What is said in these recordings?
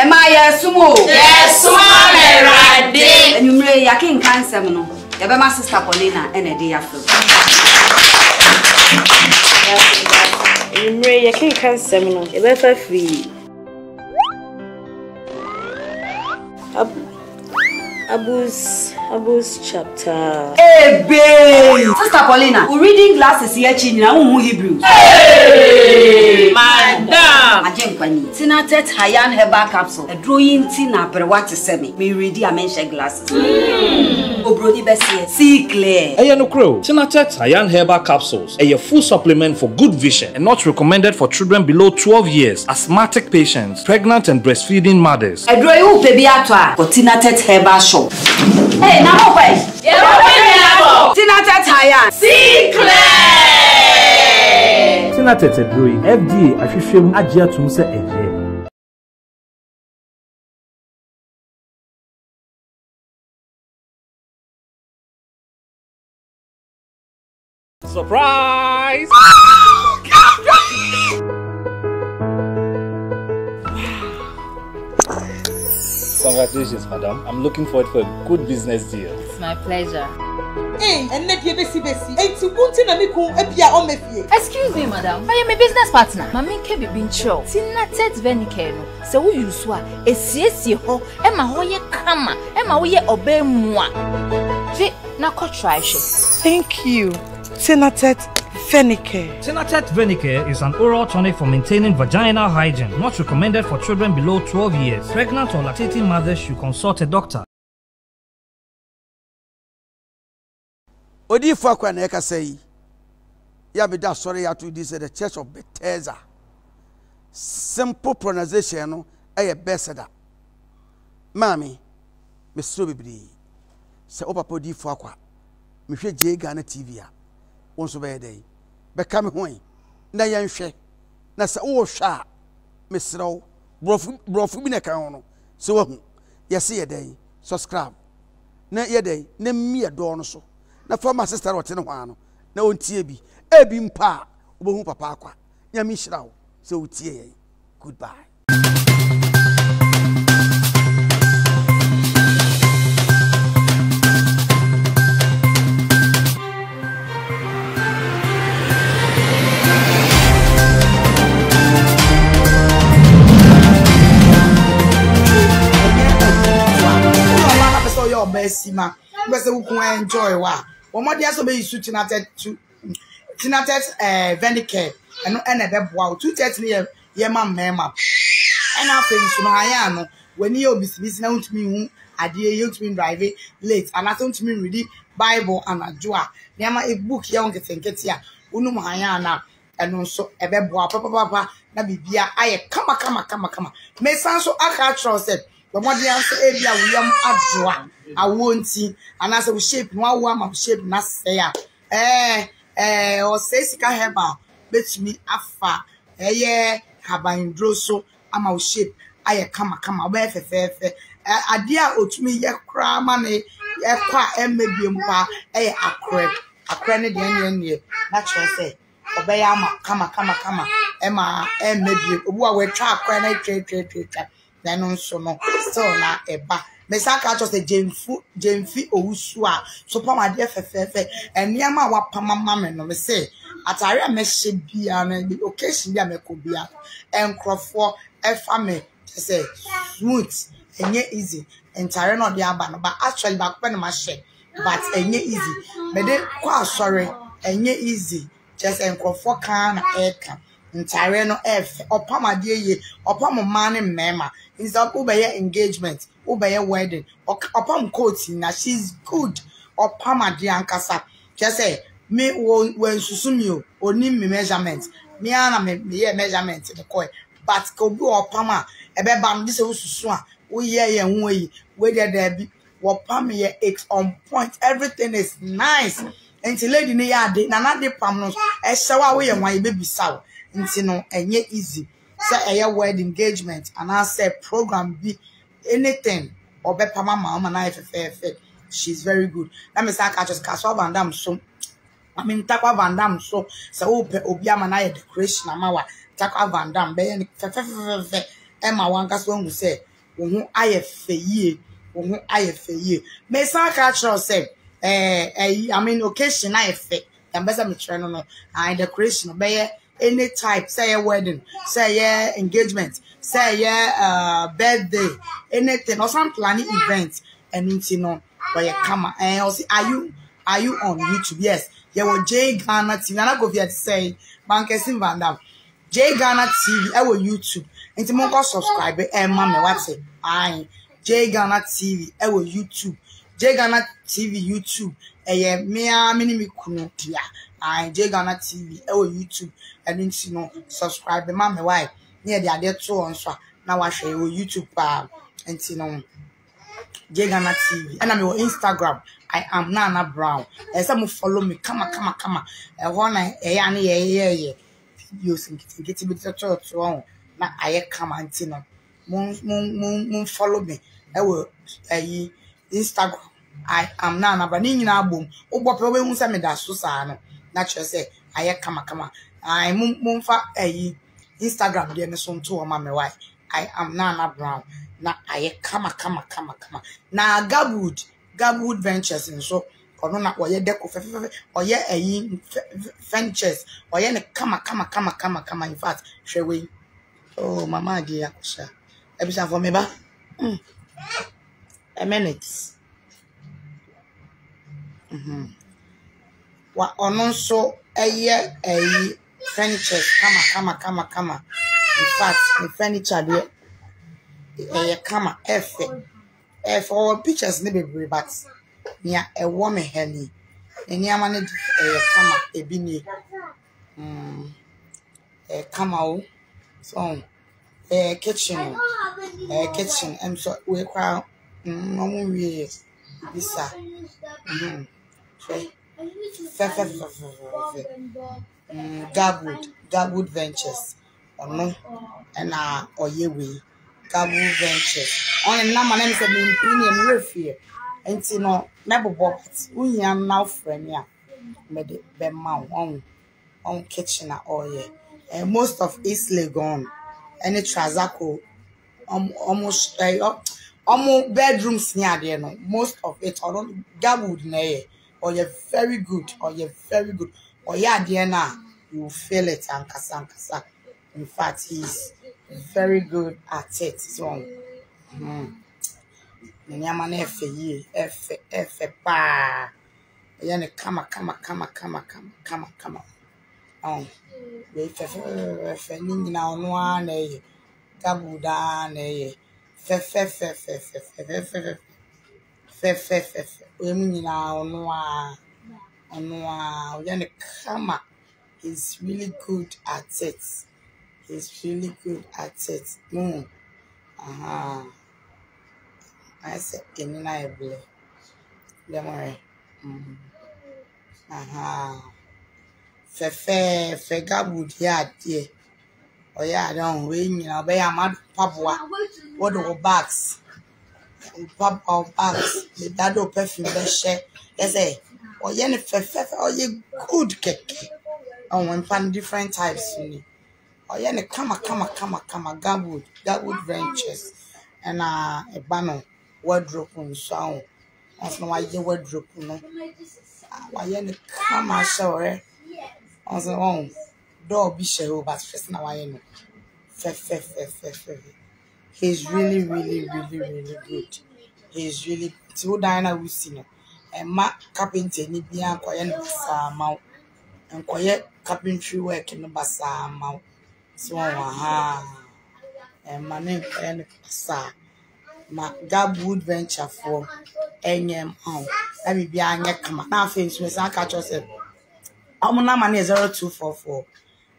Am I a sumo? Yes, one day. And you may a king cancer. You're my sister Paulina and a day after. You may a king cancer. You're better free. Abus chapter. Hey, babe! Sister Paulina, we're reading glasses here in our Hebrew. Hey, madam! Ajenkwani, Tinatet Hayan Herba capsule. A drawing Tina per what semi. Me ready a mention glasses. Obrodi Bessie, see clear. Hey, no crow. Tinatet Hayan Herba capsules. A full supplement for good vision and not recommended for children below 12 years, asthmatic patients, pregnant and breastfeeding mothers. A drawing baby atwa for Tinatet Herba shop. Hey, now wait. Tinatet Hayan. See clear. Tinatet Hayan. FDA. I should show you a jar to Mr. Eje. Surprise! Congratulations, madam. I'm looking forward for a good business deal. It's my pleasure. Excuse me, madam. I am a business partner. My main can be been sure. Tinatet Venicare. So who you swa? A CSC ho. Emma hoye kama. Emma hoye obey moi. J. Nako try she. Thank you. Tinatet Venicare. Tinatet Venicare is an oral tonic for maintaining vaginal hygiene, not recommended for children below 12 years. Pregnant or lactating mothers should consult a doctor. Odi Fakwa Neka say, Yabida sorry to this at the Church of Bethesda. Simple pronunciation, I beseda. Mami, Mr. Bibri, Se Opapo Di Fakwa, Mr. J Ghana TV. Onso be dey be ka me hwan na yanhwe na se wo hwa mesrew brofu bi na kan ho no se wo hu yesi ye dey subscribe na ye dey na mi ye do no so na former sister wo te ne hwan no na ontie bi e bi mpa wo hu papa akwa nya mi hira wo se wo tie ye goodbye. Mercy, ma. Mercy, we can enjoy wa. One more day, so be issue Tinatet Venicare. And no, and a beb wow. 230 ye ma me ma. And after issue ma ayano. When you busy, na unti mi un. Adiye you unti mi drive late. And after unti mi read Bible and a joa. Niama e book ya unke tenketia. Unu ma ayana. And also a beb wow. Papa papa na bibia aye. Kama. Me sanso akatro said. But what they answer, Abia William Adjoa, I won't see, and as we shape one woman shape, not say, or say, Sika Heba, bet me afa, eh, Habain Drosso, I'm out shape, I come, a bear, a dear, or to me, ye cry money, ye cry, and maybe a crab, a cranny, and ye, natural say, obey, come, Emma, and maybe, who are we trap, cranny, trade. Then on so no, so na eba. Mesaka just a Jemfi Ousua. So Pama dear Fefe, and Yama wa Pama Mamma, no, say, Ataria Messi Bian, the occasion Yamekubia, and Crawford, Fame, say, smooth, and ye easy, and Tarano Diabano, but actually back when my share, but and ye easy. But then, quite sorry, and ye easy, just and Crawford can aircam. Ntareno F or Pama dear ye or Pama Mani Mamma is up over your engagement, over your wedding, or upon coating that she's good or Pama Diancasa. Just say, me won't susum you or name me measurements. Miana me measurements in the coin, but Kobu or Pama, a bebam this susua, we ye and we, whether there be what Pama ye eggs on point, everything is nice. And to lady near the Nana de Pamnos, a shower away and my baby sour. Ntino enye easy say a word engagement and I say program be anything or be pama mama na efe she's very good na me say catch us kaso bandam so I mean takwa bandam so say obi obiama na decoration amawa takwa bandam be any fefe ema wan kaso hu say who I have for ye, who I have for you. May some cultural say, I mean, occasion I have fit, and best I'm trying on a decoration, bear any type, say a wedding, say yeah, engagement, say yeah, birthday, anything, or some planning events, and you know, by a camera. And also, are you on YouTube? Yes, there were J Ghana TV. I'm not going to say, Bankesin Vandam. J Ghana TV, I will YouTube. And tomorrow go subscribe. And mama, what's it? I J Ghana TV, I will YouTube. J Ghana TV YouTube. Eh, me a mini me kuno dia. I J Ghana TV, I will YouTube. And then you know, subscribe. Mama, why? Near the other two on so now I share YouTube. And you know, J Ghana TV. And I'm your Instagram. I am Nana Brown. And some follow me. Come on. And one I you think it's getting bit of wrong. Now I come and tino. Moon follow me. I will Instagram. I am Nana Banin album. Oh, but probably won't send me that Susano. Natural say, I come. I moon for a Instagram, dear son to my wife. I am Nana Brown. Now I come. Now Dabwood Ventures and so. Or ye deco or ye ventures or ye kama in fact shall we oh mama dear sir episode for me ba a minute what on so a ventures kama in fact the furniture dear a kama f all pictures maybe but near a woman, Henny, and near man a come up a binny. A come out, so a kitchen, and so we cry. No, we is this, sir. Dabwood Ventures, or no, and or ye we Dabwood Ventures. Only now my name is a premium roof here. And you know, never walked. We are now friend, yeah. Made the mount on kitchen or yeah. And most of East Legon and it Trazaco almost bedrooms near there. No, most of it or don't Dabwood near or you're very good or you're very good or yeah, Diana, you feel it and Casancasa. In fact, he's very good at it. So, Nyaman F ye F pa Yan kama. They feffing now one a Dabwoodan a feff women now on Yan kama. He's really good at it. I said, in I blue. Don't worry. Fe Dabwood yard, dear. Oh, yeah, don't win. You know, be a mad papa. What do bags? Papa bags. The dado perfume, the share. Let's say, oh, yeah, fefe, oh, you good cake. Oh, when find different types, you know. Oh, yeah, come, Dabwood, Dabwood Ventures. And a banner. Wardrobe on sound. As no idea wardrobe, no. Why you come out shower? As no one door be show, but first now I know. He's really good. He's really too Diana we see no. And my carpenter ni biya koye no basa mau. And koye carpentry work no basa mau. So waha. And my name koye no basa. My Dabwood Venture for NM on. Let me be on your command. Now, face Miss Ancatus. I'm on money 0244.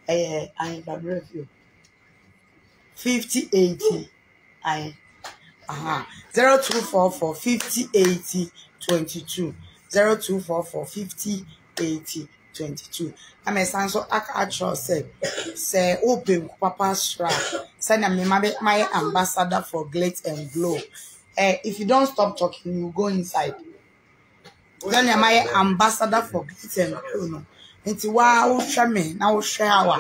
I love you 5080. I 0244 5080 22 0244 5080 22. I'm a son, so I said, say, open Papa's strap. Send me my ambassador for Glitz and Glow. If you don't stop talking, you go inside. Send me my ambassador for Glitz and Glow. It's wow, shaman. Now, shower.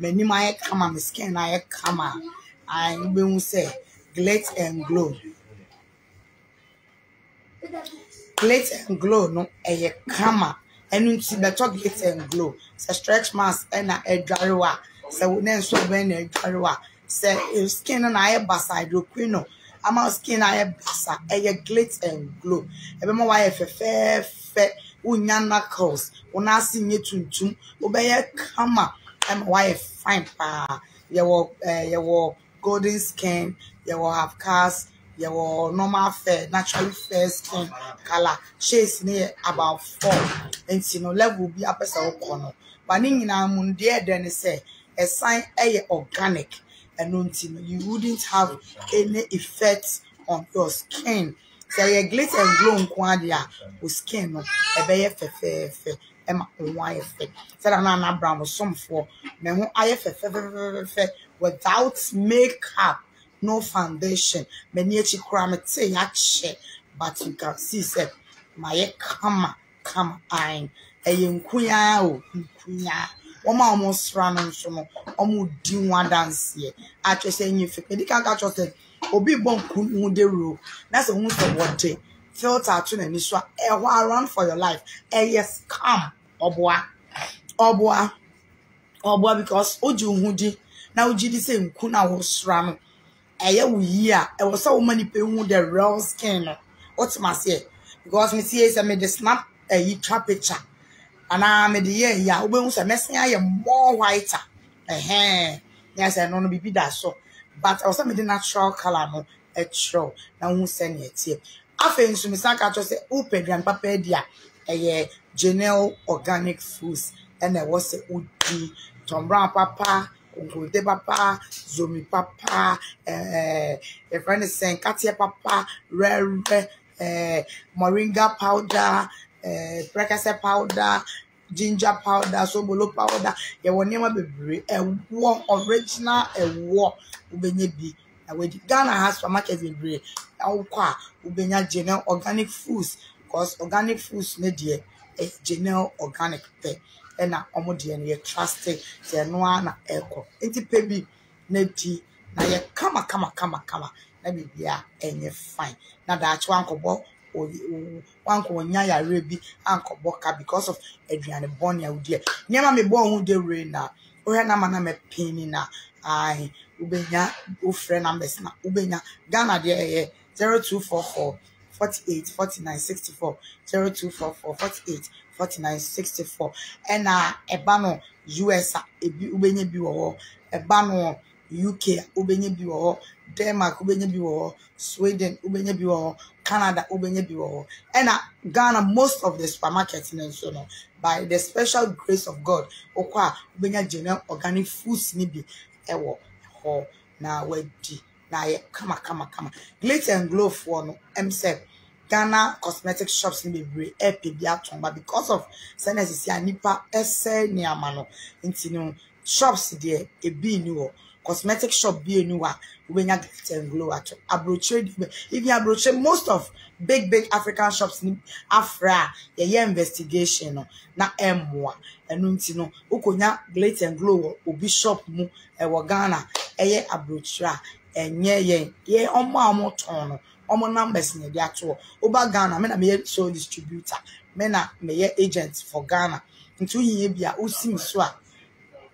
Many my camera, my skin, I come. I will say, Glitz and Glow. Glitz and Glow no a kama and you see the talk Glitz and Glow. So stretch mask and a jarua. So then so when a jarua. So skin and I basa hydroquino. I'm a skin I basa a Glitz and Glow. A bema wife a fair unyana curls. Una sing it to obey a kama. I'm wife fine pa. You will golden skin, you will have cast, you will normal fair, naturally fair skin color. Chase near about 4. And see no level be a person corner. But in our moon dear then say a sign a organic and until you wouldn't have any effect on your skin. Say a Glitz and Glow quadia with skin a bear fair. Emma wife said Nana Brown was some for me who IFF without makeup, no foundation. Many chicramate yache, but you can see said my come iron a young queer. Oma almost ran on some almost do one dance here. I just saying you fit medical catch us obi bon kun de row. That's a wound of what day. Filter to and issue a run for your life. A yes come. Obwa, because Oju Hudi now G same kuna was ram. A year we year, I was so many people the real skin. What's my say? Because me see I made the snap a trap picture. And I made the year, yeah, almost a messing I am more whiter. Yes, I know be that so. But also made the natural color no a troll. Now who send it here. After some saka just say open and papa dia a general organic foods and there was a wood Tom Brown papa, Uncle De Papa, Zomi Papa, a friend is saying Katia Papa, Rare Moringa powder, precursor powder, ginger powder, sobolo powder, you will never be a war original a war ubenyebi. Ghana has supermarkets in Bray. Aukwa ubenya general organic foods because organic foods need the general organic thing. And na omo dey na trusted. Say no na echo. Inti pebi need the na ye kama na be a enye fine. Na that one kobo one ko nya ya rebi an kobo ka because of Adrian born ya udie. Nyama me born who dey rain na. O he na mana me pain na. I ubenya friend numbers na ubenya Ghana there 0244 48 49 64 0244 48 49 64 and ebano US ubenya biwo ebano UK ubenya biwo Denmark ubenya biwo Sweden ubenya biwo Canada ubenya biwo and Ghana most of the supermarkets in so by the special grace of God okwa ubenya general organic foods nibi ewo ho na wedi na ye kama Glitz and Glow for no msep Ghana cosmetic shops ni be epibia tomba because of senesi anipa ese ni amano intinu shops there e be new cosmetic shop be new we nya Glitz and Glow at abroche if you abroche most of big African shops ni afra ye investigation na emwa enu intinu ukonya Glitz and Glow obi shop mu e wo Ghana eye abrochea enye ye omo amoton omo numbers in the actual over Ghana me na me sole distributor me na me agent for Ghana into ye bia usi so a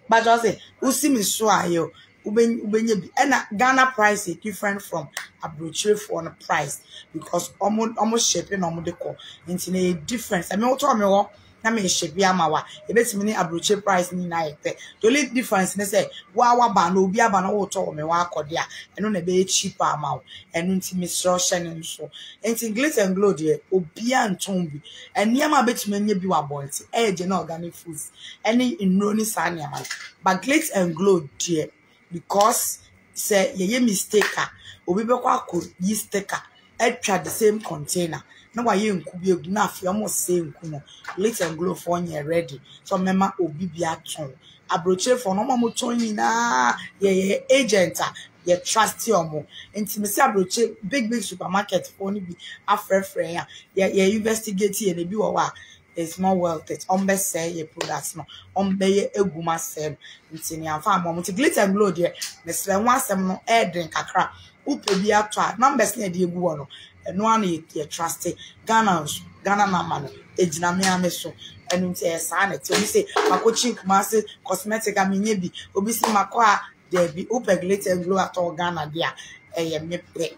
but just say usi me so a yo ubenye bi and Ghana price is different from abroad for the price because omo shape na omo deco into na difference I mean what me wo na me shape ya mawa e betimi ni abroad price ni na epe the only difference is say wa ba na obi aba na wo to me wa akode a eno na be cheaper amount eno ntimi so shene nso enti Glitz and Glow there obi anton bi eniama betimi nya bi wa bonti e je na organic foods any inro ni sa ni amount but Glitz and Glow there because say yeye mistake obi be kwa ko yisteka etwa the same container na wa ye nku bi egu na afia mo se nku no Glitz and Glow for you ready so mema obi bi aton abroche for no mo ton ni na ye agent ye trust your mo enti me say abroche big supermarket for ni bi afrefre ya ye investigate ye bi wa it's more worth it. Ombe say your products no. Ombe ye eguma sem. Ntini anfa mo. Glitz and Glow there. Mesle one sem no air drink akra. upebi atwa numbers ne de gu no eno ana ye trust Ghana na man ejina me ameso enu nti e saa na ti obi se makochi kumase cosmetic amenye bi obi se makwa de bi upe Glitz and Glow at Ghana dia eye mepe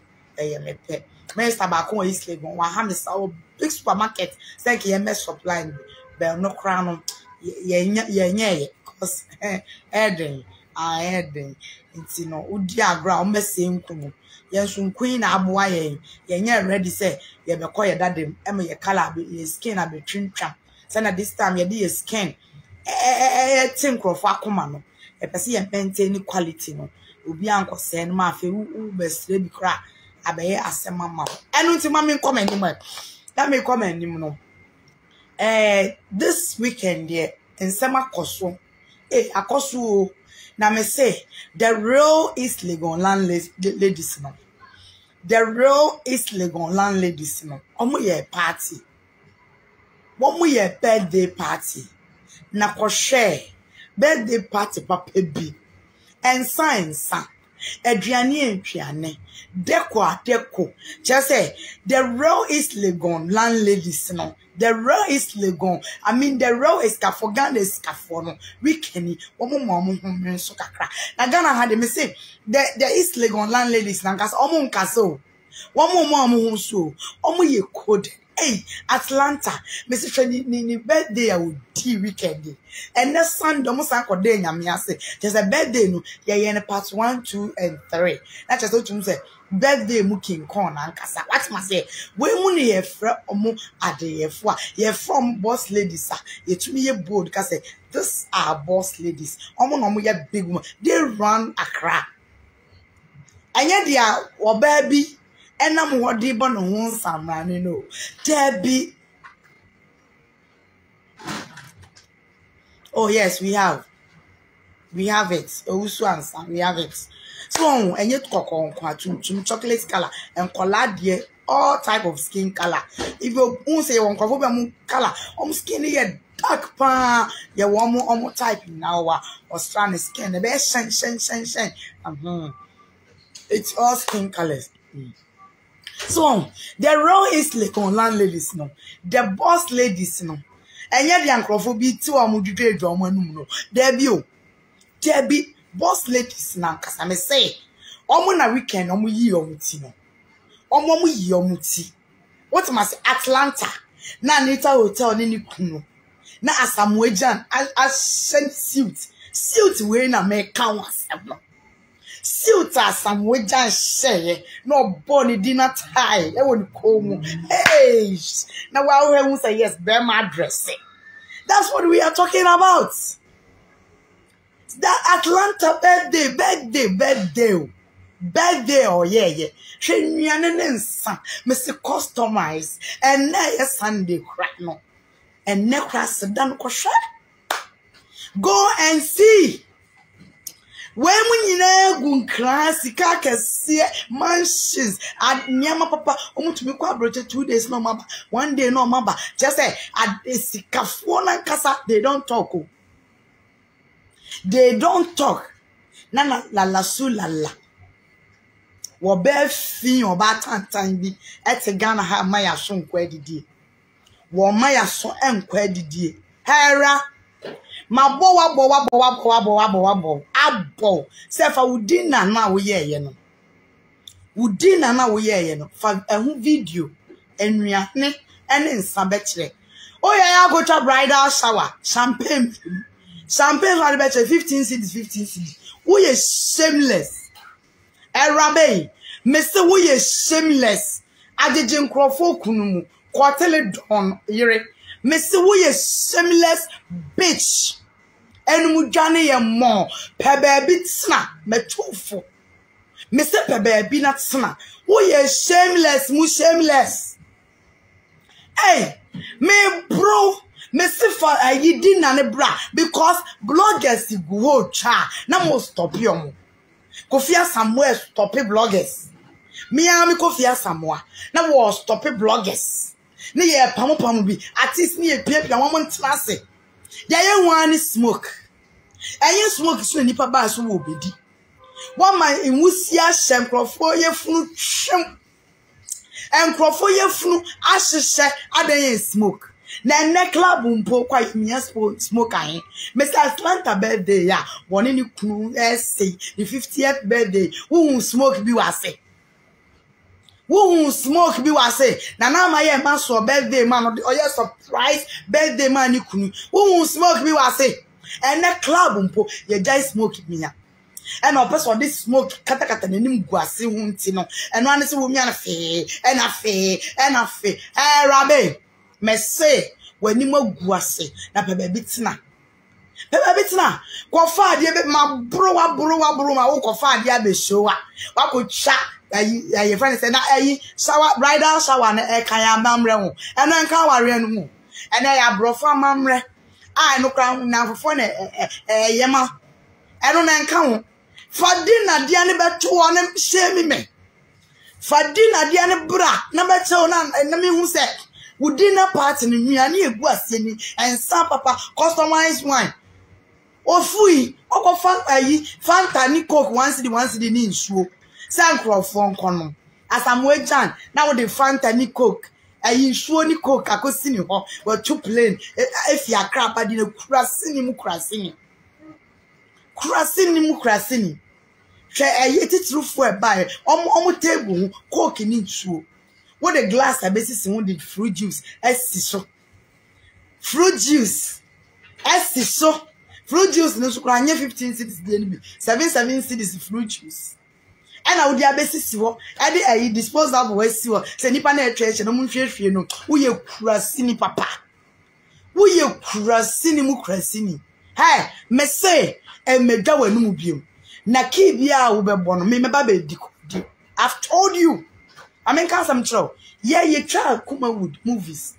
Mr. Bakon East Legon wa ha me saw big supermarket say ke me supply me be no kra no ye cause Eden nti no udi Agradaa o mese nkumu yenso nkun na aboa ye ready say ye be call ye dadem em ye color ye skin abi twintwa say na this time ye dey ye skin think of akoma no e pese ye maintain ni quality no obi ankose no ma afi u besre bi kra abaye asema ma enu nti ma me comment ni ma that me comment ni no this weekend here nsema koso akoso na me say the real East Legon landladies no. The real East Legon landladies no. Omo ye party. Omo ye birthday party. Na ko share birthday party papa bi. And science aduane deko. Just say the real East Legon landladies no. The real is Legon. I mean, the real is Kafogan is Kafono. We can eat. So kakra. Nagana had me say the East Legon landladies nangas omun kaso. Womu so. Omu ye code. Hey, Atlanta. Mrs. Freddy ni birthday I would tea weekend. And the sun domusanko day nyamiase. There's a birthday no yeah parts 1, 2, and 3. That's just what you say. Birthday mukin corn and kasa. What must say? We muni ye fra omu ade ye fwa. Ye from boss ladies. Ye to me ye bold kase. These are boss ladies. Omu ye big woman. They run Accra. And yet they are or baby. And I'm what they born on some running. No, Debbie. Oh, yes, we have. We have it. Oh, Swanson, we have it. So, and yet, cocoa, chocolate color, and collard, all type of skin color. If you won't say one color, skinny yet dark pan, your one more type now, or strand skin, the best shine. It's all skin colors. So the real East Legon landladies no, the boss ladies no, and yet the ankrophobi too are mudidre drum no. There be boss ladies na kasa me say, omo na weekend omo yi omuti no, omo yi omuti. What must Atlanta na nita hotel ni nikuno na asamuejan as suit we na make counts no. Silta some wajan share no bonny dinner tie. I won't come. Hey, now I will say yes, bear my dressing. That's what we are talking about. The Atlanta birthday. Oh, yeah. She and son, Mr. Customize, and now a Sunday crack no, and neck crash done kosher. Go and see. When you know, classy mansions at Nyama Papa, oh, to be cooperated 2 days, no mama, 1 day, no mama. Just say at the Sikafon and Casa, they don't talk. They don't talk. Nana la sulala. Wabe fin or batan tiny at a Ghana have my son quedi dear. Wamaya son and quedi dear. Hera. Ma bo abo sefa udina na wo ye ye no udina na wo ye ye no fa ehu video enua ne ene nsabe kire oya ya go to bridal shower champagne for the 15 cities wo ye shameless erabe me se wo ye shameless ajeje nkrofo kunumu ko tele don yire Mr. We a shameless bitch. And Mujani a more. Pebe bitsna. Metufu. Mr. Pebe binatsna. We a shameless. Mu shameless. Hey. Me bro. Mr. For a yidin and bra. Because bloggers go cha. Na mo stop you. Kofia Samuel stop bloggers. Me ami Kofia Samuel. Na wo stop bloggers. Ni ye pamu bi artist ni ye pepe ya woman trase ya ye wan smoke aye smoke so nipa ba so wo bedi One man in Wusia Semprofo ye flu shim and crofo ye flu ashes ade smoke. Na ne club umpo quite mere smoke aye. Mr. Atlanta birthday ya one in you clue say the 50th birthday who smoke be was say. Who smoke be was say Nana my man so birthday man or your surprise birthday man you clue who smoke be was say and ne club umpo ye just smoke me ya. And our person this smoke katakata nim guasi wuntino and one is woman and a fee rabbi me say when you mo guasi na pebe bitna kofa die ma bro ma wo kofa die be showa wa ko cha ya friend say na eyi shower bridal shower na e kan ya mamre ho and en kan ware no mu and ya bro fa mamre ai no kra na fofo na yema I don't encounter. Fadina diane betu onem shame me. Fadina diane bra na betu na me hu se. Wudina party ni nua na egu aseni and san papa customized wine. Ofui okofa ayi Fanta ni coke once the ni nsuo. San crofon kono. Asamwe jan na wo the Fanta ni coke. Ayi nsuo ni coke akosi ni ho. But too plain. If ya crap adi na kurasini mu kurasini. Krasini. Share a through for by table, coke in shoe. What a glass I basically wanted fruit juice, Fruit juice, no scranya 15 cities, the enemy, 7 cities, fruit juice. And I would be basically I dispose of West Sewer, Senipana Church, and Munfiano. We a Krasini papa. We a Krasini. Hey, me say, and me go and move you. Nakibia will be born, me baby. I've told you. I mean, can't some trouble. Yeah, you try Kuma Wood movies.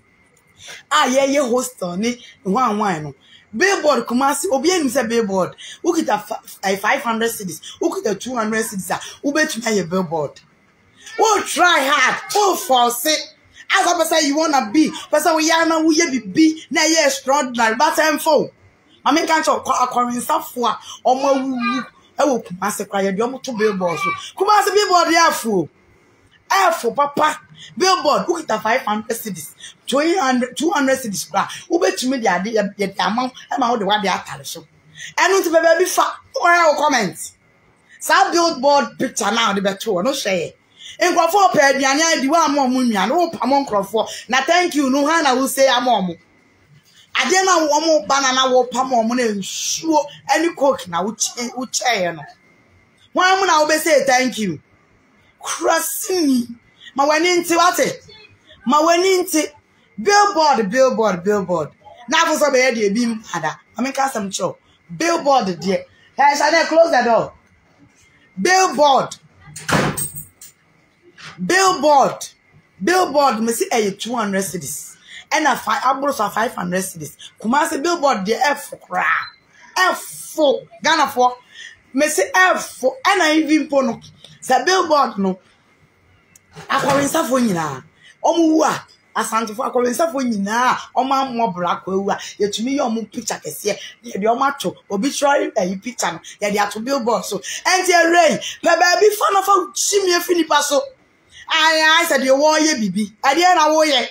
Ah, yeah, you host on it. One. Billboard, Kumasi, Obian is a billboard. Who could have 500 cities? Who could have 200 cities? Who bet you a billboard? Oh, try hard. Oh, false it. As I say, you wanna be. But so we are now, we be. Now, yeah, extraordinary. But I'm full. I mean, can't talk according for or more. I will massacre your two billboards. Kumasi billboard, airful, papa. Billboard, who get 500 cities, 200 cities, cry. Who bet you me the idea yet the amount and all the way they are talishing. And not to be fat or comments. Some billboard picture now, the better, no share. And go for a the idea, you are more moon, and hope among Crawford. Now, thank you, no hand I will say a mom. I didn't know one more banana will palm on and sure any cook now, which I know. One woman I will say thank you. Crossing my one into what it? My one into billboard. Now for some idea being mother. I mean, cast some show. Billboard, dear. Hey, shall I close the door? Billboard, Missy, 200 cities. And a abrosa 500 cities. Kumasi billboard the F4 Ghana 4. Me say F4 and I even pono. Say billboard no. Akwarensa fo nyina. Omuwa asante fo akwarensa fo nyina. Oma mobra kwawa. Yetumi ye omu picture kese. Ye de omato obituary picture no. Ye de ato billboard so. Enti ray pe baby fan of a chimie finipa so. I said you wo ye bibi. Ade na wo ye.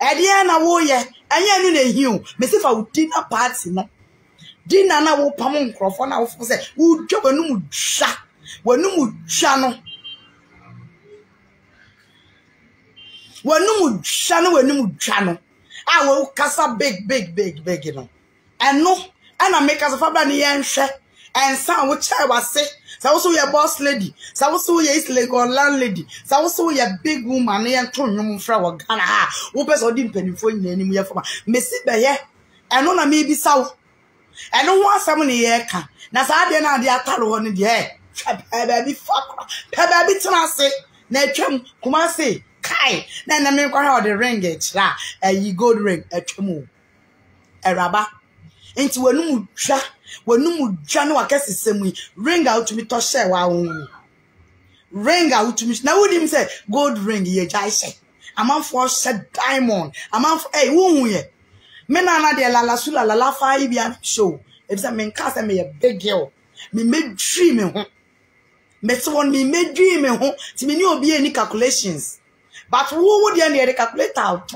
Edia na wo ye enye ni na hiu me se fa dinner party no dinner na wo pam nkrofo na wo fo se wo dwa wanu mu dwa no a wo kasa big you know and I make us a fabra ni yenhwe and san wo chai wase sa wo so ye boss lady sa wo so ye East Legon landlady sa wo so ye big woman ye tonwom fra wo Ghana ha wo person di mpanifo nyina ni mu ye fama me si be ye eno na me bi sawo eno ho asam ne ye ka na sa de na de atalo ho ne de e ba bi fakra pe ba bi tinase na atwam Kumasi kai na me kwa ha o de ring e kira e gold ring atwam eraba nti wanu mu dwa no akesesemu ring out to me to share wa won ring out to me na wudi me say gold ring ye jai she amam for set diamond amam for eh wo hu ye me na na de la la su la la fa ibia show e bi say me nka say me ye big girl me made dreaming home. Met someone me made dreaming home. To me, no be any calculations. But who would the calculator out?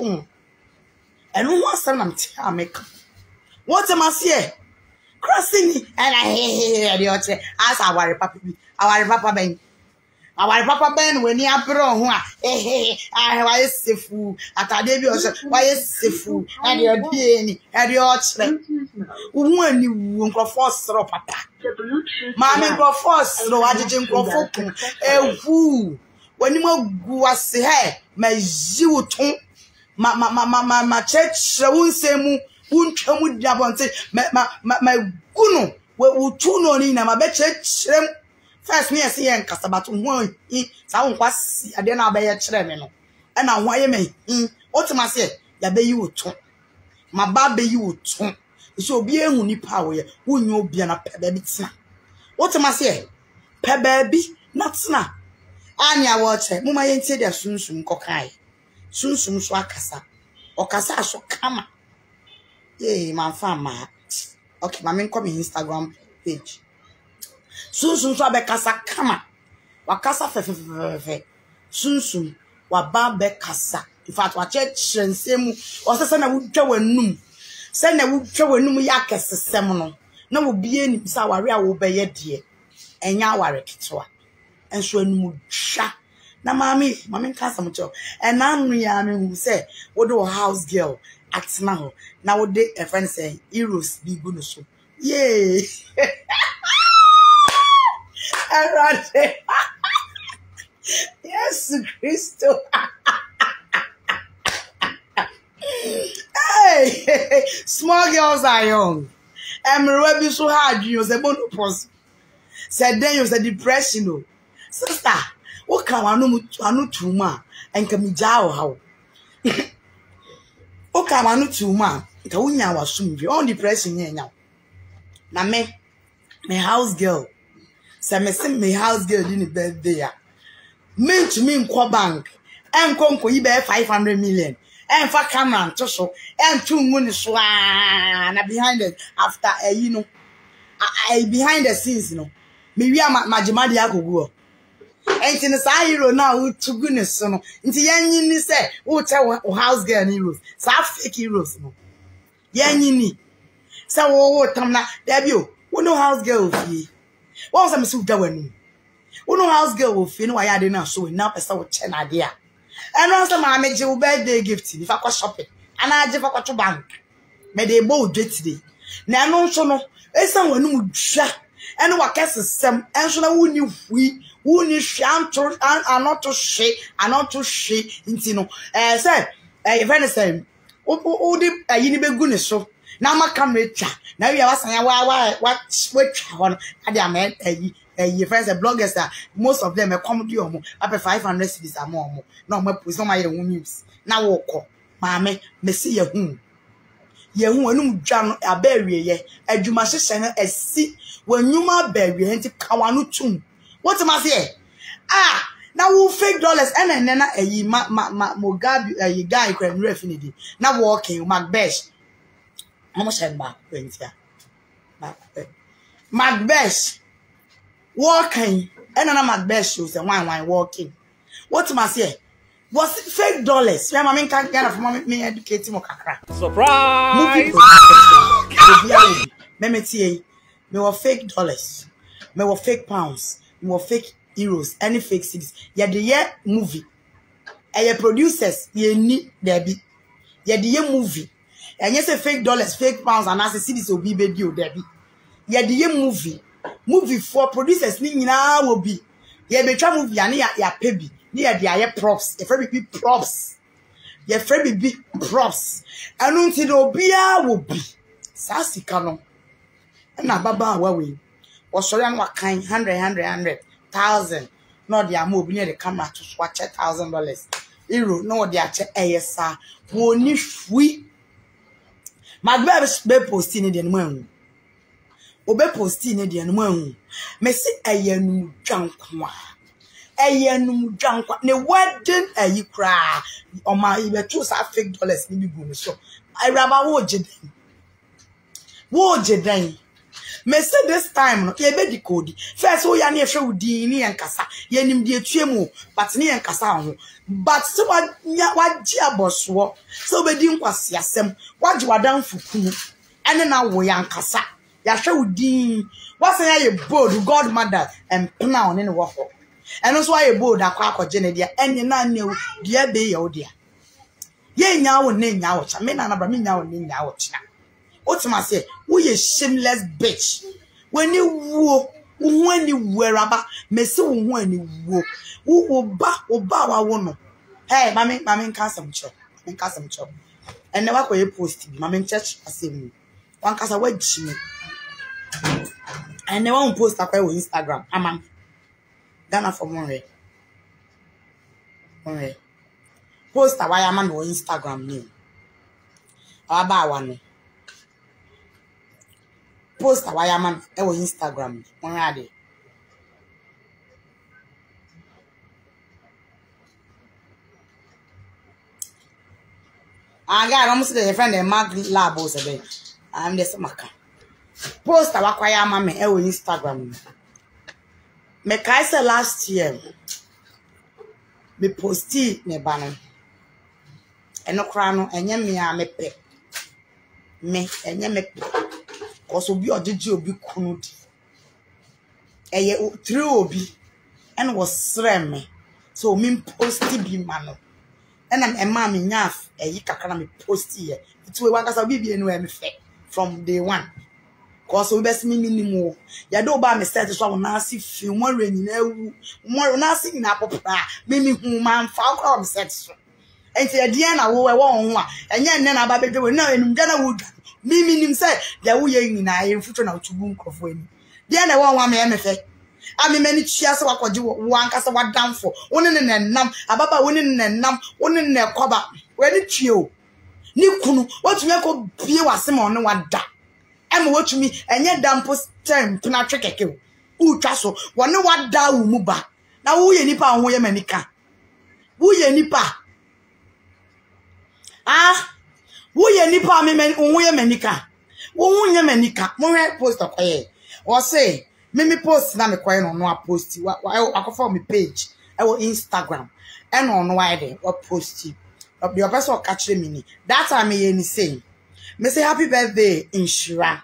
And who wants them to make? What am I saying? Crossing and I hear the other as our papa ben when he appeared on her. I was safe. At a baby or why is safe? And your DNA and your children. When you won't go for sorrow, papa. Mammy go for slow, I didn't go for a woo. When you was here, my zoo tongue, my church, I won't say moo. My guno, we two no in my bed church. First, me, I see and cast about one in sound was a dinner by a tremino. And I wire me in what must say, Yabe you tongue. My baby, you tongue. It shall be a honey power, who you be an a baby snap. What must say? Pebby, not snap. Anya water, Mumma ain't said there soon cockeye. Soon swakasa. Or cassa so come. Hey, my farmer. Okay, my main come in Instagram page. Soon, so be casa kama. Wakasa fe. Soon, waba be casa. In fact, wa church and semu. Osa send a wood travel noom. Send a wood travel noom yakes semono. No will be any bisa waria will be ye dear. And ya warek toa. And so no sha. Na mami casa mucho. And I'm Riami who say, what do house girl? At now, nowadays, a friend say, heroes be good so. Yay! Yes, Christo. Hey, small girls are young. And we be so hard. You say, "Bonopos." Said then you say depression. Sister, what can I know trauma and can be jail how? Okay, I want to man. It was soon be on depression here now. Now me, my house girl. So me send my house girl in the birthday. Me to me in Kwa bank. I'm going to be 500 million. I'm for camera and so. I'm 2 money swan. I behind it after a you know. I behind the scenes you know. Maybe I'm at my Jimadi Agogo. Ain't in the side hero now to goodness so no. Into Yanini say, oh tell house girl heroes. So I fake heroes no. Yanini. So oh Tamna Debio, we no house girl of ye. What was I miss down? We no house girl of you know why I didn't show it now person with 10 idea. And also my made you birthday gift if I go shopping. And I give a bank. May they both do today. Now no so no, it's someone who and what cast some and so I wouldn't you we who need shampoo and not to shake and not to shake into no. Say, if I say, oh, the Yinibe goodness so now my camera. Now you are saying, what switch on at the man, your friends, the bloggers that most of them are comedy or more up 500 cities or more. No, my prison, my own news. Now walk, mammy, Messi, your home. Your home, John, a berry, ye, and you must send a sea when you are berry and Kawanu tomb. What am I saying? Ah, now we'll fake dollars and then a guy can refinity. Now walking, Macbeth. How much I'm back, Winter? Macbeth walking, and another Macbeth shoes and wine walking. What am I saying? Was it fake dollars? Yeah, my main can't get off me educating Mokakra. Surprise! Memetier, me were fake dollars, me were fake pounds. More fake heroes, any fake cities. Yeah, the year movie. And your producers, you need there be. Yeah, the year movie. And yes, fake dollars, fake pounds, and as the cities will be baby, there be. Yeah, the year movie. Movie for producers, you now will be. Yeah, be try movie, and yeah, baby. Yeah, the props. If every be props. Yeah, every be props. And until the beer will be. Sassy canon. And now, Baba, where we? Or sorry, I'm what kind 100, 100, 1,000. No, they are moving near the camera to swatch $1,000. Hero, no, they are ASR. Only free. My baby's be posting in the moon. Obey posting in the moon. Messi a young drunk one. A young drunk one. No, what did you cry? On my even $2 fake dollars, maybe. So I rather would you then. Me say this time no ke be di code. First o ya na e hwe wudi ni enkasa. Ye nim de atue mu, but ni enkasa ho. But so wagi aboso. So be di nkwase asem, wagi wadanfuku. Ene na wo ya enkasa. Ya hwe wudi. Wasanya ye bold godmother and pna on ni wo ho. Eno so aye bold akwa akọ genedia. Enye na new dia be ye odia. Ye nyawo ne nyawo cha. Me Nana Brown me nyawo ne nyawo cha. Otima say, we a shameless bitch. When you walk, when you wear about, me see when you walk. Oba wa wono. Hey, mami kasa mcho. Mami kasa mcho. And never ko ye post bi. Mami church asemu. Wan kasa we jimi. And never on post akwa on Instagram. Amam. Ghana for money. Money. Post away aman on Instagram new. Aba wano. Post a wireman on Instagram already. I got almost the friend and Mark Labos a bit. I'm the smaka. Post a wireman on Instagram. Me kaisa last year. Me posted me banner. And no crown and yammy are me pet. Me and yammy. Also be obi kunudi eye o three obi and was srem so me post bi mano and am ema me nyaf eyi kakana me post here to we wankasa bi bi enu e me fe from day one cause we best me minimum ya do ba me set so na si fi won re nyina ewu won na si na popra me me hu man fa ko am set so enti ya die na wo e won ho a enye nne na ba be de we na enum gana wo Mimi nim say there we yin na e futu na otugun krofo eni. There na won wa me mefe. Ami mani chia se wakoji wo ankasa wadanfo. Woni ne nenam, ababa woni ne nenam, woni ne koba. Wani tue o. Ni kunu, wotumi akọ bie wasem on wada. Ema wotumi enye dampos time pina twekeke o. Utwa so, woni wada wo mu ba. Na wo ye nipa ho ye manika. Wo ye nipa. Ah Wo ye nipa me men wo ye manika. Wo wonye manika. Mo hwe post akoye. Wo say me me post na me koye no no post. Wa akofo me page. E wo Instagram. E no no why dey wo post. The person ka kire me ni. That time me ye ni say. Me say happy birthday Inshira.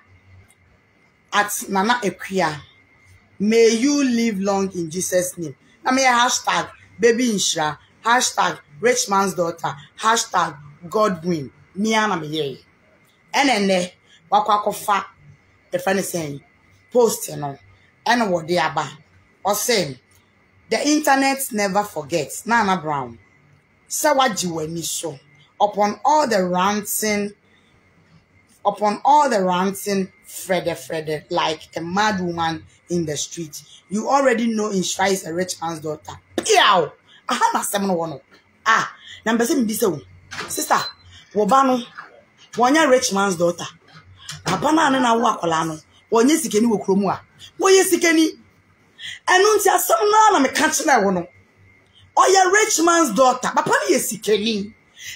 At Nana Equia. May you live long in Jesus name. Na me hashtag baby Inshira. Hashtag rich man's daughter. Hashtag Godwin. Miana me ye. Enene wakwa kofa the friend saying post no and what they aba or saying the internet never forgets Nana Brown. So what you were so upon all the ranting Frede like a mad woman in the street. You already know Inshira is a rich man's daughter. Piao ahana seven one. Ah number seven biso sister Wobano, one rich man's daughter. Apana na wakolano, one yes, sikeni will cromua. Woy sikeni. And untia some nana me catch na wono. Or your rich man's daughter, papa yes, sikeni.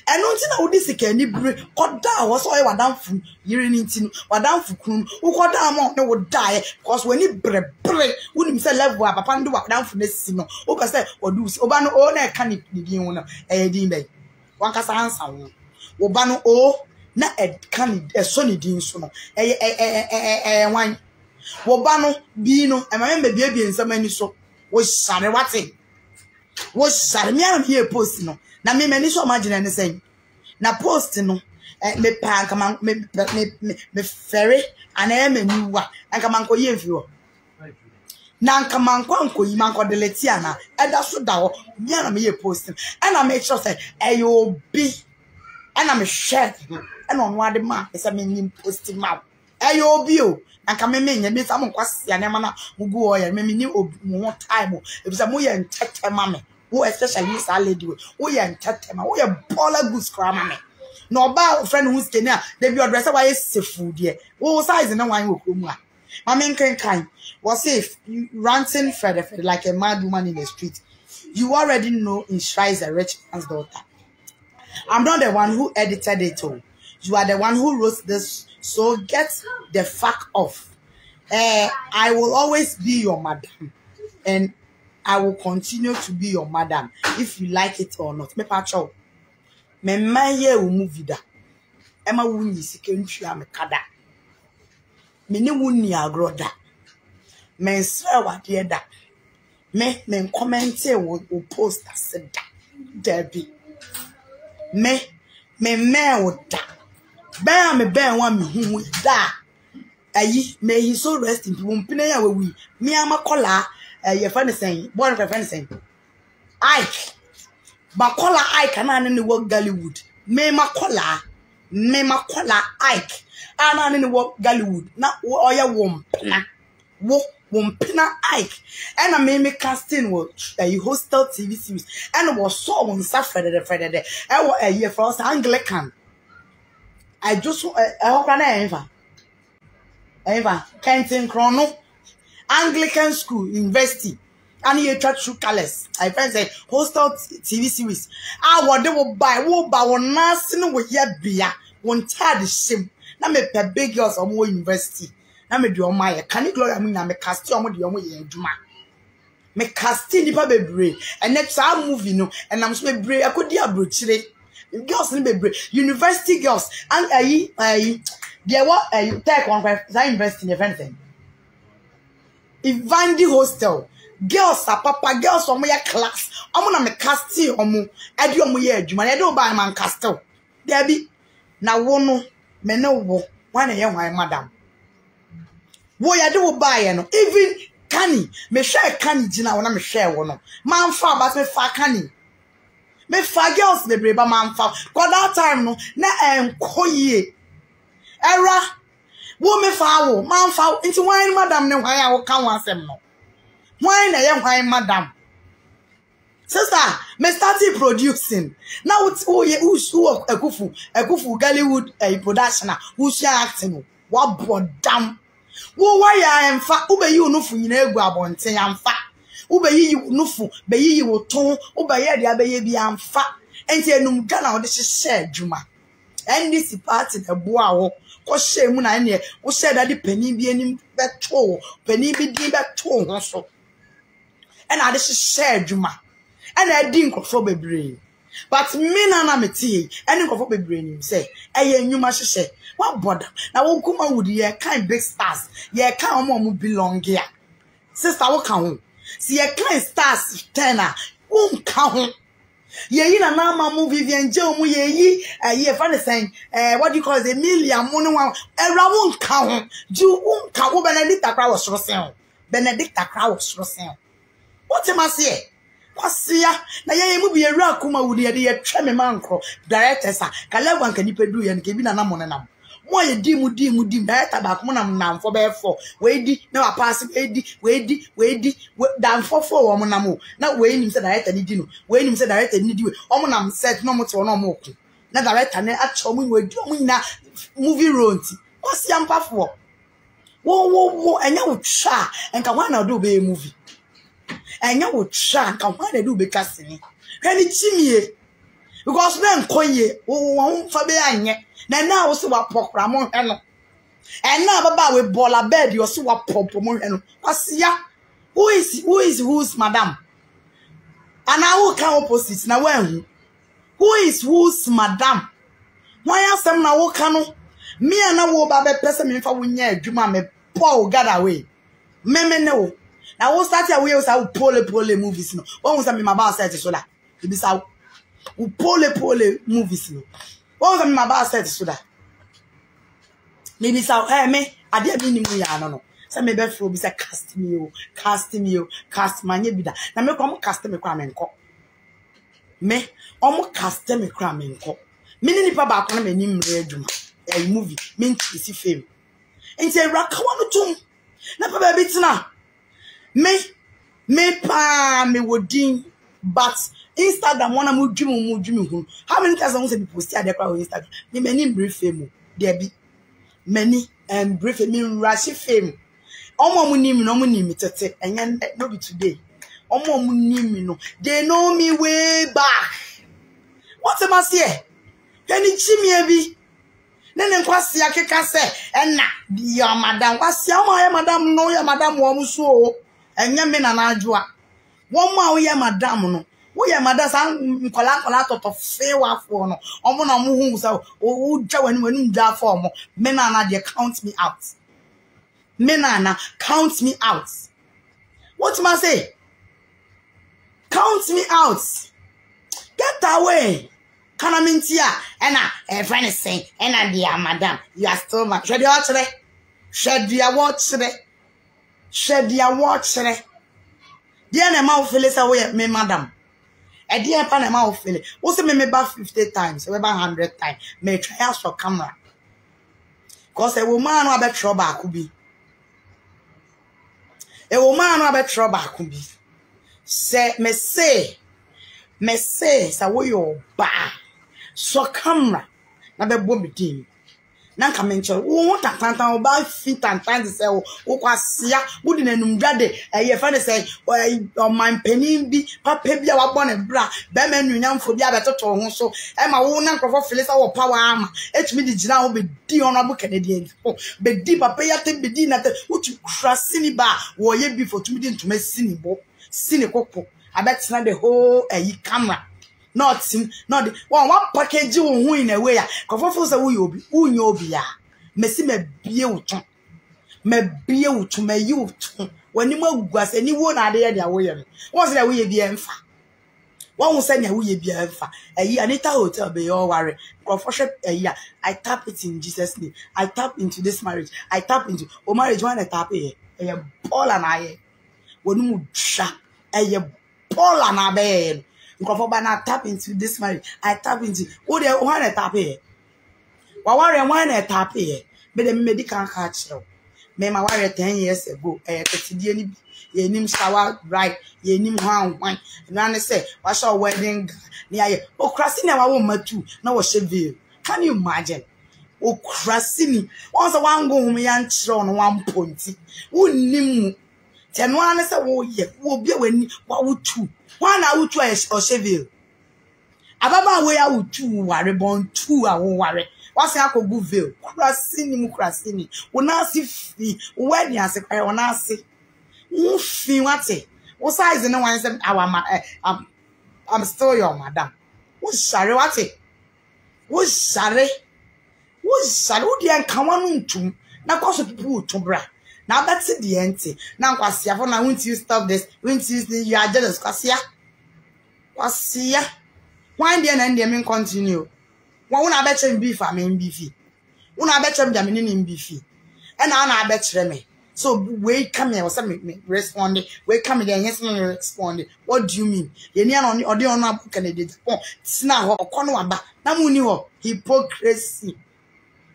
And until I would sikeni break, got down was all I down from urinating, or down for crum, who got down no would die, because when he break, wouldn't say love where papa do walk down for this sino, or say, or do Obano all that can it be on a dime. One cast answer. Obano o na ed can e soni din so no wan obano bi no e ma me bia nsam ani so wo share wate wo share me am here post no na me mani so imagine ne say na post no me pa kama me ferry and e me niwa anka manko ye mfiwo na anka manko anko yi manko delete ana e da so da ho me na me ye post and I make sure say e yo bi and I'm a chef, and on what the man is a meaning posting map. Ayo bio, and come in and miss some question, and Mamma who go and maybe knew more time. If some way and chat her mammy, who especially Miss Lady, who and chat her, who a baller goose cram, mammy. No bow friend who's dinner, they be addressed by a seafood, dear. What size and no wine will come. My man can kind was safe, ranting Fred like a mad woman in the street. You already know Inshira is a rich man's daughter. I'm not the one who edited it all. You are the one who wrote this, so get the fuck off. I will always be your madam, and I will continue to be your madam if you like it or not. Me pacho, me maye umuvida. Emma wuni sikenchi amekada. Me ne wuni agroda. Me nsrewa dieda. Me commente wo post aseda. Debbie. Me oda. Ben me ben wa me hu da. Ayi may he so rest in Pumpinia where we, me am a collar, your friend is saying, born of a friend saying, Ike, but collar Ike and I in the work Gallywood, me my collar Ike, and I in the work Gallywood, not all your wompina, wompina Ike, and I made me casting watch a hostel TV series, and was so on Saturday, I was a year for us Anglican. I just hope I never. Ever Kenton Chrono Anglican School University, and he tried through colors. I friends say hostel TV series. I what they will buy, who buy one nursing with your beer, one tired shame. Now me pay big girls or more university. Now me do my can you glory? I mean, I'm a casting on the only Juma. Me casting the baby brave, and next I'm moving no, and I'm so brave. I could be a brooch. Girls in baby university girls, and I. There was a tech one where I invest in everything. Ivandi hostel. Girls are papa, girls from my class. I'm gonna make casting on mu. I do my edge, man. I don't buy man castle. There be now one men over one a young madam. Why I do buy no even canny. Me share canny, Gina, when I'm share one. Man, far, but me far canny. Me far girls, me brave, man, far. Cause that time no, na koye. Era, woman foul, man foul, into wine, madam, no, why I will come once them no. Wine, I am wine, madam. Sister, me started producing. Now it's all ye who a goofu, Gallywood, a production, who shall acting. What brought down? Why I am fat, Ube you no for you never on say I'm fat. Ube you no for, be you will tone, Ube ya be I'm fat. And ye no gunner, this is shared, Juma. And this party, the boa. Koshe muna ene o se dadi penibi enim beto penibi di beto ho so ena ade hye adwuma ena edi nkofo bebre but me na na meti eni nkofo bebre nim se eye enwuma hye wa border na wo kuma wudi ye kind big stars ye kind omo belong here sister wo kan ho si ye kind stars tenner wo kan ho ye na na mamu Vivian Joe mu ye ye fa saying what do you call it? Emilia mu no wan era won ka ho ju won ka wo Benedicta Crow soro sen what am I say kwasia na ye mu bi era akuma wo de ye twa me mankro director sa kala wan ka nipa du ye nke bi na na mo na nam mo ye di mu director ba ko na nam fo be fo we di na wa pass we di dan fo wo mo na mo na we nim se director ni di no we nim se director ni di we omo na set no mo to no mo ku na director ne acho mo we di omo na movie ronti o si am pafo wo enya wo twa enka wa na do be movie enya wo twa enka wa na do be casting heli chimie because na nkoye wo fa be anye na na wo se wa pokra mo heno and na baba we bola bed yo se wa pop mo heno kwasia who is madam and I will come opposite na when who's madam why asem na wo kanu me na wo ba be pese me fa wo nya adwuma me paul gadaway me ne wo na wo start ya we sa wo pole movies no won sa me ma ba set so la e bi sa wo pole movies no. What was my boss said to that? Maybe so, me, I didn't mean me, I don't know. Some may be for me, cast my nebida. Now make almost cast me cramming cop. Me, almost cast me cramming cop. Meaning if I back on a name, a movie, meant to see fame. And say, Rock, one or two. Never be bitten up. Me, pa, me would ding, but. Instagram one mujimu. How many times I want to be posted there on Instagram? Me many brief fame, there be many brief fame, rashi fame. Omo mu nim no mu nim tete, enye no be today. Omo mu nim no. They know me way back. What am I say? Can you chime me? Nene nkwasi ake kase. Enna. Ya madam. Kwasi ya oma ye madam no ye madam wamusuo. Enye mina najua. Wama uye madam no. Uye madam sa mkola nkola toto fewa for no. Omo na muhungu sa uja wenu mja for omo. Mena na de count me out. Mena na count me out. What you must say? Count me out. Get away. Kanamintia. Ena, everyone is saying, Ena dear madam, you are still my share your today. Share your watch today. Share your watch today. Dear Nema Ophele say we me madam. E dear pa Nema Ophele. We say me ba 50 times, we ba 100 times. Me try us for camera. Cause a woman no be trouble akubi. A woman no be trouble akubi. Say me say, sa wo yo ba. So camera, na be bomb team. Na ka mencho, wo tantanta oba fit and trying to say wo kwasia, wo di nanum dwade, eye fa ne say, o man panin bi, papa bi a wa bon e bra, be menu nyamfo bi abetoto ho so, e ma wo na nkrofo fele sa wo power ama, etumi di gina wo be di honorable Kennedy, be di papa ya te be di na te, wo tu krasini ba, wo ye bi fo tumi di ntuma sini bo, sini kokpo, abetna the whole e camera. Not him, not one package you win away. Confess away, you be a messy me beauty. Me beauty, me youth. When you more grass, anyone are there, their way. Once there will be a fa. One will send a wee be a fa. A year, Anita Hotel be all worry. Confess a year. I tap it in Jesus' name. I tap into this marriage. I tap into oh marriage when I tap it. A ball and I. When you sharp, a ball and I bear. I tap into this marriage. I tap into oh they want to tap here. Waware want tap here. But the medical catch now. Me my ware 10 years ago. Eh, today ni ye nim shower right. Ye nim one wine. Nana say what's your wedding? Niye oh krasini wa matu na wo shave. Can you imagine? Oh krasini. Once one go home yan chiro no one pointy. Wo nim. Tenu ana say wo ye wo bia wani wa wo tu. One I would try or severe. Ababa way I would two worry, born two I won't worry. What's I could go veil? Crassini, crassini. When I see fee, when I say, when I say, fee, what's it? What size no one said, I'm still your madam. Who's sorry, what's it? Who's sorry? Who's sorry? Who didn't come on to? Now, cause of people to bra. Now that's it, the empty. Now, Kwasia, for now, won't you stop this? Won't you say you are jealous, Kwasia? Kwasia? Why then and then continue? Why won't I bet him beef? I mean, beefy. Won't I bet him Jaminin in beefy? And I bet Remy. So, wait, come here, or something responded. Wait, come here, yes, no responded. What do you mean? You're near on the audio, no candidate. Oh, Snaw or Conwaba. Namunio. Hypocrisy.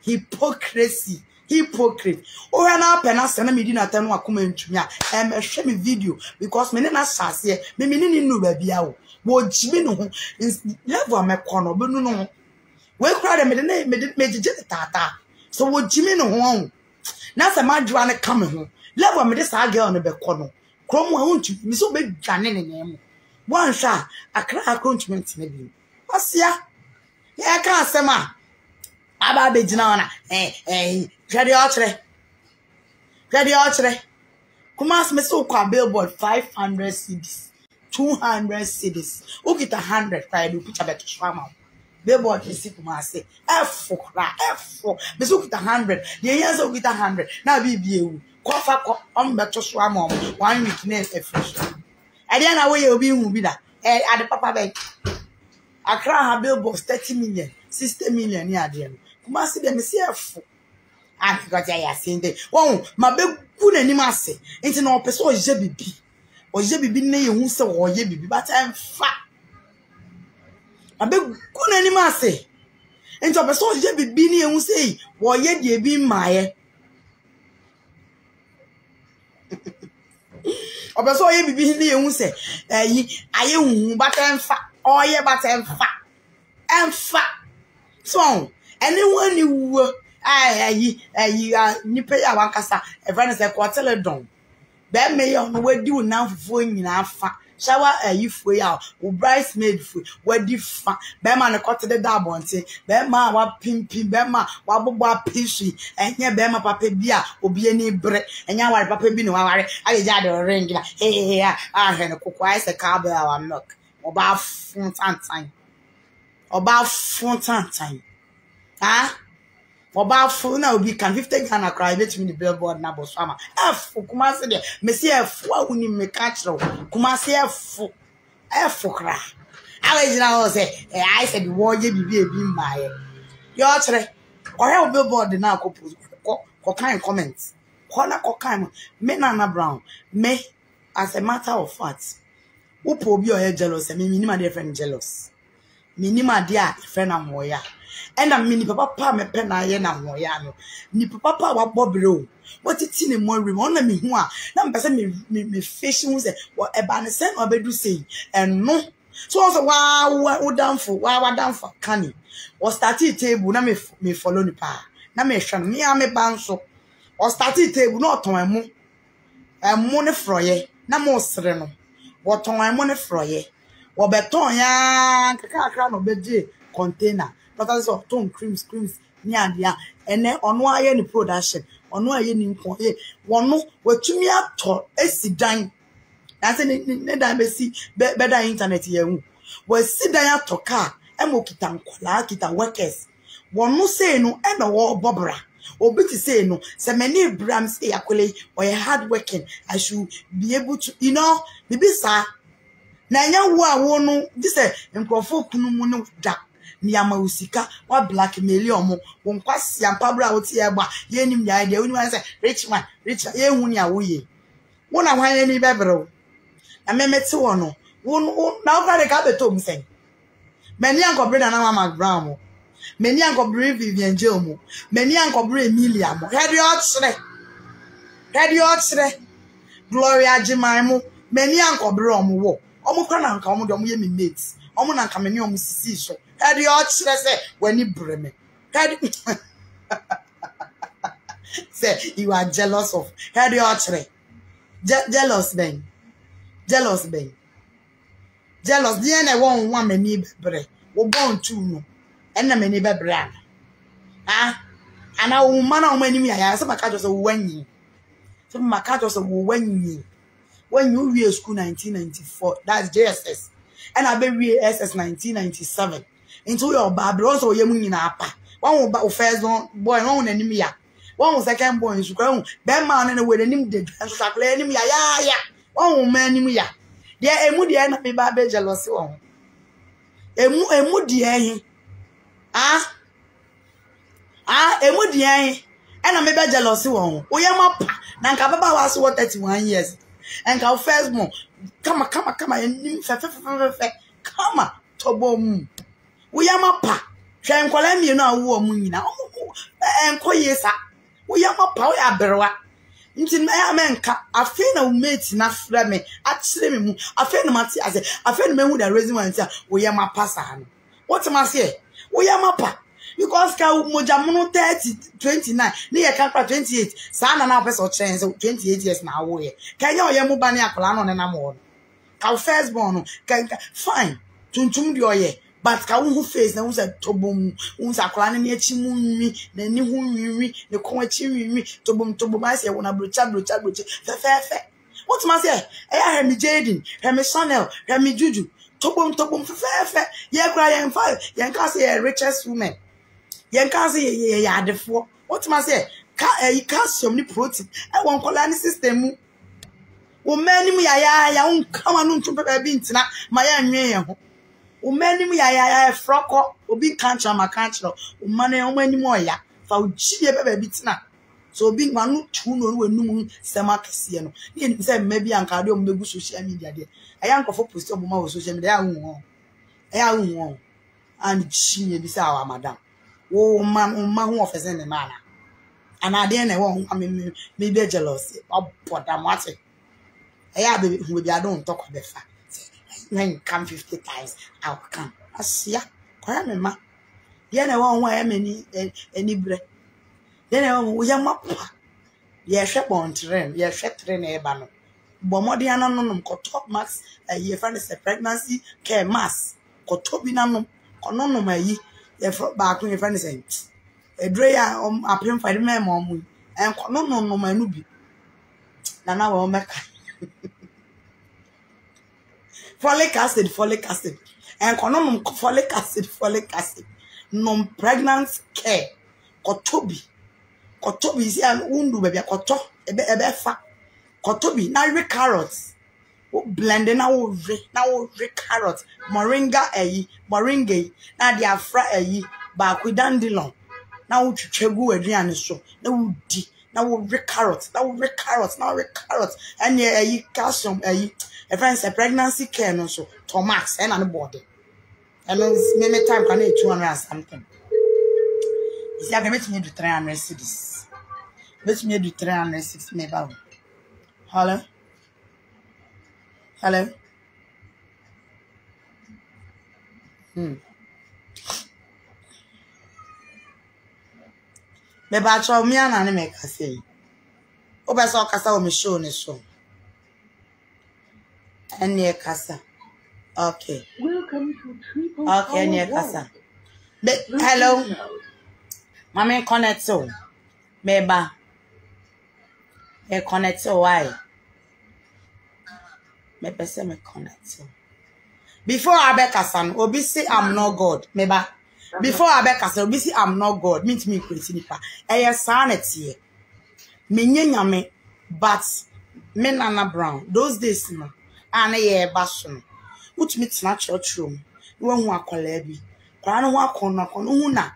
Hypocrisy. Hypocrite. Oh, and I'll pen us and me didn't attend what come to me. I'm a shame video because me nana sass here. Me meaning no baby out. What Jimmy no is never my corner, but no. Well, cried and made the jet tata. So what Jimmy no home. Now, some man Joanna coming home. Love me this girl on the back corner. Chrome won't you be so big Janin in him. One shot, I cry a crunchment maybe. What's ya? Yeah, I can't say ma. Aba be jina eh. Ready out today. Kumas me so kwa billboard 500 cities, 200 cities. Who get 100? Cry do picture better shwama. Billboard is sick Kumasi. F4. Me so get 100. The years so get 100. Now be you. Kofa ko on better shwama. 1 week next F4. And then away you be who be that. Eh, at the papa bank. Accra her billboard 30 million, 60 million near the end. Kumasi dem see F4. I got ya saying that. Oh, my baby, couldn't even say. It's an open source JBB. Or JBB, nay, who saw or JBB, but I'm fat. My baby, couldn't even say. It's open source JBB, nay, who say, or yet ye be my. Open source JBB, nay, who say, I am, but I'm fat. Oh, yeah, but I'm fat. I'm fat. So, anyone you were. Aye, you are nipping a wankasa, a friend is a quarter down. Be me on the way do now for in our fa. Shower a you free out, or bridesmaid free, where the fa. Bema and a cotton the dab on say, Bema, what pimping, Bema, Wabuba pinchy, and here Bema Papa Bia, or be any bread, and now Papa Bino, I had a ring. Hey, I had a cook, I said, carb our milk, about Fontan time. About Fontan time. Ah? About phone now be can 50 Ghana cry let me the billboard na Botswana f kumase de me see f wa woni me catch row kumase f kra I say I said the war je bi my your tre or billboard na ko ko kind comments ko na ko kind me Nana Brown me as a matter of fact upo bi o jealous me minima de friend jealous minima dia friend am hoya. And I mean, Papa, my pen, I am Moyano. Ni Papa, what Bobro? What it's in a more room on me, who are not person me fishing or a banner or bedu say, and no. So also, wow, down for, wow, down for canny. Or starting table, na me follow the pa. Na me shan me am a banso. Or starting table, not to my moon. A money froye, no more sereno. What to my money froye? Or beton, yank, a crown of bed container. Patterns of tone creams near the and then on why any production on why any point one no what to me at all as sit down as any see better internet here was sit down to car and walk it and kita workers one no say no and a war bobra or bitty say no so many brams a colleague or a hard working I should be able to you know the bisa now you are one this and provoke no dark. Niyama usika, wa blackmail omo, won kwasi ampabra oti egba, ye nim ya ide, oni wan say rich man, ye hu ni awoye. Won ahwan ni bebrew. Na memeti wono, won na ofa de ka beto msen. Meni an ko breda na Mama Brown mo. Meni an ko bre Vivian Joe mo. Meni an ko bre Emilia mo. Hedi o chre. Gloria Jimai mo. Meni an ko bre omo wo. Omo kwa na nka omo de omo ye mi mates. Omo na nka meni omo sisi so. Had your say when he breme. Say you are jealous of had your jealous. The end I won't want many bre. We're born to no. And I'm any bebra. Ah, and I will man on many. I have some catch us a when ye. Some catch us a when ye. When you real school 1994, that's JSS. And I be real SS 1997. Into your barbers or your moon in apa. One will first one boy on enemy. One was second boy in Sucron. Ben man and away the name did and suckle enemy. Ya. One man in ya. Dear Emu, dear, not be baby jealousy. Emu, dear. Ah, Emu, dear. And I may be jealousy. We am up. Nankababa was 31 years. And our first one. Come, and nim come, Tobom. We are my pa. Shame, call him, you know, woman. And call yes, we are my power, Berwa. Intin, I am in cap. I feel no mates enough, Remy. At Slim, I feel no matter as I feel men with a residence. We are my passan. What am I say? We are my pa. Because Mojamuno 30, 29, near Capra 28, San and Alpes or Chance 28 years now. Can you hear Mubania Colano and Amor? Cow first born, fine, Tuntum Doye, but Kaun who face now was a Tobum, who's a clan near Chimumi, the Nihumi, the Coachimi, Tobum, I say, when I brucha, the fair. What's my say? I am Jaden, Hemi Sonel, Hemi Juju, Tobum, fair, yeah, crying fire, Yankasi, a richest woman. Yankasi ye ya de fo. What ma say? Ka e calcium ni protein. E won kola ni system. Wo mani mu ya un kama no ntum papa bi ntina ma ya nwen ye ho. Wo mani mu ya froko obi kancha ma kancha. Wo mani o mani mu oya fa uji ye papa bi tina. So obi manu tu no ru enum sema kese no. Ni en say me bi anka de o mbegu social media de. Aya nko fo post o ma wo social media hu ho. Aya hu ho. And chi ye bi say our madam. Oh man, who offers any manner. And I didn't want, I mean, maybe jealousy. Oh, but I'm watching. I don't talk about that. When come 50 times, I'll come. I see ya. Correct me, ma. Then I won't wear any bread. Then I won't wear my papa. Yes, I won't train. Yes, I train a banner. Bomodiana num top max, a year friend is a pregnancy, care mass, cotobinanum, conono my ye, a frog back when your friend is a dreyer on a pin for the memo, and conono my nubi. Nana will make folic acid, and conono folic acid, non pregnant care, cotobi. Kotobi is an undu baby, koto, ebe fa. Kotobi, now re carrots. O blende now re carrots. Moringa eyi, moringa. Now they are fra eyi, ba ku dandelion. Now chuchegu edriani so. Now di, now re carrots, now re carrots. And ye eyi calcium eyi. A friend say pregnancy care no so. Tomax and an body. And many time can eat 200 and something. If you have me do 300 cedis. Let me do 360 mega. Hello? Hello? Me ba cho me anani me ka sei. O ba so kasa o me show ni so. Anye kasa. Okay. Welcome to Triple. Okay, anye kasa. Hello. Mama connect so. Meba. Me connect so why? Me person me connect so. Before Abekasan, Obi say I'm not God. Meba. Before Abekasan, Obi say I'm not God. Meet me crazy nipa. Eye sanity. Me nyanya me, but me Nana Brown. Those days no. Ana ye basun. Ut meet na church room. We who akole bi. Kwa no akon hu na.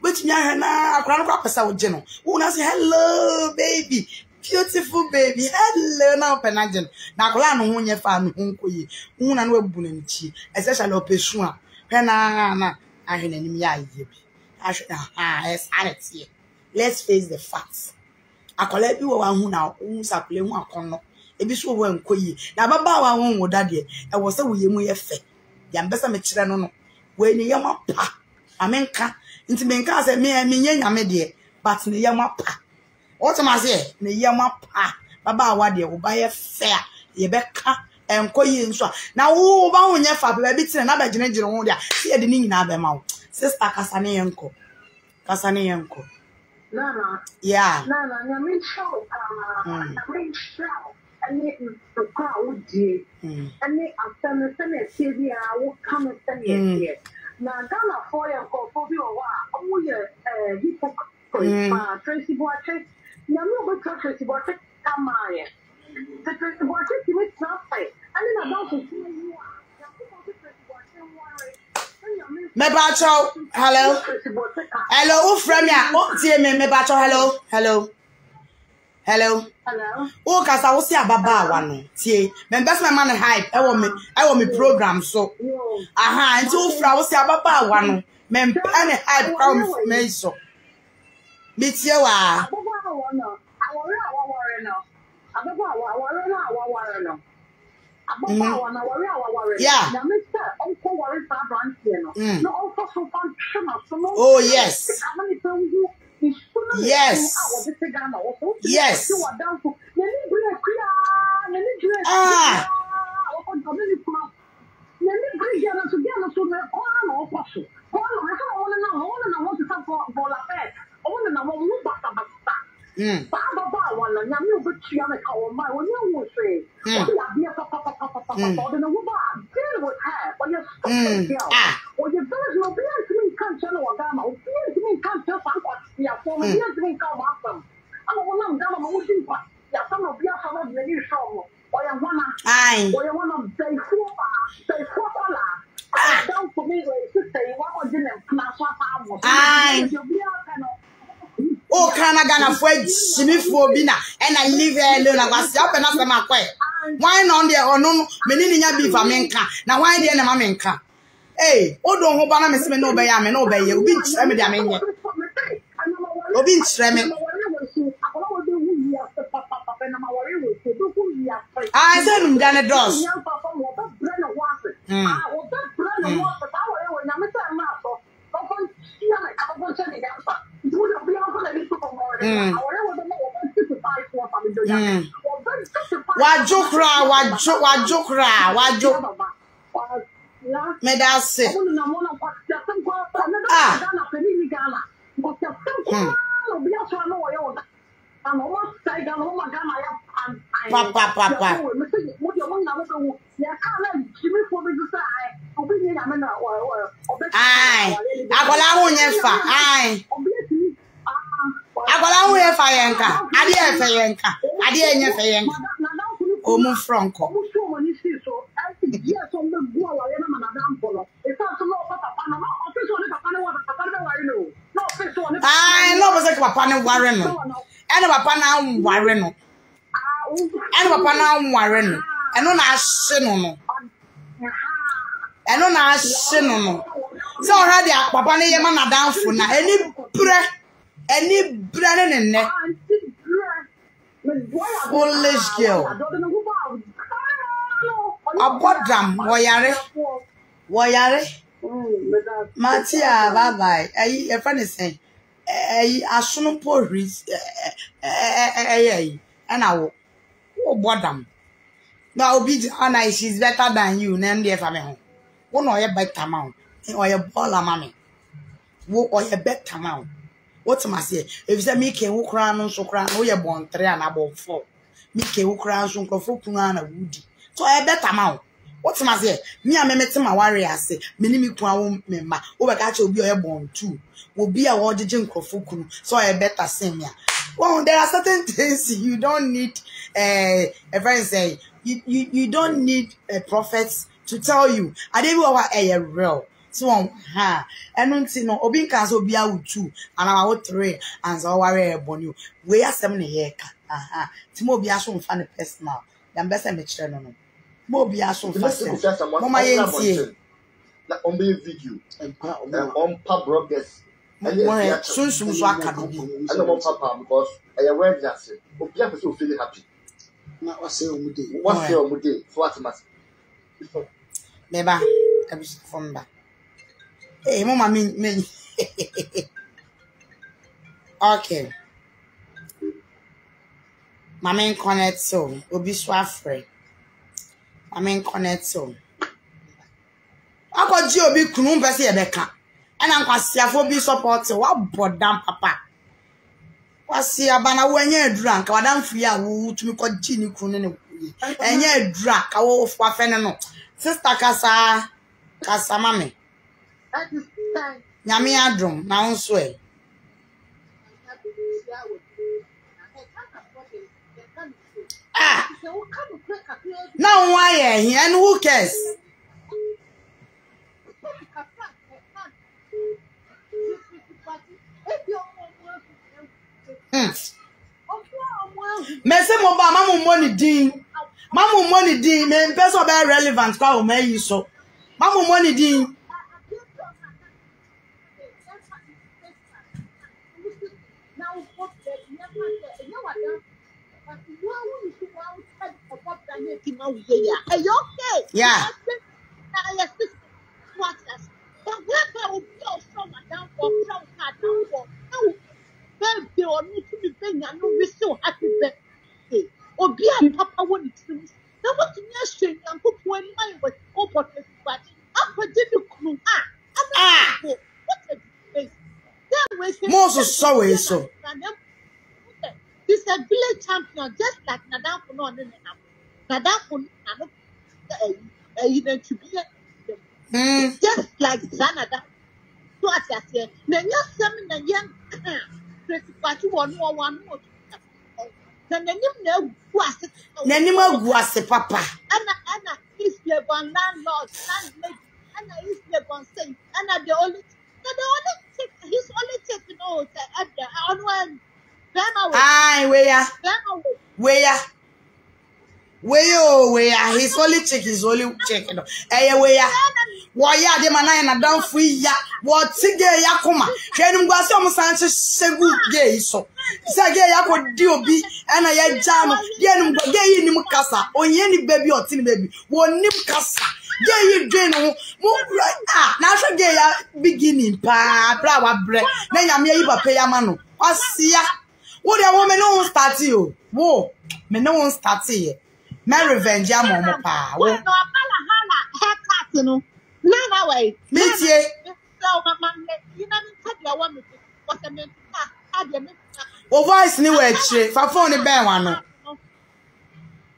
But me na akwa pesa wo je no. Wo na say hello baby. Beautiful baby. Hello na penagen. Na akwa no hunye fa no hunkoyi. Wo na no abu na nchi. Especially opesu a. Pe na ahwe nanim ya ye bi. Yes, honestly. Let's face the facts. Akola bi wo wan hu na wo sapele hu akono. Ebi so wo ankoyi. Na baba wa won wo dade. E wo se wo yemu ye fe. Ya mbesa me kire no no. We ni yema pa. Amenka Inti benka se me nyanya me de but ne yama pa. What am I say? Ne yama pa. Baba wa de wo ba ye fair. Ye beka enko yi nso. Na wo ba wonye fa ba bi tire na ba ginegire wo de. Se ye de ni nyina ba ma wo. Sister kasane ye nko. Kasane ye nko. Nana. Yeah. Nana, na me show me show. Ani to ka wo de. Ani after me se bi a wo ka me se ye. Now, Ghana for your coffee or what? Hippo, Tracy Borchett. Now, no, but Tracy Borchett, come on. The Tracy Borchett, you would not say. I did not know to see you. Mebacho, hello. Hello, Fremia. Oh, dear me, Mebacho, hello. Hello. Hello. Hello. Oh, because I will see a baba one. See, my best man hype. I want me program so. Aha, and so I will see a baba one. Men and hype comes me so. Meet you are. Yeah. Oh yes. Yes. Yes. Ah. Ah. Aye. Aye. Oh, Canada for Jimmy for Bina, and I live here alone. I was up and after my way. Why not there or no? Menina be for Menka. Now, why the Menka? Hey, oh, don't hope I'm a smen obey. I'm an obey. You'll be tremendous. I mean, you'll be tremendous. I said, I'm done a dose. Wajukra. Medase. Ah. Papa. Aye. I Omo Franco. I love us Papa Warreno. And Papa Warreno. And Papa Warreno. And on our sinono. And on our sinono. So already Papa Yamana down for now. Any bread in there. Foolish girl. I bought them. Why are they? Matia, bye bye. A friend is saying, I shouldn't pour this. And I bought them. Now, be honest, she's better than you. Name the family. One or your better amount, or your baller money. What or your better amount. What must say? If you say, make a crown, so crown, or your born three and above four. Make a crown, so for Punana Woody. So I bet amount. What must say? Me, I met my warrior, say, Minimi Crown member, over catch will be a born too. Will be a water junk of Fukun, so I better send ya. Well, there are certain things you don't need a friend say, you don't need prophets to tell you. I didn't know what a real. So, and don't see no Obin can so be out too, and our three and so worry upon you. We are 7 years. Timo be so funny personal. Then best I make sure no. Mobi are so fast. Mama ain't on the video on pub broadcast. Soon, so I can't know Papa because I went that say, Obia so feeling happy. Now, what's your mood? What's your mood? So what must Neba, I wish from back. Hey, Mama, me. Okay. My main connect so will be swafre. My main connect so. I got you be kunum besi ebeka. And I'm quite siafo be support. What brought down Papa? What see a banana when you're drunk? I don't fear who to me called Ginny Kunin. And you're drunk. I will fafenano. Sister Casa Mammy. Nyame adrom na wonso e ah now why here and who cares mese mo ba mamu money din me person be relevant kwa o me yi so mamu money din yeah. So this is a village champion, just like Nana Brown. Just like Zanada. So I say, Nenima Papa. Anna East Legon landlord, landlady, Anna East Legon saint, Anna the only he's only taking out at the onward. Aye, where he's only checking. Aye, where? Why the man I down free ya? What tigger ya kuma? Can you go some Sanchez Segu gay so? Sagaya could do be and I jam. Yen gay in Mukasa or any baby or tin baby. One nip cassa. Gay you drain. Now gay beginning pa flower bread. Then I'm here pay a manu. What ya woman no one start you? Whoa, me no one start here. My revenge, I'm on my power. No, I'm not a way. Oh, why is new age? For phone, the bear one.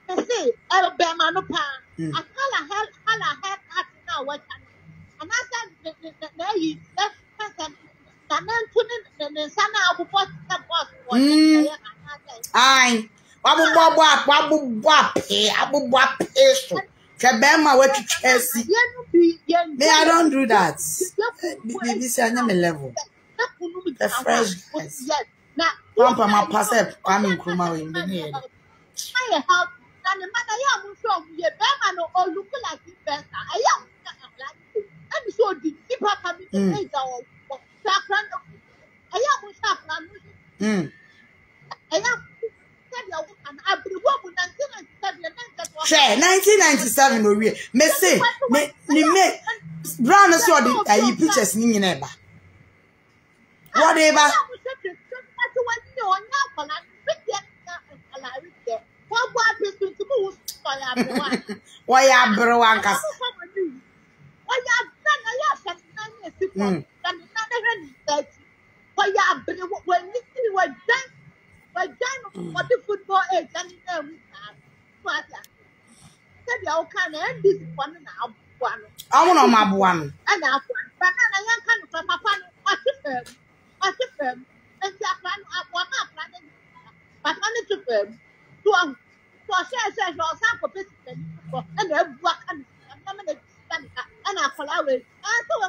I say, I'll bear my no power. I call a hell, haircut now. What? And I said, there you left. I don't do that. Level. The fresh guys. Share 1997 or we may say, Brown saw the pictures in neighbor. Whatever. Why are Browancas? Why are Browancas? I want on my one. And I from my firm. And I to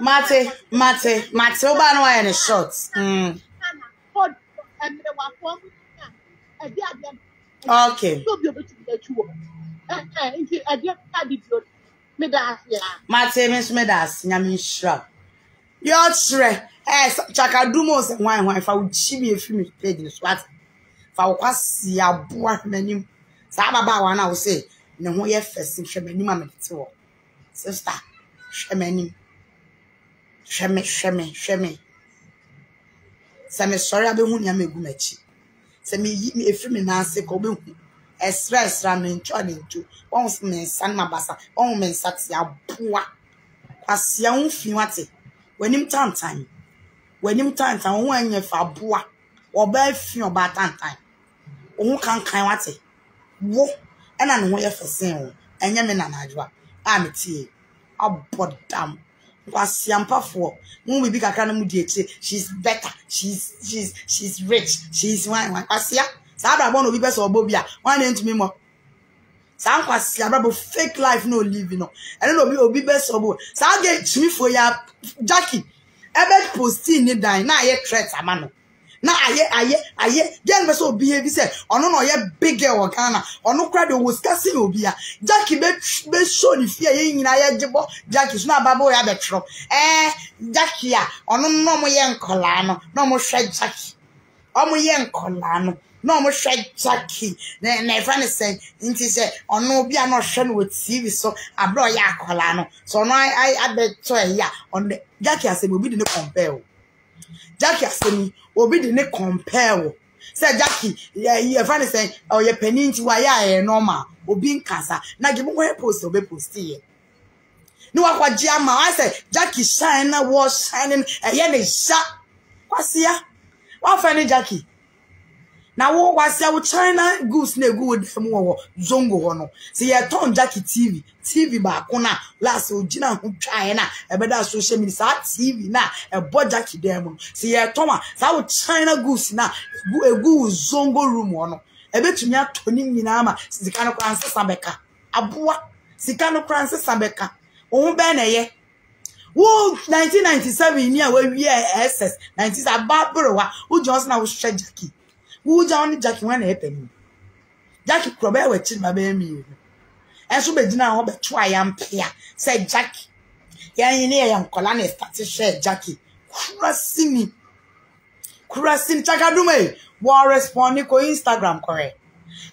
Mate, and a shot. Okay. Mate, Miss Medas, Yamin Shrub. Your tre, as Chakadumos and wine, if I would chibi a few pages, what? For what's your board menu? Sababa, one I will say, no more first in Sheminimum at all. Sister, Shemenim. Sheme. Some sorry, I be who Yammy Gumechi. Send me a few minutes, a cobu. A stress ramen turning to once men San Mabasa, all men Satsia Pua. As young Fimati, when him time, and when you for Pua, or bear few about time. Oh, can't Kaimati. Wo, and I'm way for sale, and Yemen and Adwa. I'm a tea. I'll put down. Was Yampa for when we be a canon with she's better, she's rich, she's wine. Pasia, Sabra won't be best or Bobia, one ain't me more. Sam was Sabra fake life, no living, and it'll be best or Bob. Sal get me for ya, Jackie. I bet posting it die, now yet threats a man. Now I hear, then we so behave, he said, or no, ye big girl, Kana, or no cradle was casting Obia. Jackie be shown if you're in a jibbo, Jackie's not babo abetro. Jackie, or no more young colano, no more shed Jackie. Or more young colano, no more shed Jackie. Then I finally said, and she said, or no, be not shown with TV, so I blow ya colano. So now I bet to ya on the Jackie as it will be the compel. Jackie has me obi de ne compare say Jackie your friend say oh your penin ti waya normal obi nkasa na give me post obi post here no wa kwaji ama I say Jackie shine na was shining here ne sha kwasia wa fani Jackie na wo kwasia wo China goods na egu with dem wo zongo ho no say you turn Jackie TV ba ko na last ogina ho twae na ebeda social media sa TV na ebo Jackie dem no say you turn sa wo China goods na egu zongo room ho no ebetumi atoni nyina ma sika no kran sesabeka aboa sika no kran sesabeka ohun be na ye wo 1997 ni a we SS 90s ababro wa wo just na wo hwe Jackie who down Jackie when happened? Jackie Crobell were children by me. And so Bedina Hobber triumph here, said Jackie. Yan near young Colonel started share Jackie. Crossing me. Crossing Chakadume. War responding to Instagram, correct.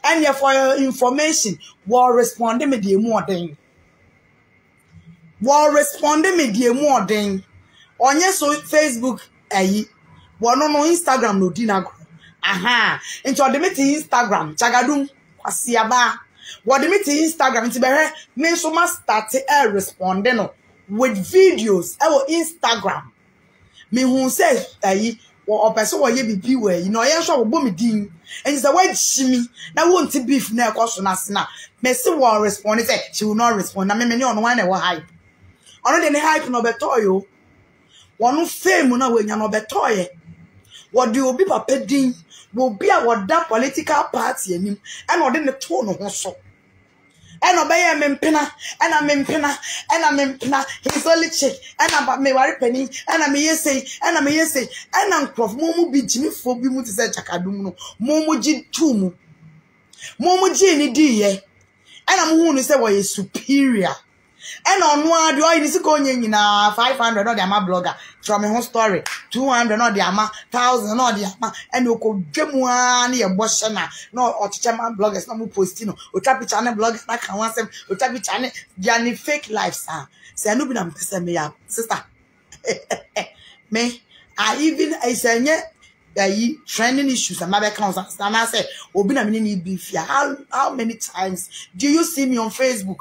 And here for your information, war responding me dear more thing. War responding me dear more thing. On your so Facebook, eh? One on Instagram, no dinner. Aha, into the meeting Instagram, Chagadum, Kwasiaba, What do you mean Instagram? Tibere me so ma start to respond no with videos. Our Instagram. Me who says ayi or person who ye be beware. You know I show we me din. And it's the way Jimmy that won't beef na question as na. Me see what respond say she will not respond. Na me no one na what hype. Ono de ne hype no beto yo. One fame na we nya no beto ye. What do you be papa din? Will be our that political party and him, and within the tone of also. And obey a mempina, and a mempina, and a mempina, his only check, and about me worry penny, and I may say, and I may say, and Uncle Momo be Jimmy for Bimu to say Chakaduno, Momoji Tumu, Momoji any dear, and I'm who is a superior. And on one do I is going in 500 or the ama blogger from a whole story, 200 or the ama, 1,000 or the ama, and you could give one a boshana, no or chairman bloggers, no more postino, or trap channel bloggers like I want them, or trap channel, the fake life, sir. Say, I know I'm person, me, sister. Me, I even I say, yeah, trending issues and my backgrounds, and I say, Obina mini beef. How many times do you see me on Facebook?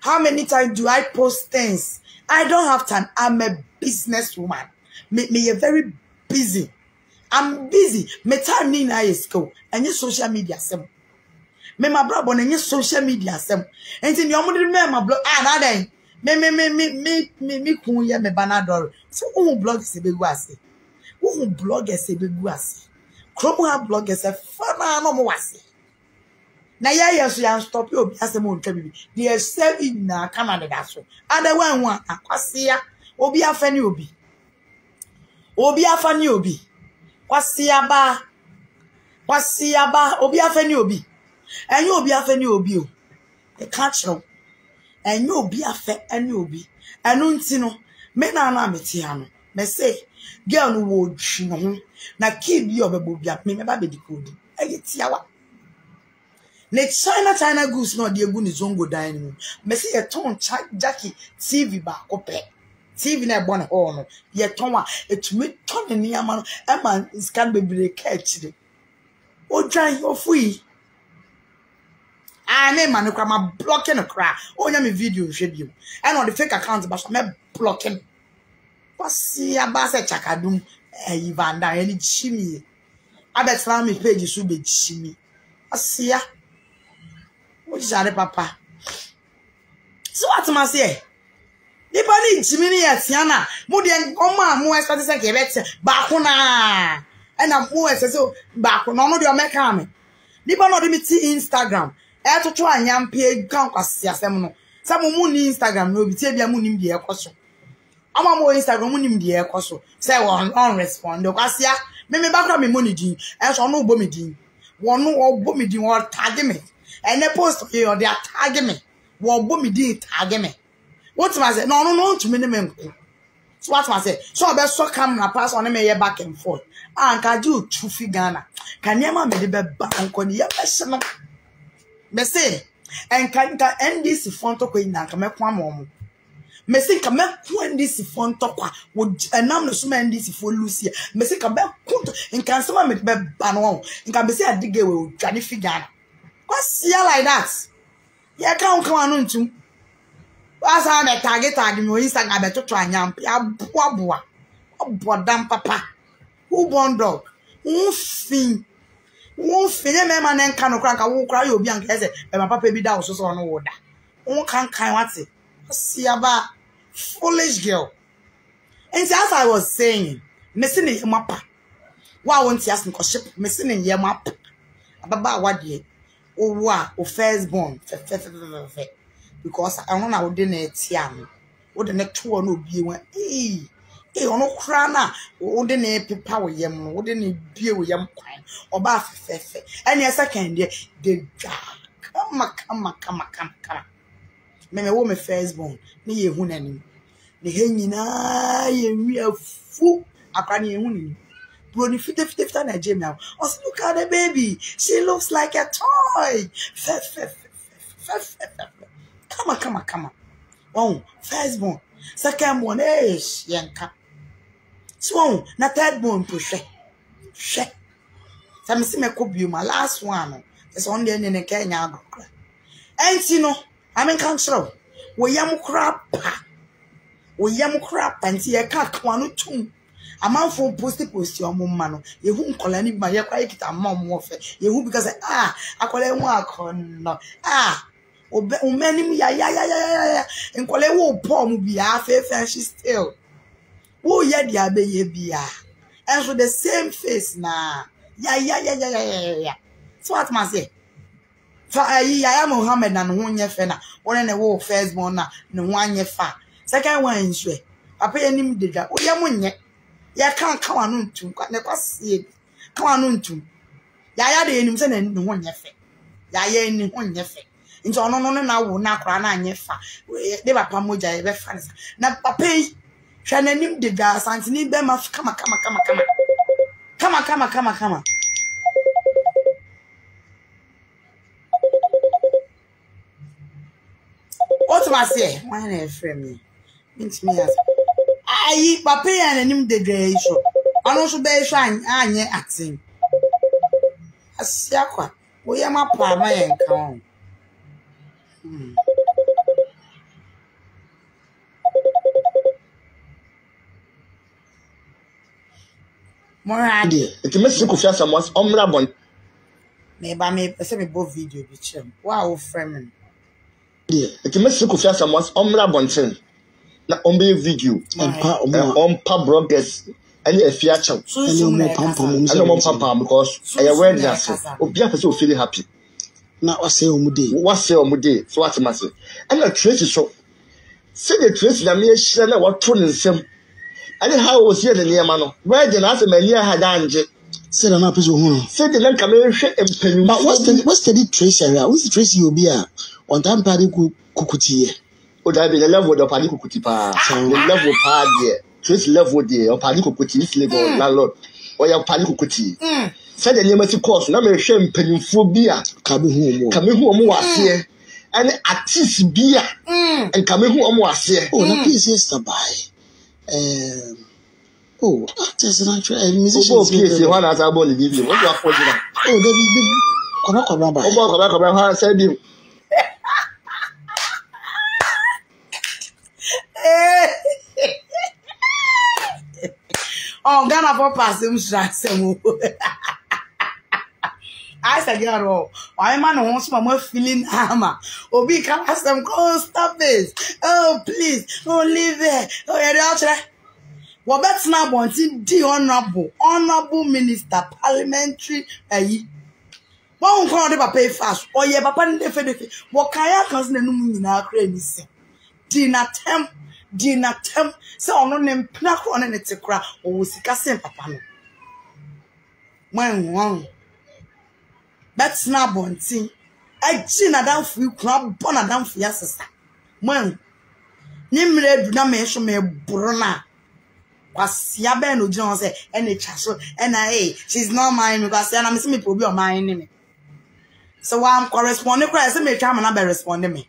How many times do I post things? I don't have time. I'm a businesswoman. Me a very busy. I'm busy. Me time ni na school. Any social media sem. Me my blog on any social media sem. Anything you want to me my blog. Ah, na dey. Me kunye me banador. So who blog is a big wasi? Who blog is a big wasi? Kromo ha blog is a fana no mo wasi. Na ya yesu ya stop you obi asem on twa bibi de yesu na Canada da so ada wanhu akwase ya obi afani obi kwase ya ba obi afani obi o e ka chiro enye obi afa ani obi anu ntino me na na meti ha no me say girl no wo dwi no na kid bi obebobia me ba be dikodi e tiawa. Ne China goose no de gun zongo dining. Me say a ton Jackie TV ba ope. TV na born no. Ye tonwa it me ton ni ama no. E man is can be breaked. O dwan ofui. Ah me man kwa ma blocking kra. O nya me video hwe bio. E no the fake account ba so me blocking. Kwasi aba se chakadum e Ivanda any chimi. Abetla me page so be chimi. Asia papa. So what must say? Nobody Jimmy Siana, Mudian, Oma, more expensive Bakuna, and I'm more expensive Bakuna, your mechanic. Nobody not even see Instagram. I to try and young Pierre Gankasia Seminole. Some moon Instagram will be Tabia Munim dear Cosso. I'm more Instagram Munim dear Cosso. Say one respond, Docasia, maybe Bakami Munidin, as on no Bomidin. One no Bomidin or Tadime. And they post here or they are tagging me. What boomy did tag me? What I say? No, to minimum. So what I say? So I best so come and pass on me back and forth. And can do two Ghana. Can you man be back and call you personal? Me say, and can end this front of in and come one. Me say come end this front of would and I'm the summer this for Lucia. Me say come back and can someone be banner. And can be say I dig away with Johnny Figana. What's here like that? You can't come on to. What's on the target me Instagram better try and boa damn papa. Who born dog? Who fin man and can't crank a woo cry you be and say, but my papa be down so on order. Who can't kind what's it? See about foolish girl. And as I was saying, missing in your map. Why won't you ask me for ship missing in your map? About what ye? Owa, o first born, because I don't know dinner tiam. What the next two no be one. Eh, on no crana, or the name paper with yam, or the name beer with yam crime, or bath fefe. And yes, I can, they come. Mammy woman first born, me ye hooning. The hanging eye, ye a fool, a cranny hooning. Brody 50 Nigeria. Oh, look at the baby. She looks like a toy. Come on. Oh, first one. Second one. Eh, yanka. So, na third one push. She. So, me see me could be my last one. That's only in Kenya. Entino, I mean control. We yamu crap. We yamu crap and see a cat one two. A man from posty post your mano. You won't call any by your quiet mom warfare. You who because I call a walk on many ya and call a woe palm be a fair fancy still. Oh, yeah, dear, baby, and with the same face now. Yeah. So what must say? For I am Mohammed and one year fena, or in a war first born, no 1 year far. Second one in Sway. I pay any did that. Oh, yeah, 1 year. Ya can't come on to come on to. Yaya the innocent and 1 year. Yaya in 1 year. Into no, now will not run 1 year far. They were Pamoja, reference. Now, pay. Shanenim de gas and need them off. Come on. What was it? Why not frame me? Mint me as I papa and him the day show. I know should be shine and ye acting. As Yaqua, we are my palma and come. Moradi, it must be confused. Someone's umbrabon. Neighbor may send me both video bitch. Wow, framing. Yeah, it must be confused. Someone's umbrabon. Na umbe video. Umpa broadcast. Any feature. I don't want pam because I wear glasses. Obia person will feel happy. Na wase omude. So what must say? And the trace is so. See the trace na me share na what turn insem. And how was here the near man? Where the last man here had Angie said an episode. Said the land coming and but what's the trace area? What's the trace you'll be at? On time party cookutier. Would I be the level of Panico Kutipa? The level pad here. Trace level there or Panico Kuti, East Legon, landlord, or your Panico Kuti. Said the name course, no mere shame penny for beer. Coming home was here. And artist beer. And coming home was here. Oh, the piece is to buy. Oh, actors and actors, musicians. Oh, one as I born in the what you are forging. Oh, David, come on, said him. Oh, Ghana for passing Samu. I said, Yaro, why man wants my more feeling hammer? Oh, be come ask them, oh, stop this. Oh, please, don't leave there. Oh, you're out there. Well, that's not wanting the honorable minister, parliamentary. Won't call the pay fast. Oh, yeah, but I'm defending. What can I consider? No, no, crazy. Dinner temp. So, no name, pluck on an etcra or Sikasim, Papa. When one. That's not bonting. I chin a down for you, club, bona down for your sister. Well, Nimre Dunamish me Bruna was Yabeno Jones and a chasso and I. She's not mine because I'm seeing me probably mine. So I'm corresponding, I may try and be responding me.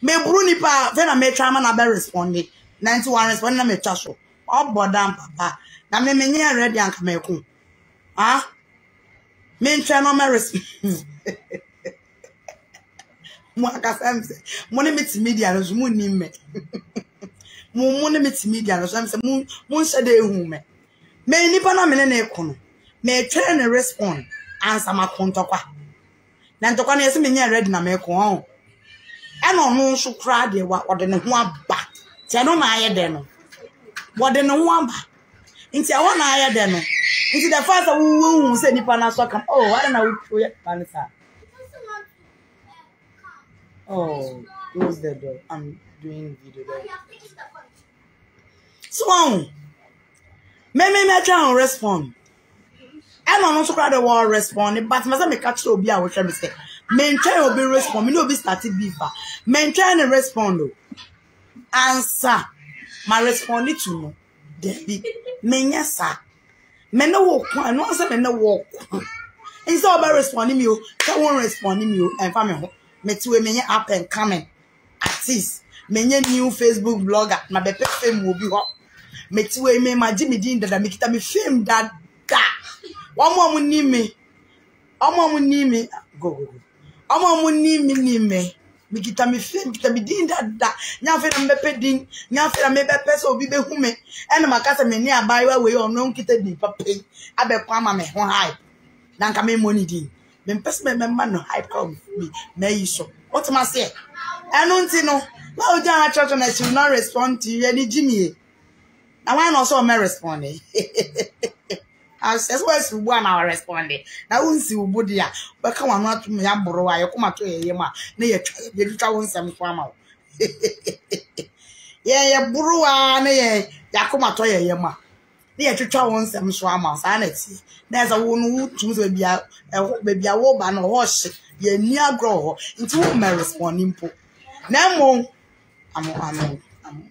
May Brunipa, then I may try and be responding. 91 responding, I'm a chasso. Oh, bodam, Papa. Now, me near ready and come here. Ah? Men try no mercy. Mwakasamse. Mone meti media no mu ni me. Mone meti media no samse mu shade ehu me. Me nipa na mele na ekono. Me try na respond answer ma kontokwa. Na ntokwa na yesi me nya ready na me ekon. E no no so kra de wa ode ne ho aba. Tie no ma aye de no. Wode ne ho aba. Nti e wo na aye de no. Into the first who said Nipana so come. Oh, I don't know who yet Panasa. Oh, close the door. I'm doing video there. So, me try and respond. I don't know so crowd the wall respond, but must make catch to be our mistake. Men try will be respond. Me no be started beaver. Men try and respond. Answer. My responded to me. Debbie. Men yes, sir. Men no walk, I know some men no walk. Instead of responding you, someone responding you, and family me too many up and coming artists, many new Facebook blogger, my baby fame will be up. Me too my Jimmy Dean that I make it me fame that. One more need me. Go. One more need me. mi kita mi film kita mi din dada nyafe na mbepe din nyafe na mbepe so bi be hume ene makasa me ni abaiwa we ono kita di papai abekwa ma me ho hype na nka me money din me mpese me ma no hype come me me so what am I say eno nti no na oja ha church na she will not respond to you any jimmy na why no so me respond as well one hour responding. Now, once you would ya, but come on, not me, I'm borrow. I come to a yama. Nay, you travel some farm out. Yea, burua, nay, Yakuma to a yama. Nay, you travel some swam out, sanity. There's a woman who chooses be a woman or wash, ye near grow into my responding po. Nemo, I'm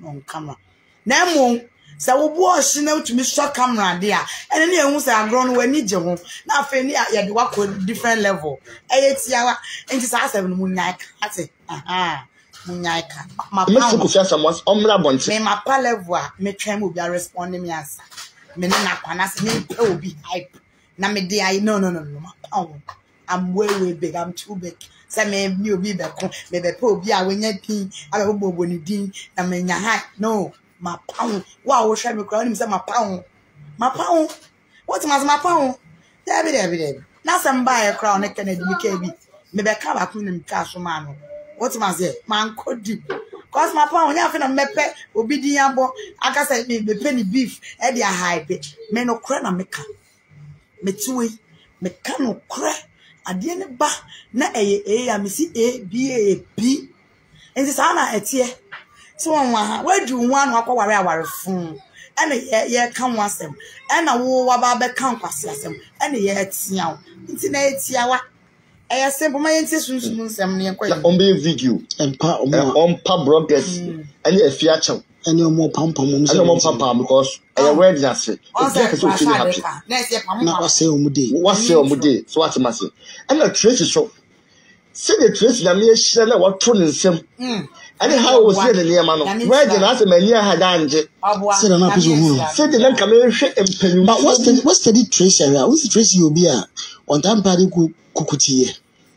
on camera. Nemo. So wash now to Miss Camera dear, and any who's a grown when need your home. Now Fanny at work with different level. 8 hour and just ask them Munak. I say, aha, Munak, my palevoa, me tram will be responding me answer. Menina Panas, me will be hype. Namedi, no, I'm way big, I'm too big. Some may be back home, maybe poor be a winner pin, I will go when you ding, and when your hat, no. My pound. Wow, shall we call him my pound? My pound? What must my pound? Debbie. Now some buy a crown, I can be. Maybe I come back with him, cash for man. What must it? Man could do. Cause my pound, nothing of my pet will be the ambo. I can say me penny beef at their high pitch. Men no cran and make up. Me two, me canoe crack. I didn't ba. Na a, I see a, b, a, b. And this honor at here. So where do you want to worry our phone? And a year come once them, and a war about compass them, and a year it's now. Internet, yawa. I simple my institutions, some near only video and part on pub broadcast and a fiatal and your more pump, and more pump because I read that. What's your moody? So what's the matter? And a trace is so. See the trace, the mere shell, what turning some. Anyhow, was here the near man. Where the last man here had angel. Said an apple. Said the man come in and penny. But what's the trace area? What's the trace you'll be at? On time party cookie.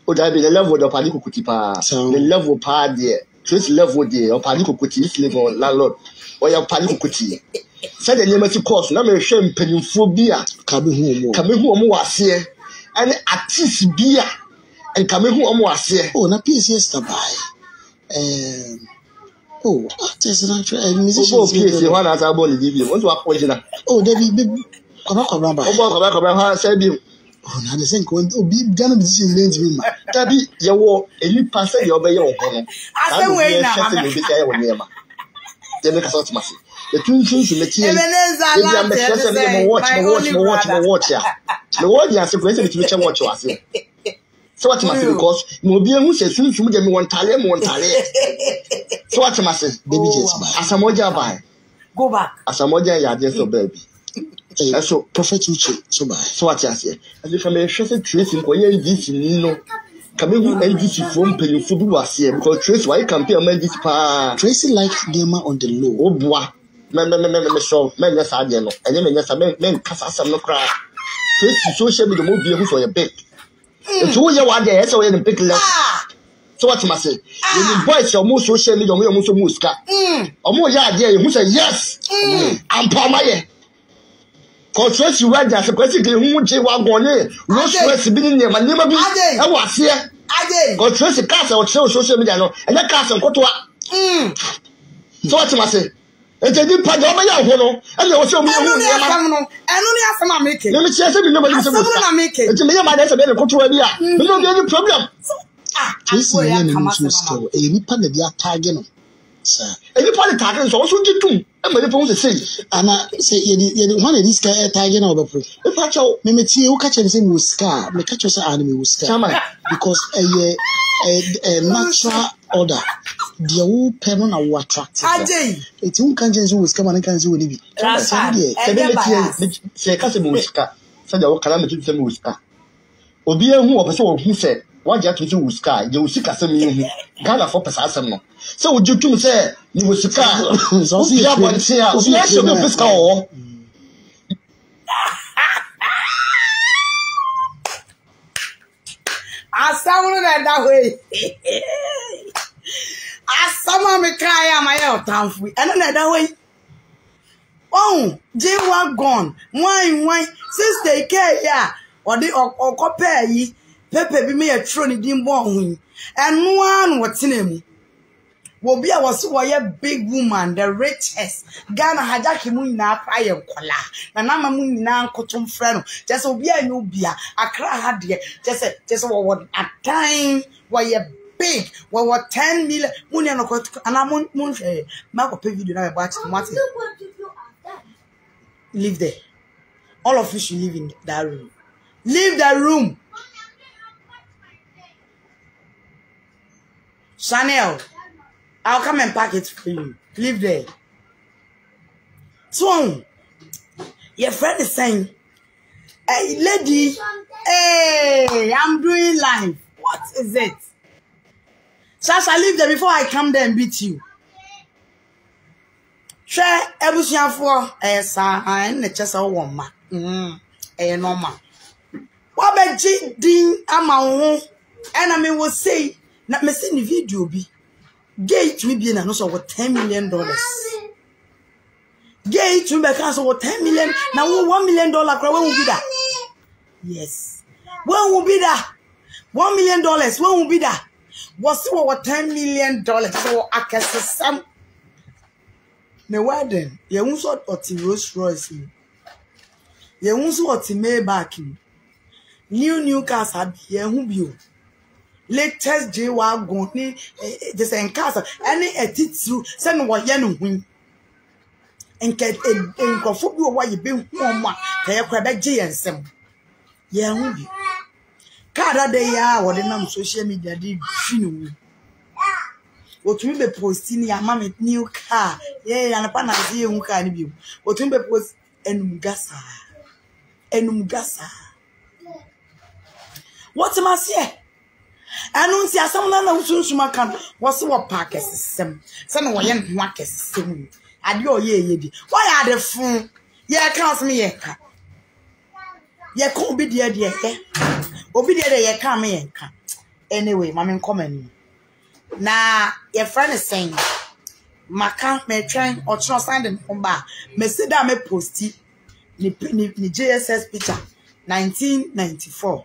Would I be the level of the party cookie pa? The level pa dear. Trace level dear or party cookie is living on landlord or your party cookie. Said the name of the course, no shame penny for beer. Coming home was here. And artist beer. And coming home was here. Oh, not piece yesterday. Oh, artists and musicians. Oh, Debbie, come on, said you. Oh, now the same going to be done musicians names with my Debbie, your war, and you pass your way on. I don't wait now. They make us out massive. The two things you make here. Watch. The world has a great literature watch to us. So what must because Mobia who says soon to them one talent. So what must baby just buy as a moja buy. Go back. As a moja ya just baby. So prophet you so buy. So what I say? As if I'm a trusted trace in Koya this Nino. Coming who LDC from Penifubu was here because trace why can't be a man this pa tracing like gamer on the low. Oh boy. Men so men yes I know. And then yes I men cast some no cry. Trace social media will be for your bed. Two-year one day, so in big less. So what must say? You boys your most social media, your most muska. Or more yard, you say yes. I'm Palmaye. Contrast you right there, so basically, who would you want one day? Lost responsibility, my name of I was here. I did. Contrast the castle or social media, and that castle go to what? So what must say? And they did Padoma, you know, and they also made a making. Let me say something about making. It's a million my death, a better control. You don't get any problem. This is sir. And you probably target also did too. And my phone says, and I say, one of these guys tagging over proof. If I shall Mimeti, who catch anything with scar, may catch us an enemy with scar because a natural order. The old permanent are attractive. It's who can't always come and can't do it. Say, Casamuska, said our calamity to Muska. Obia, who of who said, why you have to do Muska? You will see Casamu, Gala for Passasamo. So would you two say, you will see Casamu? So see up and say, I should be fiscal. I sounded that way. As someone me cry, am I out of free? And another way. Oh, J one gone. Why? Since they care, yeah. Or they or compare ye. Pepe be me a throne in born. And one what's name? Wobia was a big woman, the richest. Ghana Hajaki Moon na fire cola. Nana Moon na cotton friend. Just obia no beer. A cry had dear. Just what a time why a big. Well, what 10 million moon and a moon. Marco Pavy do not watch Martin. Live there. All of you should live in that room. Leave that room. Chanel. I'll come and pack it for you. Live there. So, your friend is saying, hey, lady, hey, I'm doing live. What is it? Sasha, leave there before I come there and beat you. Share everything for a sign, a chest of woman. A normal. What about G. D. Amao? And I mean, will say, not missing the video be. Gate will be an also over $10 million. Gate will be over $10 million. Now $1 million. When will be that? Yes. When will be that? $1 million. When will be that? What's over $10 million? So I can see some. Now why then? You won't sort of Rolls Royce. You won't sort of Maybach. New cars are here. Who be? Latest J wagon ni this encounter any edit through send what you win and get in comfort why you been home they crab J and some yeah who cada day or the name social media did you what will be posting your mammy new car yeah and a pan idea who can you what will be post and umgasa what must say. And once you some land who soon can what's what park is some way market soon. I do ye. Why are the phone? Yeah, counts me ye. Ye could be dear dear. Obi dear ye come here. Anyway, my comment. Nah, your friend is saying my camp may train or trust and combat. Me sit down me posty ni JSS picture 1994.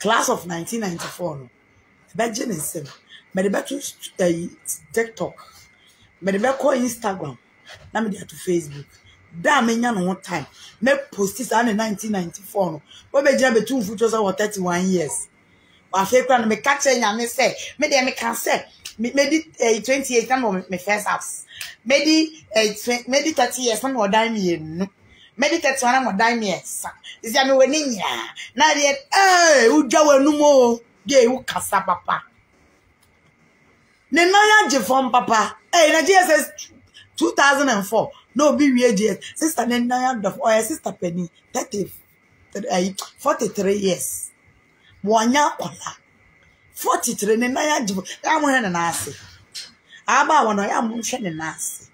Class of 1994. Belgian is same. But the better TikTok. But the better Instagram. Now me there to Facebook. That me no one time. Me post this in 1994. No. But Belgian between futures over 31 years. I feel proud. Me catch any me say. Me there me can say. Me did 28 time of me first house. Me did 30 years time of die me no. Me did 31 time of die me. This year me winning ya. Now there eh ujawe no more. Gay who cassa papa. Nenaya Jefon papa. Hey, Nigeria says 2004. No be weird. Sister Nenaya of oil, sister Penny, 43 years. Wanya Kola. 43 Nenaya Jefon. I'm on hand and assy. Abba one I am on hand and assy.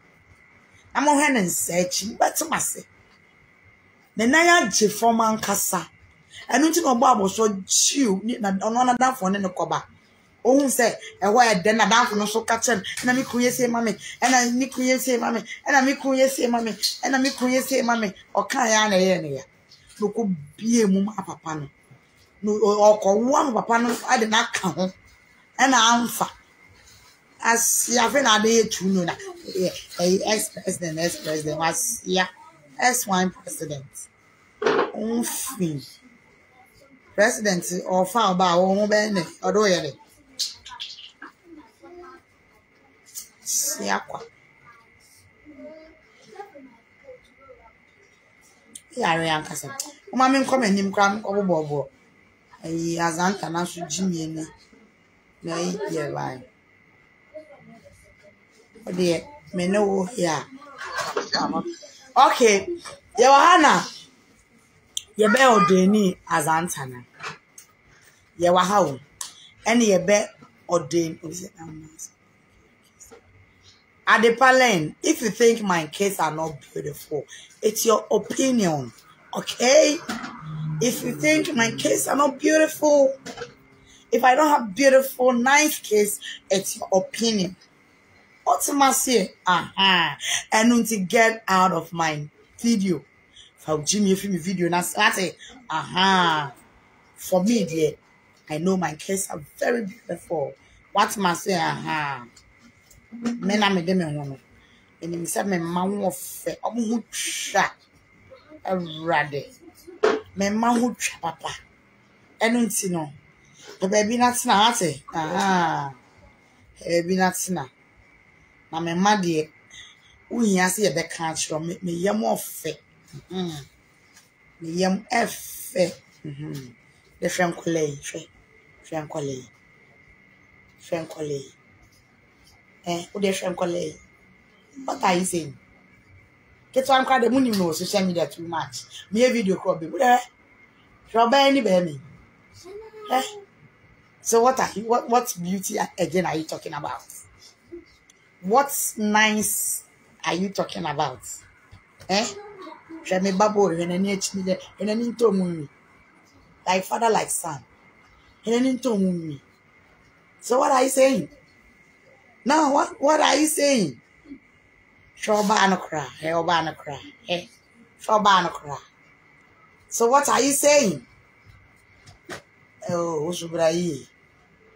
I'm on hand and searching, but to mercy. Nenaya Jefon man cassa. I don't know about was so chew, not down for no coba. Oh, say, and why then a down for no so catching, and I make you say, Mammy, and I make you say, Mammy, and I make you say, Mammy, and I make you say, Mammy, or Kayana area. No could be a mumma papano. No, or one papano, I did not come. And I'm fat. As you have a day to know, ex-president, ex-president, as yeah, ex-wine president. Oh, free. President or found by one man or do it. Siakwa. Yare Ankasa. Mammy come and him cram over Bobo. He has Aunt Anasu Jimmy. Nay, dear line. Oh dear, me know here. Okay, Johanna. Ye be ordeni as antana. Ye wahaw. Any ye be ordained. Adepalen, if you think my kids are not beautiful, it's your opinion. Okay? If you think my kids are not beautiful, if I don't have beautiful, nice kids, it's your opinion. Otimasi aha. And until get out of my video. For Jimmy film video na say aha. For me dear, I know my kids are very beautiful. What must say aha. Men are me dem hono. And me say me man wo fe, omo hu twa. Awrade. Me man hu twa papa. And until no. The baby not snatty. Aha. Baby not snatty. Na me ma de uhia se ye be kan chiro me yam ofe. Me yam efe. The Francolay. Eh, who the Francolay? What are you saying? Get one card the moon knows social media too much. Me a video crop be there. Any baby. Eh? So what are you? What beauty again are you talking about? What nice are you talking about? Eh? Like father, like son. So what are you saying? Now what are you saying? So what are you saying? Oh, what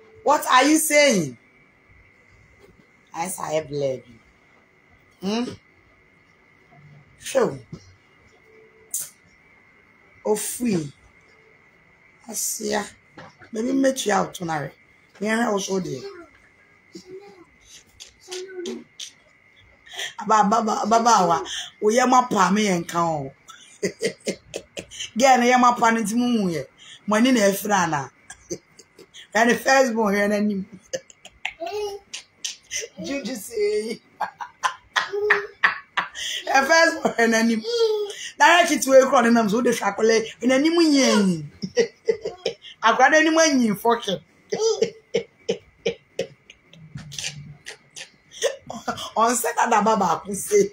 are you saying? As I have led you. Show. Oh, free. I see ya. Maybe meet you out tonight. Me and I also there. Baba, we are my palmy and cow. Again, I am my palmy's moon here. My name is Frana. And the first born here, and you. Juju say. The first born here, and you. Now I keep to a corner, and so the chocolate in a new yen. I've got anyone you fortune. On Saturday, Baba, who say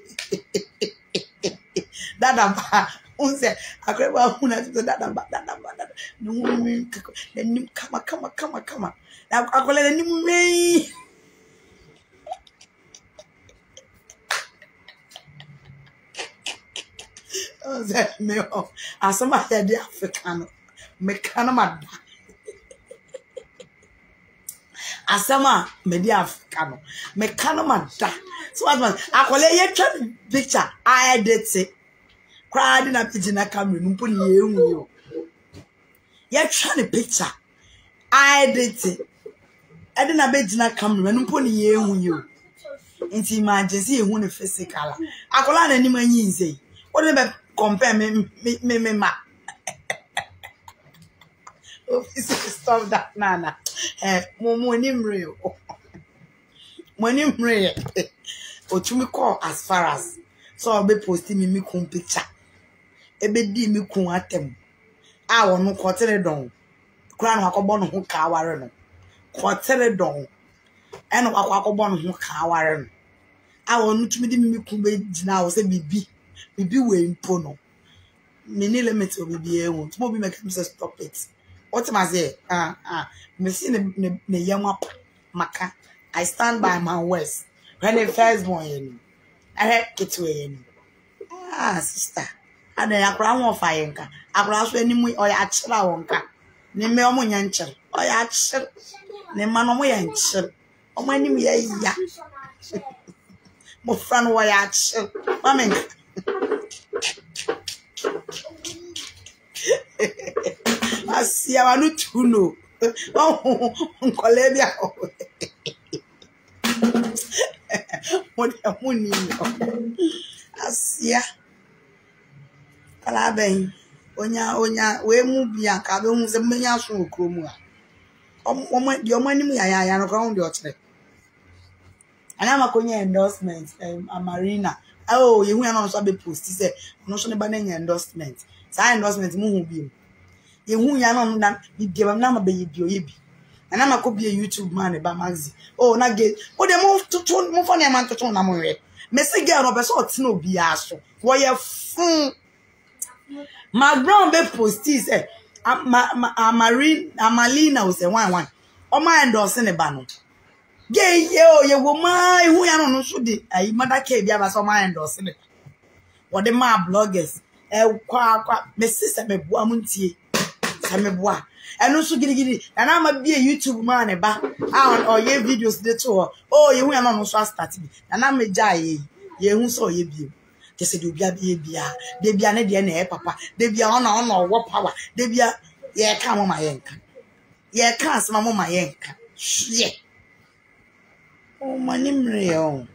that I could well that no woman, then come. Now I call it a new way. Oh, that me, oh, I saw my head the African. Mekanama Asama media Africano Mekanama da. So as much I call a picture, I did say cried in a pigeon. I come in put you. Yet trying a picture, I did say I didn't a bed come in put you. It's emergency who the physical. I call an animal easy. What about compare me, ma? Stop that, Nana. Money real. Or to me call as far as so I'll be posting me cum picture. A bit me cum at them. I will no quarter down. Crown Wakobon who cowarden. Quarter down. And Wakobon who cowarden. I will not meet me cumbage now, say be wearing pono. Mini limits will be able to be make himself stop it. What am I saying? I stand by my words. When the first born, I had it way. Ah, sister. And then I crown of fire. I cross any way or I chill on car. Name me a moon chill. Or I chill. Name man away and chill. Oh, my name, yeah. My friend, why I chill. Mammy. I see I want to know. Oh, Uncle Levia. What a money. I see. Alaben. Onya, we move ya, cabin, the mania so crumua. Oh, your money, I am around your trip. And I'm a conya endorsement, a marina. Oh, you will not be post. He said, no, so about any endorsement. Sign endorsement, move you. You know, you give a number, baby. And I'm a copy a YouTube man about Maxi. Oh, not get. Oh, they move on your man to turn amore. Messy girl of a sort, no be ass. Why you're fool. My brown bed post is a marine, a malina was a one. Oh, my endorsing a banner. Gay, yo, ye woman, who are no should I mother cave, you have my endorsement. Or the ma bloggers, my sister, my boy, Munti, my boy, and also giddy, and I might be a YouTube man about how or ye videos the tour. Oh, you are no so starting, and I may die, ye who saw ye be. They said, you be a baby, they be an idea, papa, they be on or what power, they be a ye come on my yank. Ye can't smell my yank. Yeah. Oh, my name real.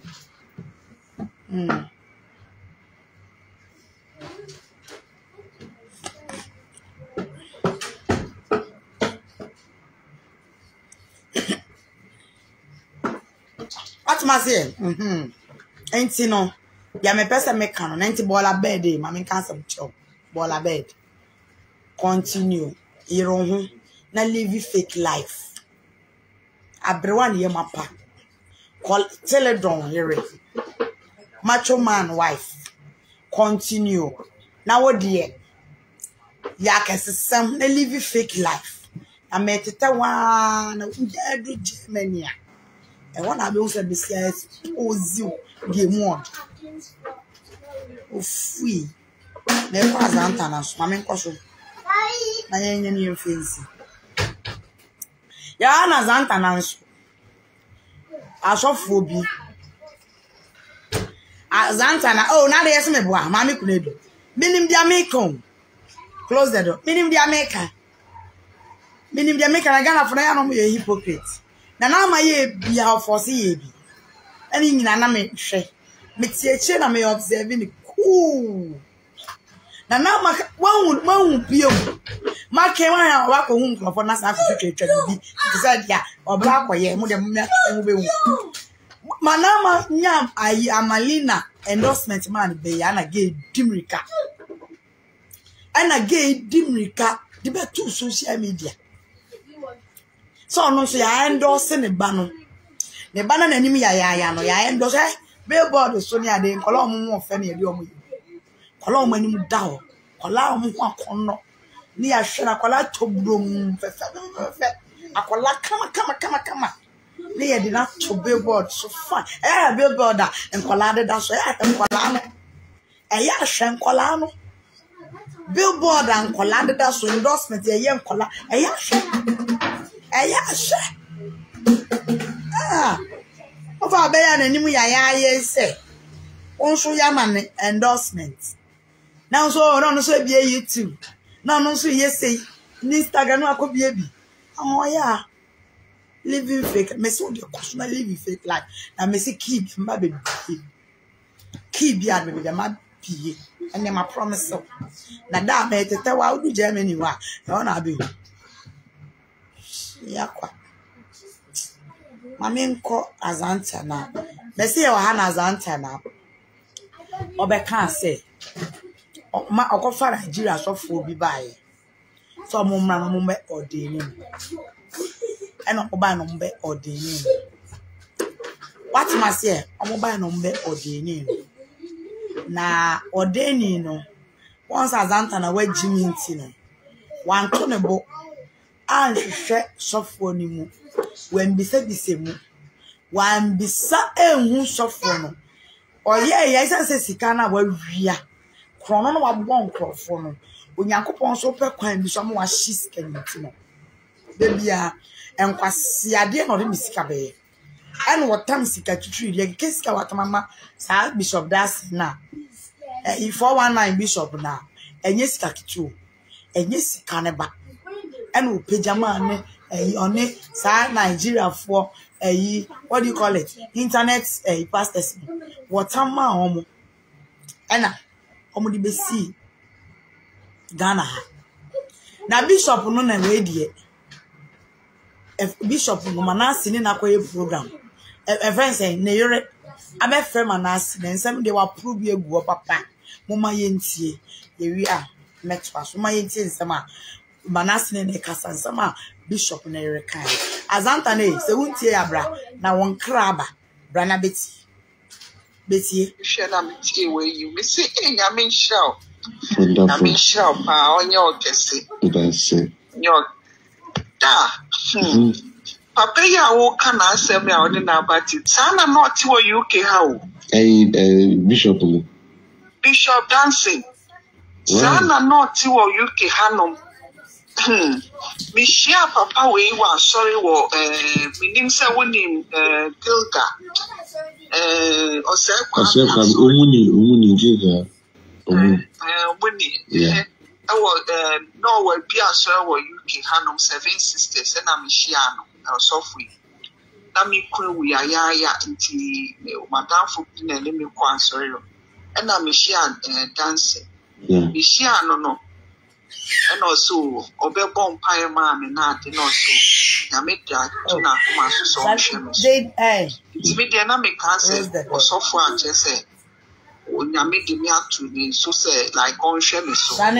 What must say? Ain't you know? Yeah, my person make canon. Ain't bola bed, eh? Mammy can't some chop. Bola bed. Continue. Iron. Now live your fake life. Abrewan ye mapa. Call teledron here. Macho man wife. Continue. Now what dear? Ya can see some live your fake life. I met it one do Germany. And one I be also be says Ozio game one. Oh free. Never as antanas, mammy caution. I ain't your fancy. Ya as antanas. Asophobi. Azantana. Oh, now they ask me, "Boy, mommy couldn't do." Minim dia maker. Close the door. Minim dia maker. Minim dia maker. I gonna find out you're a hypocrite. Nana ma ye bi ha force ye bi. Any nina na me hwe. Me tie na me observe ni cool. Nana ma wanhu biom. Ma ke wan wa ko hu nko for na sa Africa twa bi. Decide ya obla akoye mu de mu be hu. Manama nyam ayi amalina endorsement man be ya na gay dimrika. Ana gay dimrika di be to social media. So no so ya endorse ne ba na nanim ya no ya endorse billboard so ni ade kola omo ofa na ade omo kola omo anim dawo kola omo ho akonno ni ya hwera kola tobrom fe akola kama ni ya de na to billboard so fine eh billboard da kola de da so ya kola no eh ya hwen kola no billboard and kola de da so endorsement ya ye kola eh ya Ayash. Ah. Ofa beya na nimu yaya yese. Onso ya man endorsement. Na onso no so bia YouTube. Na onso yese Instagram akọ bia bi. Oya. Living fake. Me so dey cosmo living fake life. Na me say keep mba be bi. Keep ya me be ma bi. Anya ma promise o. Na da me tete wa udu Germany wa. Na na be. Yakwa. Mami nko azanta na. Besi ya wahana azanta na. Obe kanse. Ma okofa Nigeria so fobi bae. So mumra mumbe ordeni. Eno oba no mbe ordeni. What must ye? Oba no mbe ordeni. Na ordeni no. Once azanta na we Jimmy ntino. Wan tonebo and share software mu when bise mu wan bisa enhu software no oye ye say sika na wa wia krono no wa bon krofo no onyankopon so pe kwan bi so mo wa shiska ntino bebia enkwase ade na ori misika be and what time sika tuturi ye kesika wa tamama sa Bishop Danson na e 419 Bishop na enye sika kitu enye sika ne ba and we pajama on it, side Nigeria for a what do you call it? Internet a pastors. What am I homo? Anna, homo di besi Ghana. Na Bishop no na ready. Bishop no manasi ni na koye program. Friend say na yore. Abe friend manasi. Then some they were prove ye go papa. Mama yenti ye we are met pass. Mama yenti sama. Manasine ne kasansama Bishop ne rekai azanta ne se wuntie abra na won kraba bra na beti shela mti we you me se enya me show na me show pa onye okese ibense nyo da Papa ya wo kana asem ya odi na abati. Sana not wo UK how. Bishop Danson. Sana not wo UK hanom. Me share papa we wa sorry wo minim se wonim Gilga. Osakwa. Yeah. No, we'll be as well. You can handle 7 sisters, and I'm Shiano, our software. Namiko, we are ya until Madame Fupin and Lemmy Quansorio, and I'm Shian dancing. Shiano, no, and also Obebon Pire Man and Nat, and also Namita, Tuna, Master Social. It's me, the Namic answer or software, just say. To so say like on Shelley, so that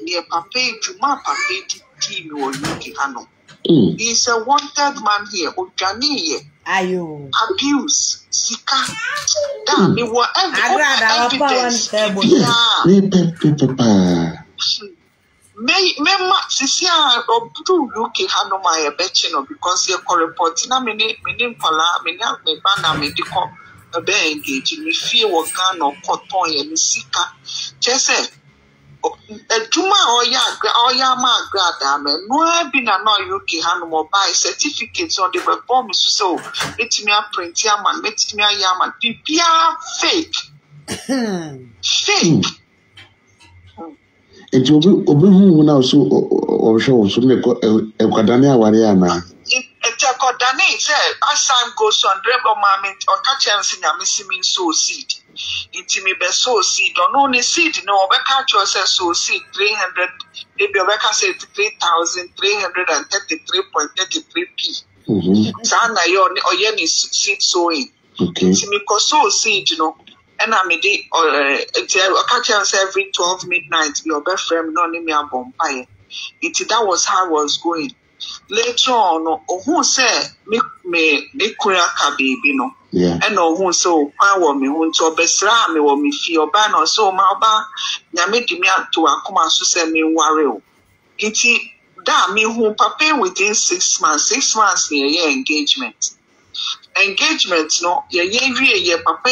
near Pape Juma Pape team or Yuki Hano. He's a wanted man here, or Janier. Ayo abuse, Sika. Damn, you were ever. May much is here or do Yuki Hano my betchino because you're corrupting. I mean, meaning for la, meaning me banner medical. Engage in fear or gun or cotton and sicker. Jesse, a Juma or Yama Agradaa, man, no, I've been a no UK animal by certificates on the reform. So, let me a print Yaman, let me a Yaman, be fake. Fake. It will be who now so or show so make a Cadania Wariana. It said, as time goes on, Rebel Mammy or Catchers in a missing sow seed. Intimate sow seed, or only seed, no, but Catchers sow seed 300, maybe Rebecca said 3,333.33p. Sana, or Yenny seed sowing. Intimico sow seed, you know, and I may day or Catchers every 12 midnight, your best friend, non-emia bombay. That was how I was going. Later on, who said, make Kuraka baby, no, and no, who so power me, who to best ram me or me feel ban or so, my bar, Namedi me out to a command to send me warrior. It's that me who papa within 6 months, 6 months near your engagement. Engagement, no, your year, papa,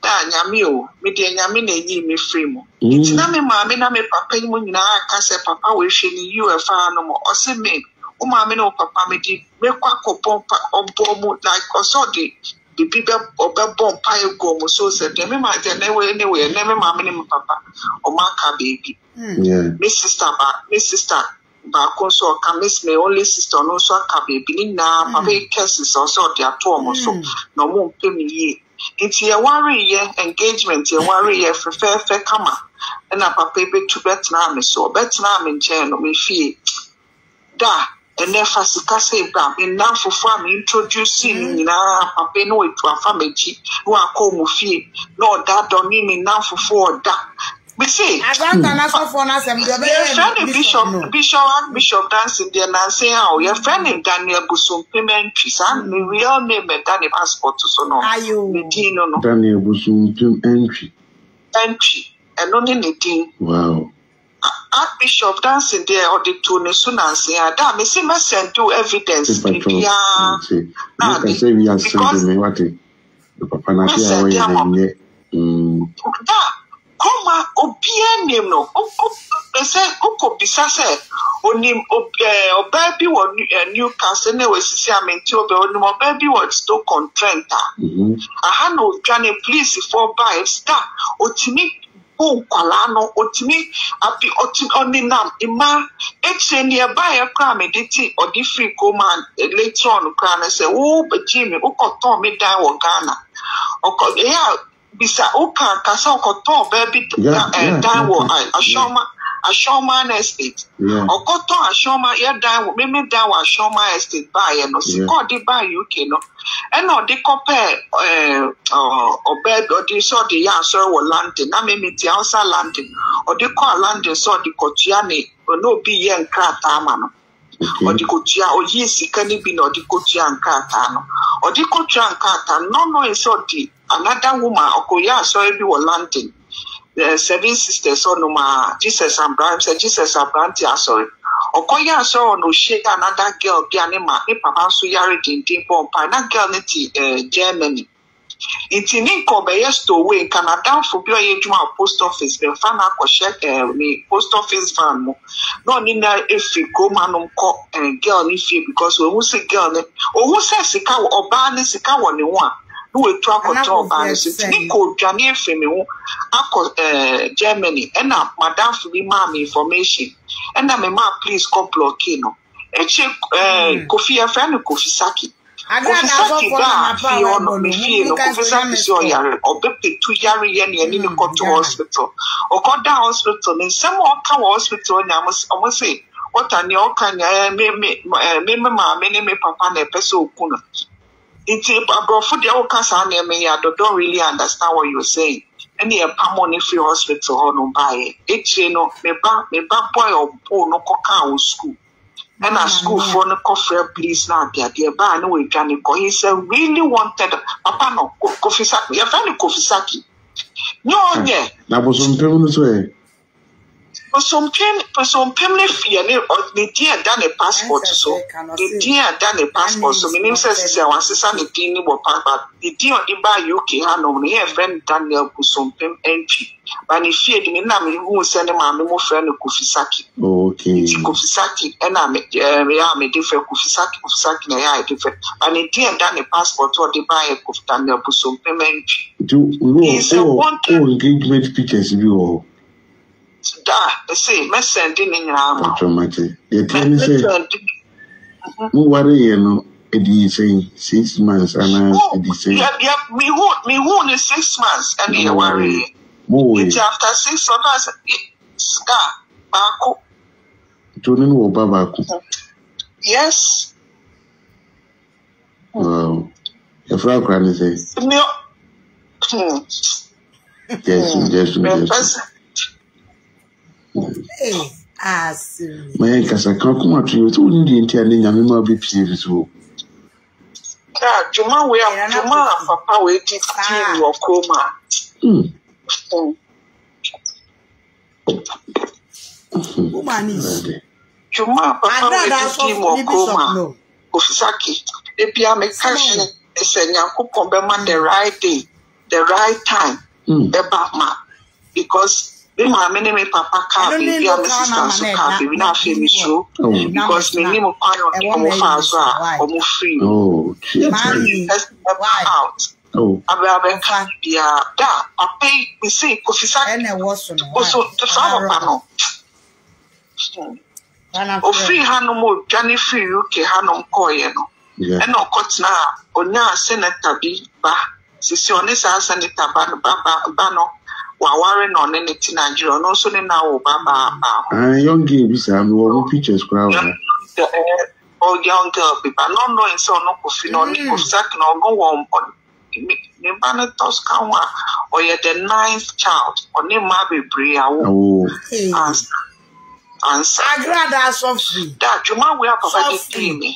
that Yamio, me the Yamine, ye me frame. It's not me, mammy, na me papa, when I can say papa wishing you a fan no more, or say me, oh, mammy, no papa, me did make quack or bomb like or so the people or bomb pile go, so said, never mind, never anywhere, never mammy, papa, or Marka baby. Miss sister, Miss sister, Bacon, so can miss me only sister, no so can baby, now, papa curses or so their torm or so, no more pay me ye. It's a worry, yeah, engagement, a worry, yeah, for fair come and a paper to Vietnam, so Vietnam in general, me fee. Da, and if I say that, enough for family introducing in our papa no to a family who are called fee. No, that don't mean enough for that. We say, I don't answer for us and friend Bishop Danson, then I say, oh, your friend in Daniel Busum, Pimentries, and the real name and Daniel passport to so no. Are you Daniel Busum, Pimentry? Entry, and only Nadine. Wow. At Bishop Danson, there or the two soon as they are done, Missy must send you evidence. Koma obie nim no ese okobisa se onim oba bi wo Newcastle na we sisi amenti oba onim oba bi wo sto contractor aha na odwane please for buy star otimi o kwala no otimi api oninam ima eche ne buy akra me diti odi free command later on kra na se wo bejimi ukoton me dan wo Ghana okoya Bisa Oka Casal Cotton, baby, and Diamond, a showman estate. Or Cotton, a showman, yeah, Diamond, maybe Diamond, a showman estate by, and no, see, they buy you, no. And no, they compare, or bed, or they saw the answer or landing, I mean, the answer landing, or they call landing, saw the Cotiani, or no be and craft, man. Or the Cotia, or yes, it can be no the Cotia and Cartano, or the Cotia and Cartan, no, it's all the. Another woman, Okoya, so every one landing. The 7 sisters, so no ma Jesus and Bram said, Jesus and Brantia, sorry. Okoya so no shake another girl pianema e papa so yare tintin pompa na girl ni ti Germany. Intini ko be yesto we Canada for bio yejuma post office be fan akoshe ni post office fan mo. No ni na efi ko manum ko girl ni fie because we who say girl ni o who say sika oba ni sika woni ho we try control by Nico Janier Femi Ako Germany and Madame Fumi Mam information and my ma please come blockino. A check Kofi a friend Kofi Saki. Kofi Saki da Fiona Mifino Kofi Saki so yare or Bepe 2 yare yenny and in the hospital. Or got down hospital and some more come hospital and I must say what I know can me papa ne peso kuna. I don't really understand what you're saying. Any money free hospital or no buy it. No, me ba boy or poor no coca school. And a school for no coffee, please now, dear ba no we can go. He said, really wanted papa no coffee saki. Your friend coffee saki. No, yeah, that was some permanent way. Some permanent fear or the dear done a passport so the dear done a passport so my name says I was a dean but the dear by UK Hanom here friend Daniel Kusum Pem entry but if feared me now who send my memo friend Kofi Saki. Okay. Kofi Saki and I'm a different Kofi Saki and I different and the dear done a passport or the buy a Kofi Daniel Kusum Pem entry. It's a one engagement pictures you all. They say, me sending in your automatic. They tell me, say, who are you? No, it say 6 months, and I say, me who is 6 months, and you worry. It's after 6 months, scar, Baku. Tunin will Babaku. Yes. Wow. Your frau granny says, no. Yes. Hey, as my cousin can't come out to you, wouldn't the intending a memo be pleased to Juma? We are Juma for power 15 or coma. Woman is Juma for power 15 or coma. Osaki, the Piamic Cashin is a Yanko Comberman the right day, the right time, the Batman, because. My name Papa Carby, dear Mrs. Carby, we now feel so because my name of I'm free. Oh, let's out. Oh, I be a pay, we say, Kofi Saki, also the flower panel. Oh, free Hanomore, Johnny Free, UK Hanom Koyeno, and no Kotna, or now Senator B. Ba, Sissionis, Senator Bano. Warren on anything Nigerian, also in our Obama. A young girl, I'm pictures crowd. Oh, young girl, people, no, no, so no, no, Sack, no, go on. Nimbana Toscawa, or yet the 9th child, or Nimabi Bria. Oh, answer. Agradaa softly. That you might wear provided to me.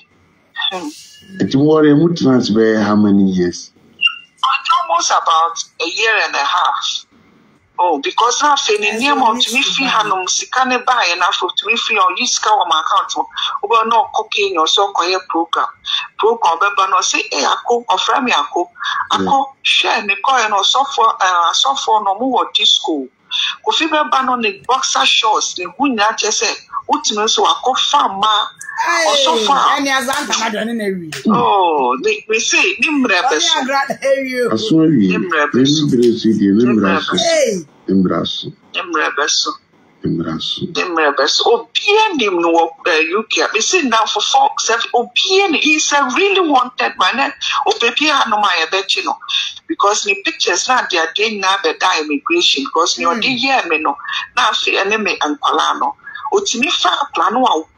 It worry would transfer how many years? Almost about a year and a half. Oh, because now feeling near to me free hanum sikane buy enough to me free on you scour my account over no cooking or so called program but no say a cook or frame a cook share me coin or software no more at this school. Coffee ban on the boxer shorts, the win that say ultimate so I could farm ma or so far any as oh we say Nimrebes. Obien him no UK. We sit down for folks. Obien is a really wanted man. Obien no my betchino because the pictures now they are doing now the immigration because you the year me no now fi enemy and Palano. Otimi fa plano awo.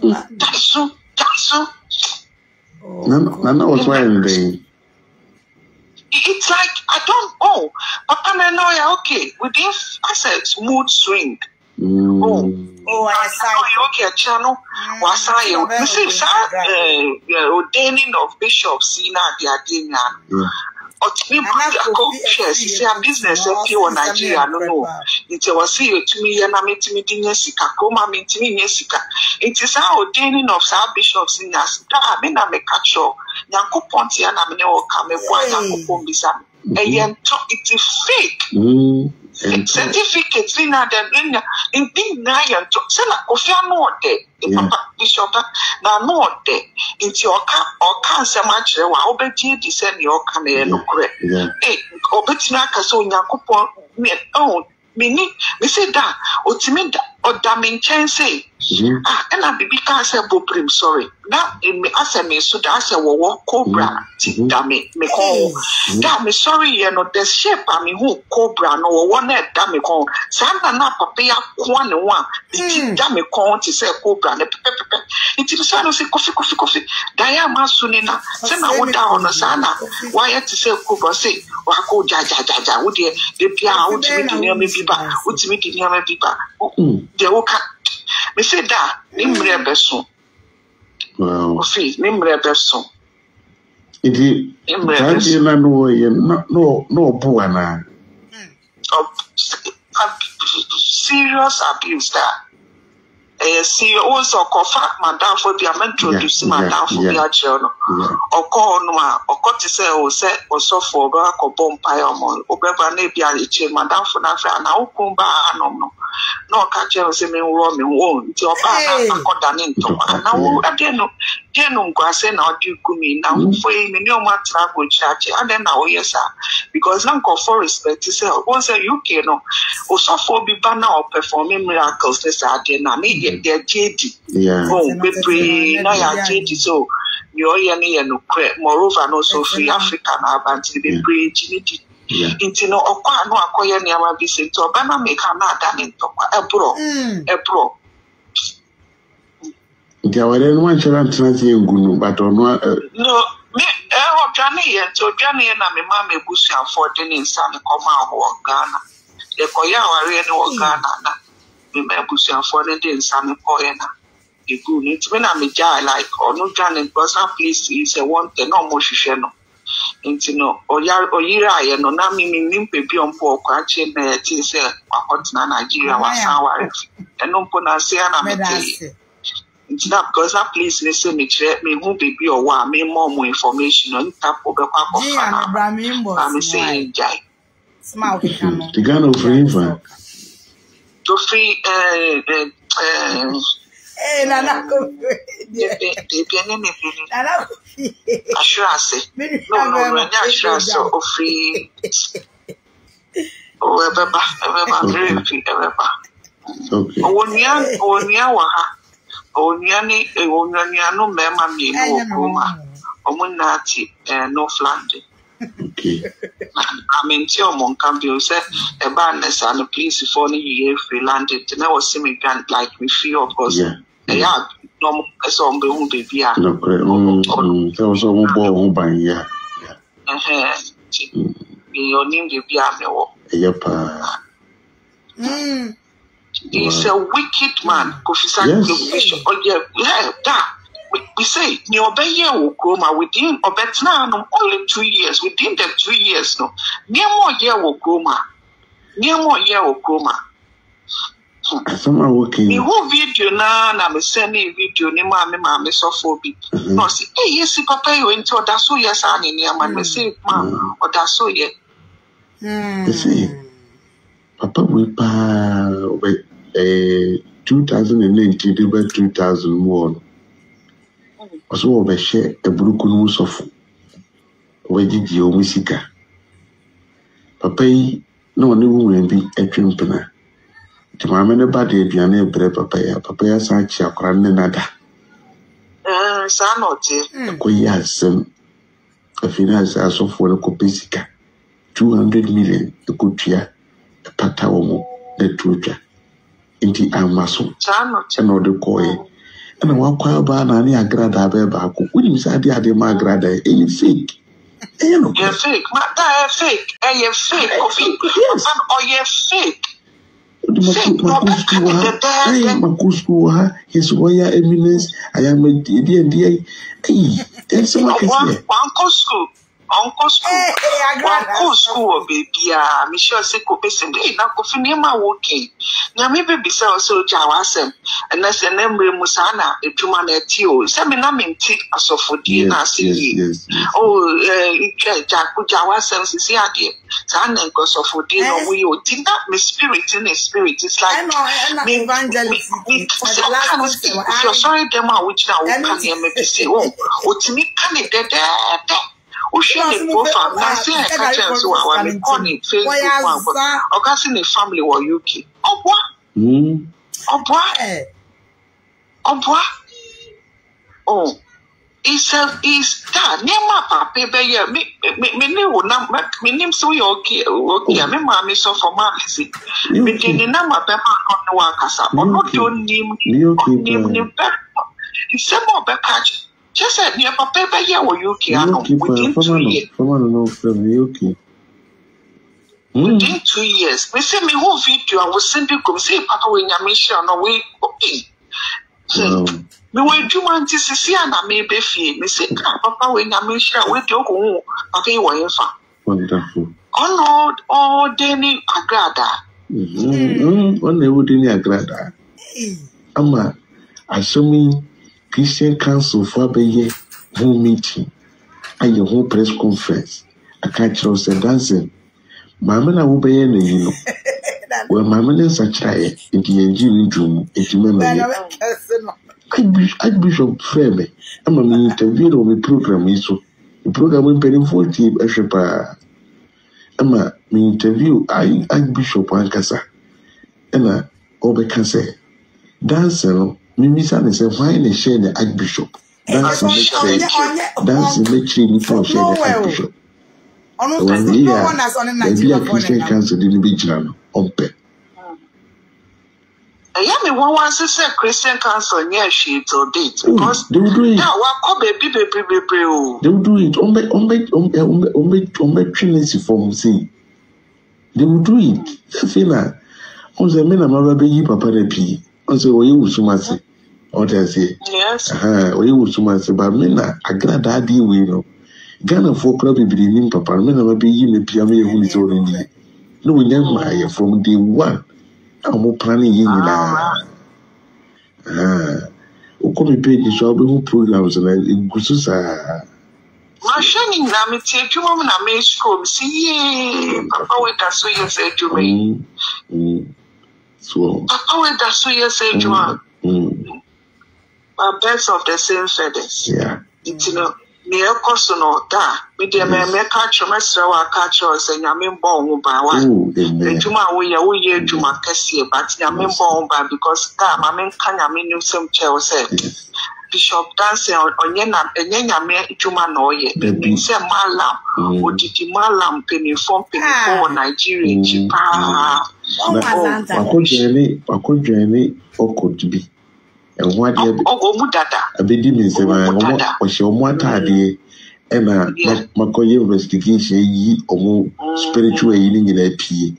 That's so. Nana was wearing the. It's like, I don't know. Papa and I, okay, with this, I said, mood swing. Oh, I saw you, okay, channel. Was I, this is ordaining of bishops in Adia Dina. It's fake. Certificate in other in being nigh to sell a coffee more day. If Papa Bishop now more day into your camp or cancer match, or betty descend your camera. Eh, or betty Nakaso Yakupo me own meaning, we say that or timid or damning chance. Ah, and I be cancer boprim, sorry. Now in me as a me so that's a war cobra, damn it, me call. Damn me, sorry, you know, the shape I mean, who cobra no one head, damn me call. Santa Napa pay up 1 and 1. The damn me call to say cobra, the pepper. It is a coffee. Diana Sunina, send a wood down a sana. Why to say cobra say, or I call Jaja, would ye? The Pia, would you meet the near me pipa? Would you meet the near me pipa? They woke up. Me say that nimre beso. Wow. Ofi nimre beso. Idi nimre na no buana. Serious abuse that. Eh see also confirm madam for be am introduce madam for be ajono. Oko onu a oko ti say oso for go akobom pai omo. Obeba na bi ache madam for na fra na okumba anom no. No catcher was in me wrong, your banner, according into an hour again. Genum Grassen or Duke Gumi now for him in your mat travel church, and then now, yes, sir, because Uncle Forest, but he said, once a UK no, also for be banner or performing miracles, this idea, and idiot, they're jaded. Oh, we pray, now you're jaded, so you're yanny and moreover, no so free African abanti be bridge. Intino okwa no akoye ni ama bi se to bana make am ada ni tokwa ebro Gawere no insurance transit ngunu but ono no me o jani ye to jani na me ma me busu afode ni nsa me koma ho Ghana e koya aware ni wo Ghana na me ma busu afode ni nsa me koya na e go ni to me na me ja like ono jani because that place is a one thing no mo hwehwe no Intino or yira no na mimi nimpebi on poor crachin say Akotna Nigeria was our and no ponasia na meti. It's not because that please listen me treat me who baby or wa me more information on tap over I'm saying jai. Smile the Ghana free to free I'm in Tiomon Campbell said a bandness and a police for year free landed. And I was semi grant like me free of course. Yeah, no, some baby. Yeah, no, he's a wicked man. We say, you obey you, Groma, within or better now, only 2 years, within the 2 years, no, near more year will Groma, near more year will Groma. Someone working. Who video na na me send me video ni mama so phobic. No say eh yes papa you into odaso yes ani ni am me say ma odaso ye. See papa we pa 2019 to 2001. Oso we share eburuku nu so fo. We gigi o musika. Papa yi no ne wu ran bi atwempena. Mamma body piano bread papaya, papaya such a grandmother. Sanote, we have some a finance as of for a copesica 200 million, the good year, a patawomo, the truja, in the amasso, and all the coy, and a walk about any Agradaa beba, who is the idea my Agradaa, any fake. You're fake, Matta, fake, and you're fake, or you're fake. His royal eminence, I am a dear. Hey, that's what I can say. Uncle school, Uncle school. Uncle school, baby. I'm sure say kope sende. Now kofi ni ma woke. Now me baby say also jawasem. And that's the name we musana. The drama netio. Say me na me take asofodi na sili. Oh, jawasem sisi adi. Say na nko asofodi no we o. Think that my spirit in his spirit. It's like me evangelist. If you're sorry, them are which now can hear me say oh. Otimi kani dede. We should go for massive actions. We are going to face the one. Ogasini family or UK. Obwa. Obwa. Obwa. Oh, it's that. Nema papi be ya. Me ne wona. Me nim so yoki yoki. Me ma me so for ma visit. Me tini na ma be ma onu akasa. Onu do nim. It's a more package. Just said, near Papa, here or UK, I know within 2 years. Within 2 years, we send me whole video. I will send you come say, Papa, when your mission or we okay. Me will do one to see, and I may be fear. Me say, Papa, when your mission, we do go, Papa, you are wonderful. On all Danny Agradaa. On the wood in Agradaa. Ama, assuming. Christian Council for a whole meeting and your whole press conference. I catch Rose and Danson. Mamma will be in you. Well, Mamma is a child in the engineering room. If you remember, I Bishop Frame. I'm an interview with program. So the program will pay him 40 a shepherd. I'm an interview. I Bishop Ankasa. And I over can say, Danson. Mimisa ne say why ne share the Archbishop. That's make sense. That's make tree ni for share the Archbishop. Onu kasi no one as on Nigeria Christian Council dey be jira on pe. Eya me wan wan say Christian Council near she to date because they will do it. Now wa ko be o. They will do it. On be Trinity form say. They will do it. Fina. On say me na ma ba yi papa re pi. On say we use masi. Yes. We will so much, but men are Agradaa deal with Ghana for club in Papa, men are be in the Piamia who is only. No, we never from day one. I'm planning in the Okomi page is all the programs and Gususa. Mashing Nammy take you on a maze school. See, Papa, wait, that's what you said to me. So, Papa, wait, that's what you said to me. But birds of the same feathers. Yeah. You know, me a cousin or that. Me dey me catch your master or catch your say. I mean, born by one. The Juma we Juma Kessie, but I mean born by because that I mean can I mean some chair say. Bishop Danson onyenya me Juma no ye. Me say malam, odidi malam peniform Nigeria Japan. Akojeni okodbi. And what you a baby means, was your one tardy and Macoy investigation ye or more spiritual eating in a pea.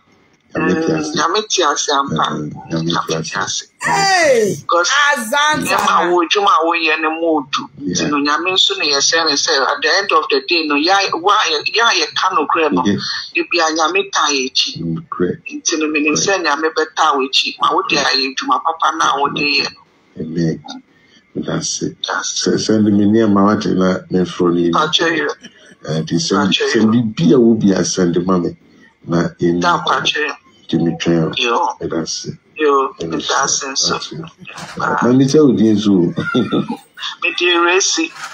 Yamitiasi. Hey, because Yama would Juma away and a mood. Yaminsun, yes, and at the end of the day, no, ya canoe grandma, you be a Yamitachi. Until the minister Yamibetawichi, I would dare you to my papa now, dear. Amen. That's it. Send me near my mater, my friend. I'll tell you. And he said, Bia will be a send the mummy. Na in that Dimitri, let me tell you,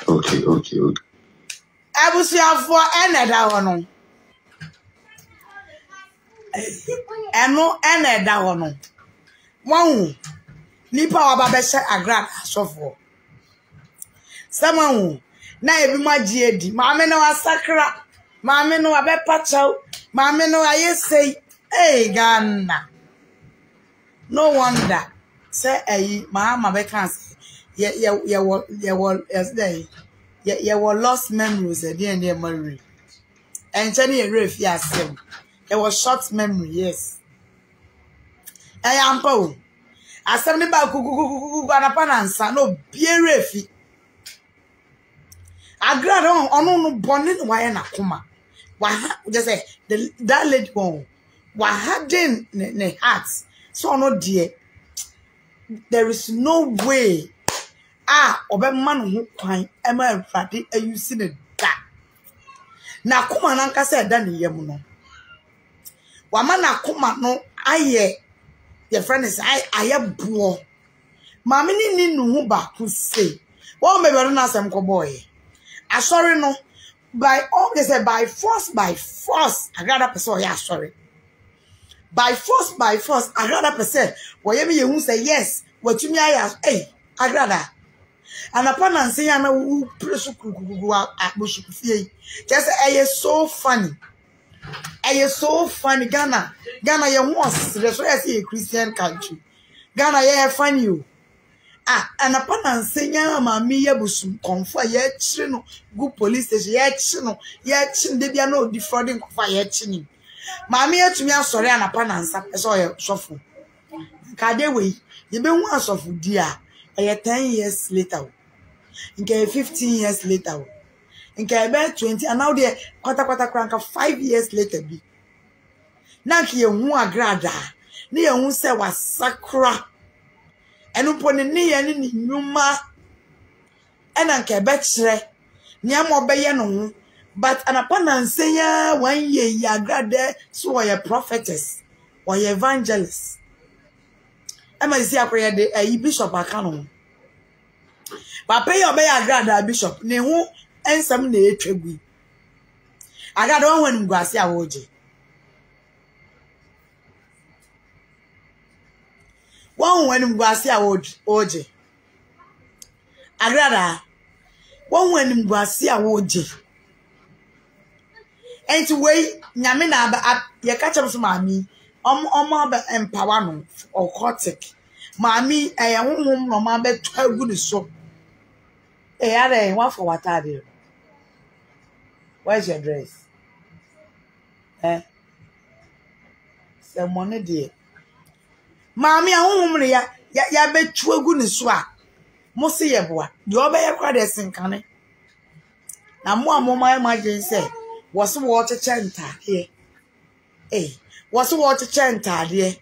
okay. I will see for another one. And no, another one. One Nipa Babessa Agradaa so for someone. Now, if my GD, Mamma, no, Sakura, Mamma, no, I bet Mamma, no, I say, hey, Ghana. No wonder. say eh mama be can say ye were yesterday ye were lost memories at the end of memory and chani e ref yasem there was short memory yes eh ampo asem ni ba gugugugugu na panansa no bie refi Agradaa onu no bonin wa ye na koma wa just say that lady one wa harden ne heart so no dear there is no way obe man ho kwan e ma afade ayusi ne da na koma na nka se da ne yam no wa ma na koma no aye your friend is aye buo ma me ni nu ho ba ko se wo me be na sem ko boy asori no by all they say by force Agradaa person ya asori by force Agradaa person wo ye me hu say yes watumi aye eh Agradaa and upon and say I know just I so funny. I so funny. Ghana you once a Christian country. Ghana yeah funny you. Ah and upon and say mammy busum comfort yet no good police station yet they be no defrauding for yet mammy to me sorry and upon and so shuffle. Kadeway, you been once of dear. 10 years later, okay, 15 years later, okay, about 20, and now they quarter 5 years later. Be now, you won't Agradaa, near who say was sacra, and upon the knee and in Numa, and Uncle Betcher, near Mobayano, but an opponent say, 1 year, you are Agradaa, so are your prophetess or your evangelist. Emma is here prayer day a bishop akano. Papa your be Agradaa bishop ne ho ensem na etwegui. Agradaa won ngwase awoje. Won ngwase awoje. Agradaa won ngwase awoje. Enti we nyame na ba ye ka chem so maami. Omo empower no or cortic. Mammy, I am home no man bet good so. Eh, I want for what I do. Where's your dress? Eh? Some money, dear. Mammy, I home ya ya bet to a good swap. Mossy, your boy, you obey a crowd as in canny. Now, my imagine say, was water chanter here. Eh? Was water chanter, dear.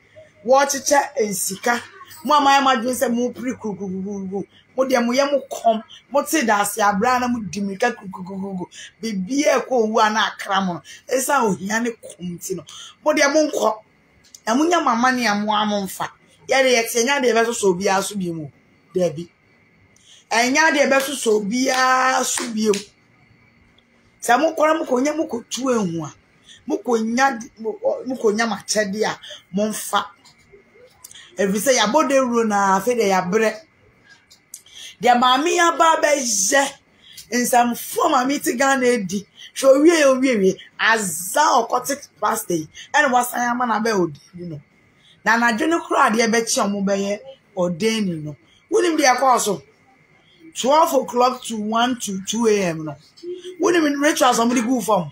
Water chat and sika. Mamma, my dreams are more pretty cuckoo. What the muyamu come, what said as your brana would dimica cuckoo. Be beer co one a crammer. It's how Yannick Comtino. What the monk and when your mamma and one monfa. Yaddy, it's another vessel so be as you move, Debbie. And yaddy, a vessel so be as you. Samokoramu conyamuko 2 and 1. Mukonya machedia monfa. Every say ya bode runa fede ya bre. Dia mami ya babeje. In some form of meeting ganedi. So we as our cotic past day. And was I am an abode, you know. Nana Juno cried, ye bet your mobile or den, you know. Wouldn't be a castle. 12 o'clock to 1 to 2 a.m. No. Wouldn't mean Rachel somebody go from.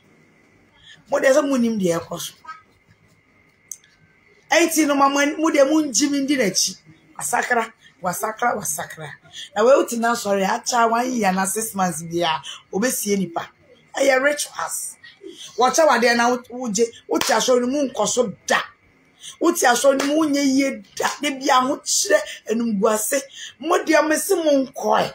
But there's a moon in the air, course. 18 no man, would the moon Jim in Dinachi? Wasakra. Now, well, now, sorry, I try 1 year and 6 months in the air, obesity any pack. I am rich as. Watch out there now, what you are showing the moon cost of that. What you are showing the moon, ye that they be a much and was more dear Messy Moon coy.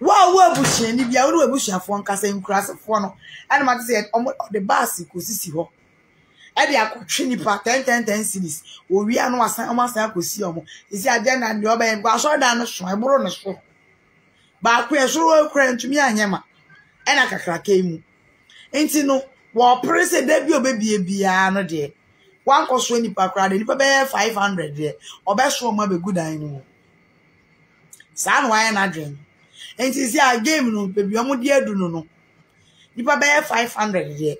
Wow, bush and if you are a bush of one casting crass of one, and I said, almost the basket could see her. Eddie, I could trini part 10 cities, or we are no assignments. I could see almost is the agenda and your band, but I saw down the show. I brought on a show. But we are sure crying to me and Yama, and I crack him. Ain't you know, while Prince a debut baby, be another day. One cost 20 pounds, and you pay 500 there, or best show my good. I know. San, why an adrenaline? And is a game no baby omo dear do no. You pay 500 there.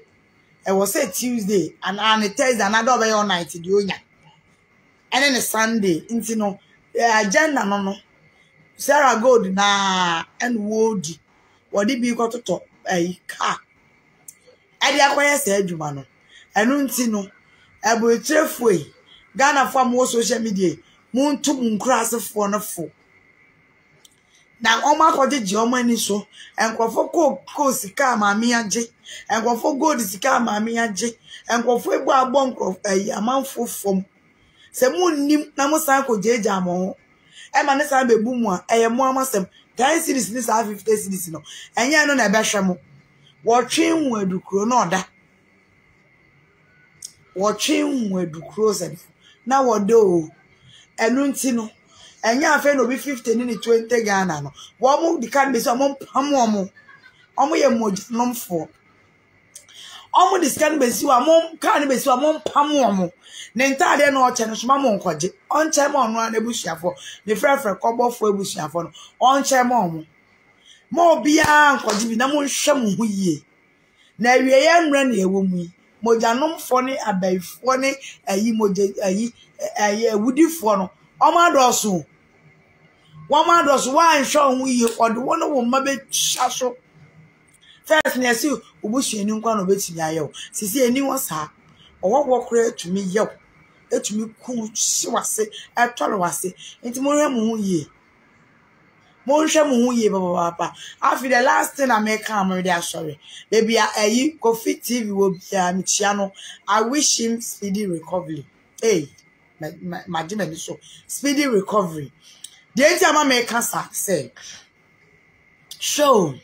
It was a Tuesday and on a Thursday and I do by all night. and then a Sunday, you know, agenda no no. Sarah Gold na and Woody, what did be got to talk a car? I acquire said you man, and no, a boy way. Ghana for more social media, moon to moon crass of 1 or 4. Now, all my cottage, your money so, and go for coke, sika, mammy, and J, and go for gold, sika, mammy, and J, and go for a bonk of a mouthful from. Se moon nim, Namosanko J. Jamo, and Manessa be boomer, a moamasem, 10 citizens, 50 citizens, no, and ya no bashamo. Watching where do cronoda. Watching where do cross and now what do, and Nuntino. And ya friend will be 15 in 20 Ghana. One more, the can't be some more. Omo ye mo nom for. Omo this can't be so among cannabis, among Pamuamo. Nenta de no chenish mamma quadji. On chemo on one a bushia for the friend for a cobble for a bushia for on chemo. More beyond quadji, no more shamu ye. Now we am ran ye woman. Mojanum funny a bay funny a ye moja a ye woody funnel. Oma dosu. Wama dosu wa nsho hu ye odwono wo mabe chaso. First na si obusu eni nkwa no beti nyaye o. Sisi eni won sa. Owo wo kure etumi ye o. Etumi ku siwase, etolo wase. Nti mo hwe mu hu ye. Mo hwe mu hu ye baba. Afi the last thing I make am ready sorry. Baby ayi Kofi TV wo bia mi chia no. I wish him speedy recovery. Hey. My dinner so speedy recovery. The entire man cancer say show.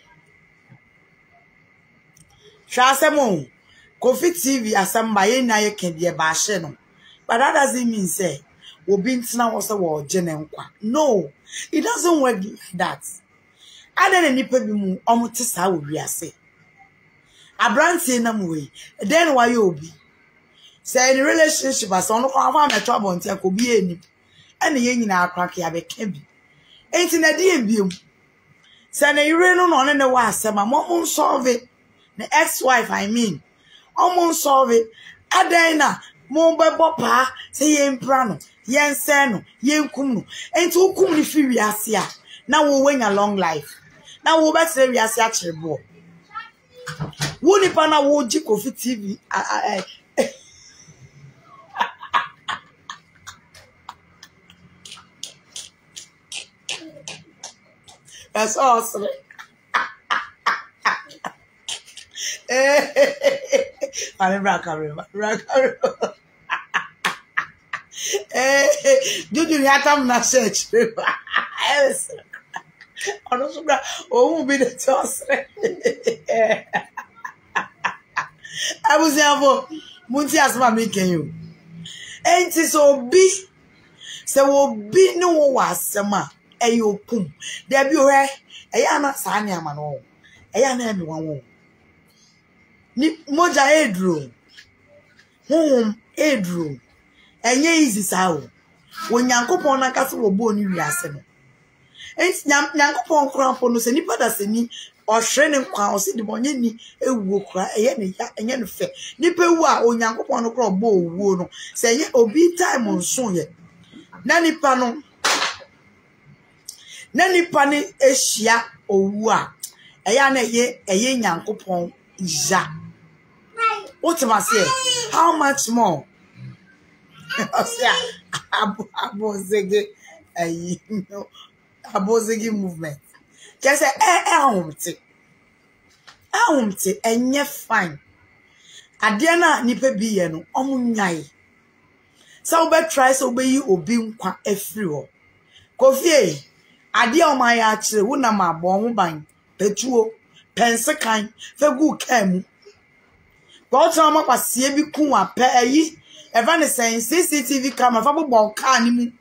Shasemo Kofi TV asambaye na ye can be a bashe no, but that doesn't mean say we been tina wasa wo jene nkwa. No, it doesn't work like that. I don't need people mu omutisa wo biase. Abranti na muwe. Then why you be? Say in relationship as on a trouble and take be any. And the in our cracky have a cabby. Ain't in a dear Send a uranium on in the was, my mom solve it. The ex wife, I mean. Almost solve it. Adena, Momba Papa, say yen prano, yen seno, yen kumno. Ain't too kumni free as ya. Now we'll win a long life. Now we'll bet say we are such a boy. Wouldn't pana would you Kofi TV? That's awesome. I remember. Did you have time to search? I don't know. Oh, be the toss. I was there for Munti as my making you. Ain't it so big? So be no was a Ayo pum. There be where Ayana Sanya man all. Ayana everyone. Nip Moja Edro. Home Edro. And ye is his owl. When Yankopon and Castle were born, you are seven. And Yankopon crown for no any brother seni or shredding crown, see the bonny, a wookra, a yen, and yen fair. Nippewa or Yankopon or crop bow wono. Say ye obi time on soon yet. Nanny Panon. Nani pani esia owa. Eya na ye eye Nyankopon ja. What am I saying? How much more? Abozege ayi no. Abozege movement. Just say ahumte. Ahumte enye fine. Ade na nipa bi ye no omunyai. So we try so we yi obi nkwa everywhere. Kofie Adi omaya achire wuna ma bo ho ban petuo pensekan fegu kemu go to ma kwasie bi kun ape ayi ever CCTV camera fa bo ka ni mu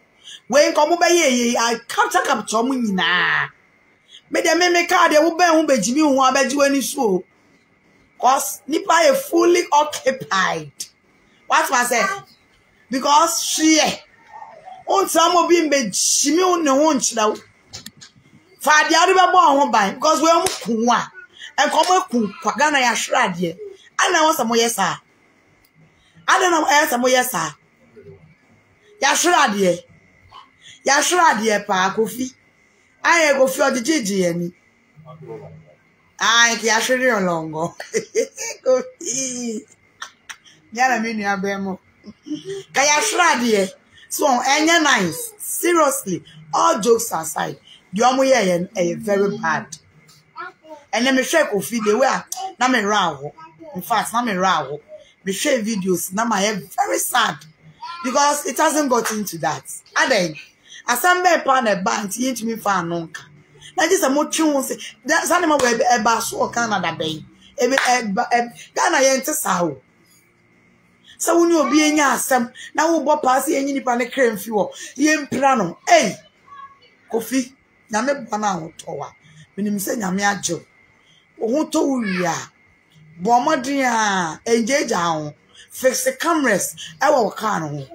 we nko mo be ye I capture mu nyina me de meme card e wo ben hu bejimi hu abeji wani so cause nipa e fully occupied what was it because she on some obi bejimi hu ne ho nchira Fadi ariba bo ahun ban because we am kun a enko kun kwaga na ya hwrade ana won samoyesa ana na won samoyesa Yashura dear pa kofi. I go for the GGM. I yashuri no longer. Kofi. Yana mini abemo. Kayashura dear. So any nice. Seriously, all jokes aside, Yomuye are very bad. And then me share kofi they were na me rawo. In fact, na me rawo. Me share videos na my very sad. Because it hasn't got into that. And then, as I'm upon a bank, he ain't me for a nonka. Now, just a more tune say, that's animal web a bass or Canada Bay. Ghana ain't a sow. So, when you're being asked, now we'll go past the engine pan a cream fuel. He ain't piano. Hey, Kofi, Name Banana Tower. When him say, Namia Joe. Oh, Toya. Bomadria, engage down. Fix the cameras. I will canoe.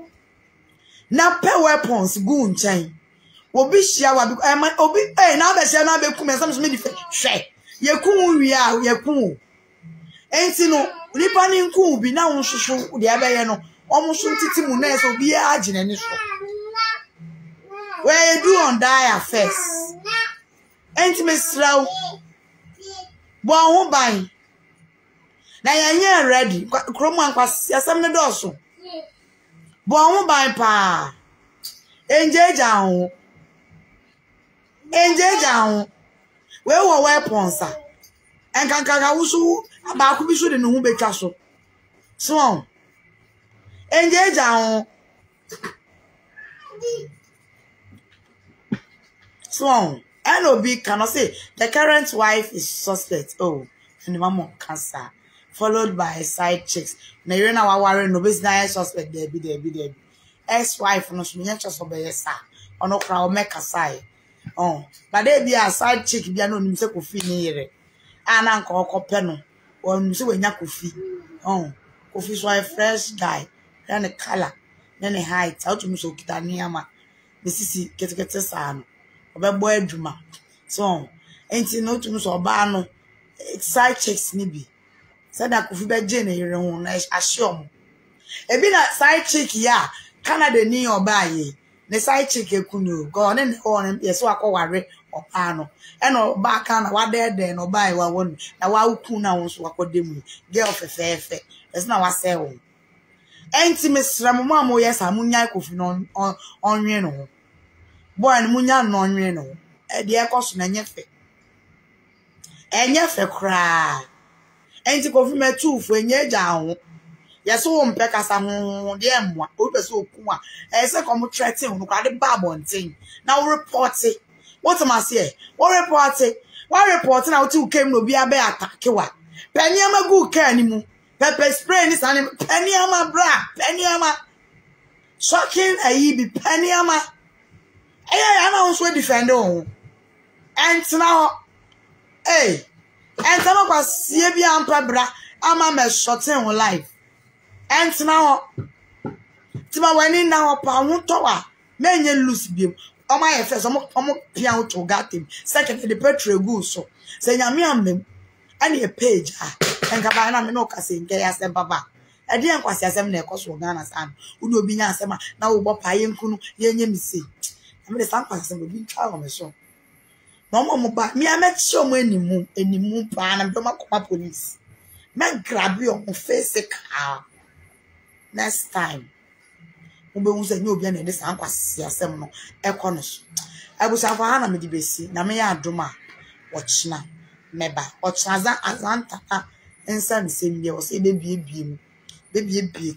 Now pay weapons. Go and change. Obi share. Obi. Hey, now be share. Now be come. Some some different. Share. You come we are. You come. Ain't no. We planning come. Be now on social. The other no. Almost on titi money. So be a generation. Where you do on die affairs. Ain't me slow. But I won't buy. Na yanye ready kromo ankwasi asem ne do so bo ho ban pa enje jawo we wo weapons a enkanka wusu aba ku bi so de no hu betwa so so enje jawo so Nob cannot say the current wife is suspect oh and the mama cancer followed by side chicks. Now you know our no business suspect there be. Ex-wife no smile just obey sir. Ono crowd make aside. Oh, but there be a side chick be no nimse Kofi ni here. Ana nko okope no. O nimse we nya Kofi. Oh, Kofi so a fresh guy. Then the color, then the height. How to me so kitani ama. Besisi ketekete sa no. Obebo adwuma. So, enti no to me so ba no. Side chicks ni bi. Said I could be Jenny, you know, assume. A bit of side chick, yeah, Canada near by the side chick, you could go on and on, yes, walk over or panel. And all back on what there then or buy one. Now, I would coon out what could do. Get off a fair fair. That's not what I say. Ain't Miss Ramamo, yes, I'm Munyako on Reno. Boy, and Munyan non Reno. A dear costume and your fit. And your fair cry. Ain't you confirm a tooth when you're down? Yes, home peckers are more damn one, over so poor. As a common threatening, look at the barbon thing. Now report it. What am I saying? What report it? Why reporting out two came to be a bear attack? Pennyama good care anymore. Pepper spray this animal. Pennyama bra. Pennyama. Shocking a ye be Pennyama. I announced we defend all. And now, hey. And some of us see a bra, I'm a shorten life. And now, Tima when in now pound tower, many loose beam. On my affairs, I'm a piano to get him. Second, the petrol goose. Say, I'm me, and a page. And Cabana Minoca saying, Gay as them, Baba. A dear quasi as them, Nacos for Ghana's arm. Udo be now, Sama, now Bob Payan Kuno, Yen see. I'm the Sampans and will be traveling so. Mama, me I met so many moon and the moon pan and don't come up police. Man grab you on face a car. Next time, Ubu said no bien in this uncle, see a seminal, a cornish. I was a Hana Medibesi, Namea Duma, Watchna, Neba, Watchaza, Azanta, and Sam saying there was a baby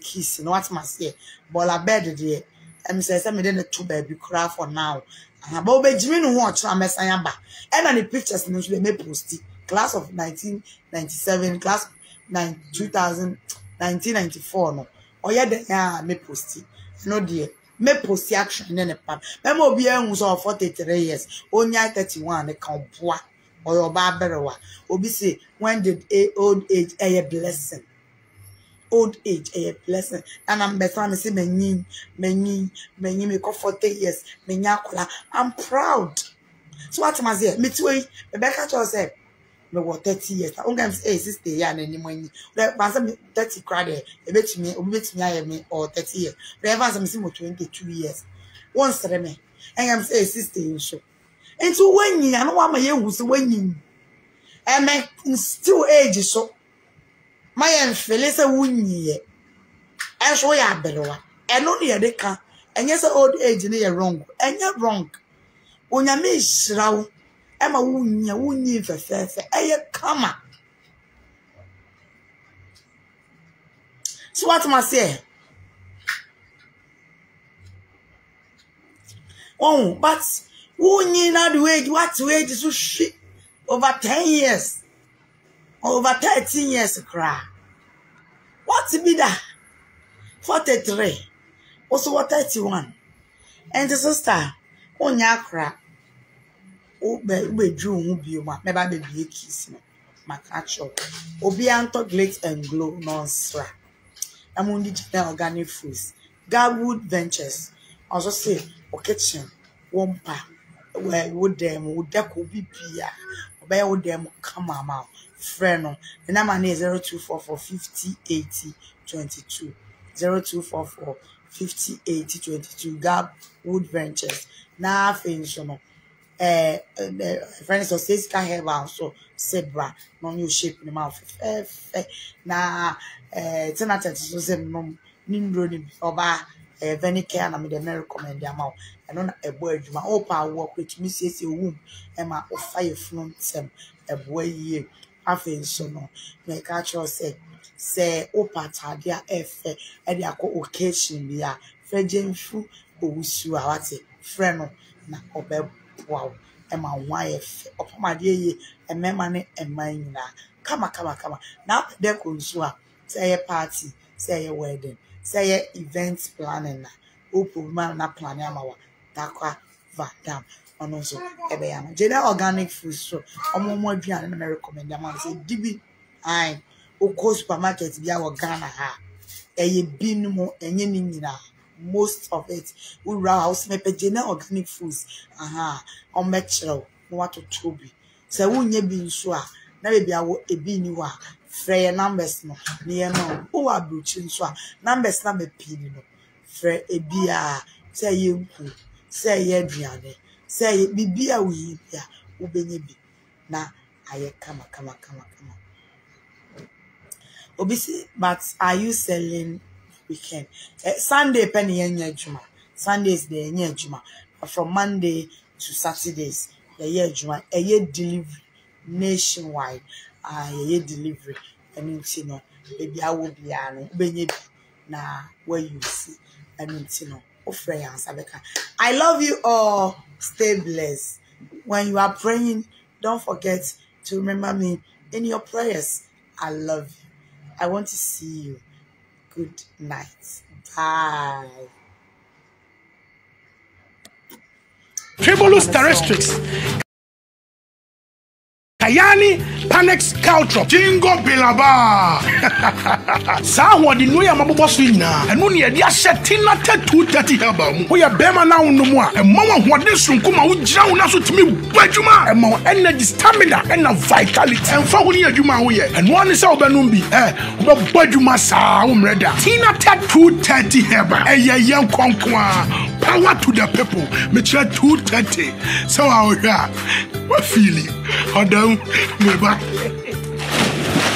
kiss, and what must say, Bola bed, dear, and Mrs. Emmy didn't too baby cry for now. Bubejuma watch a messayamba. And any pictures in the may post class of 1997, class 2000, 1994. No, or yet the may post no dear, may post action in a pub. Memo be almost 43 years, only 31, the compoa or your barberwa. Obisi, when did old age a blessing? Old age a blessing, and I'm better. Me say many me 40 years. I'm proud. So what must I say? Me too. Rebecca just said, me was 30 years. I don't say 60 years any money. But I'm 30 crowd. Me or 30 years. But I'm 22 years. Once me, I'm say 60 years show. And so when you, I know what my year was when you, and my still age so. My young fellas are winning. And so ya below. And only a deca. And yes, old age near wrong. And you're wrong. When you miss row, Emma wouldn't you for fair, a come up. So what must say? Oh, but wouldn't you not wait? What wait is so shit over 10 years? Over 13 years, cry. What be that? 43. Also, what 31? And the sister, on your crap. Oh, Bubejuma, never be a kiss. My catch up. Obianto Glitz and Glow, non-sra. Among the general organic foods. Dabwood Ventures. Also say, or kitchen, wompa. Where would them, would that could be beer? Obey would them come out. Freno. The number is 0244 50 80 22. 0244 50 80 22. Dabwood Ventures. Now, finish on. Friends of Siska Herbal, so Sebra, no new shape in the mouth. Now, Tinatet so same num, Nimbroni, Oba, Venicare, and I made a miracle in their mouth. And on a word, my opa walk with Mrs. Womb, and my fire from them, a boy ye. I feel so no, make a choice, say, opa, tadia, and their co occasion, we are Fredjin Fu, who wish you out, Freno, na Obeb. Wow, and my wife, upon my dear ye, and my money and mine. Come on. Now, there comes say a party, say a wedding, say a event planning. Open man, not planning our Dakwa, Vadam, and also a beam. General organic food store, or more beyond an American. The man said, DB, I, Oko supermarket, be our Ghana. A be no more any nina. Most of it will rouse me general organic foods. On metro, no what to toby. So, won't ye be sure? Never be our a bean Frey numbers no near no. Oh, I bruchin so numbers number pinino. Frey a beer, say you, say yadriane, say be beer we here, ubenyebi. Now, I come. Obisi, but are you selling? Weekend. Sunday penny and Juma. Sundays the year Juma. From Monday to Saturdays, the year Juma. A year delivery nationwide. A year delivery. And you know, baby, I will be an baby. Nah, where you see. And you know, I love you all. Stay blessed. When you are praying, don't forget to remember me in your prayers. I love you. I want to see you. Good night. Bye. Frivolous terrestrics. Kayani, Panex, Caltrop, Jingo Bilaba. Sawa di nuya mabobo swina. Enu ni edia Tinatet 230 Herbal. Oya bema na unumwa. E mama hwade sunkuma ujira unaso timi Bubejuma. E mama energy, stamina, and vitality. Enfa huni adwuma wo ye. Enu ani se obanum bi. Ube Bubejuma sa umreda. Tinatet 230 Herbal. Eye yen konkwa. Power to the people. Metra 230. So awya. What feeling? Adam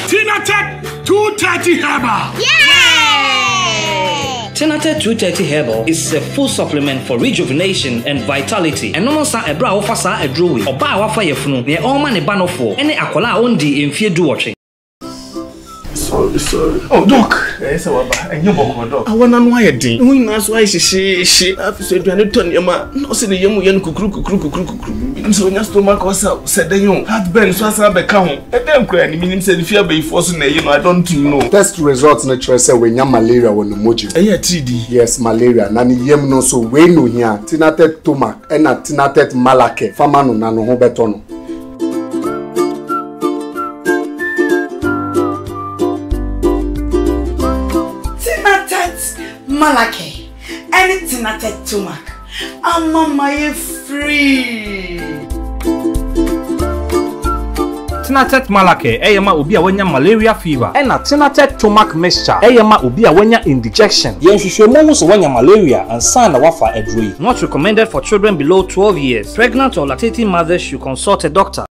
Tinatet 230 Herbal. Yeah! Tinatet 230 Herbal is a full supplement for rejuvenation and vitality. And no more sa ebra ofa sa edrowe. Oba awafa yefunu ne oma ne banofo. Ene akola ondi emfie do watching. Sorry. Oh, Doc. Yes, I want to know why did. We must why she. After so you are turn your ma. No, see the young young kukru. I'm so just stomach was out. Said the young heartburn. So I said I can't. I don't cry. I mean, said if you are being forced, you know I don't know. Test results natural say when you malaria when emoji. Eh, 3D. Yes, malaria. Nani yem no so we no here. Tinatet tomac. Ena Tinatet malake. Famano na no hobetono. Malake, anything at a tomac. I'm on my free. Tinatet Malake, Eyama ubia wenya malaria fever. Ena Tinatet Tomac mixture, Eyama ubia wenya indigestion. Yes, you should know wenya malaria and sana wafa edwe. Not recommended for children below 12 years. Pregnant or lactating mothers should consult a doctor.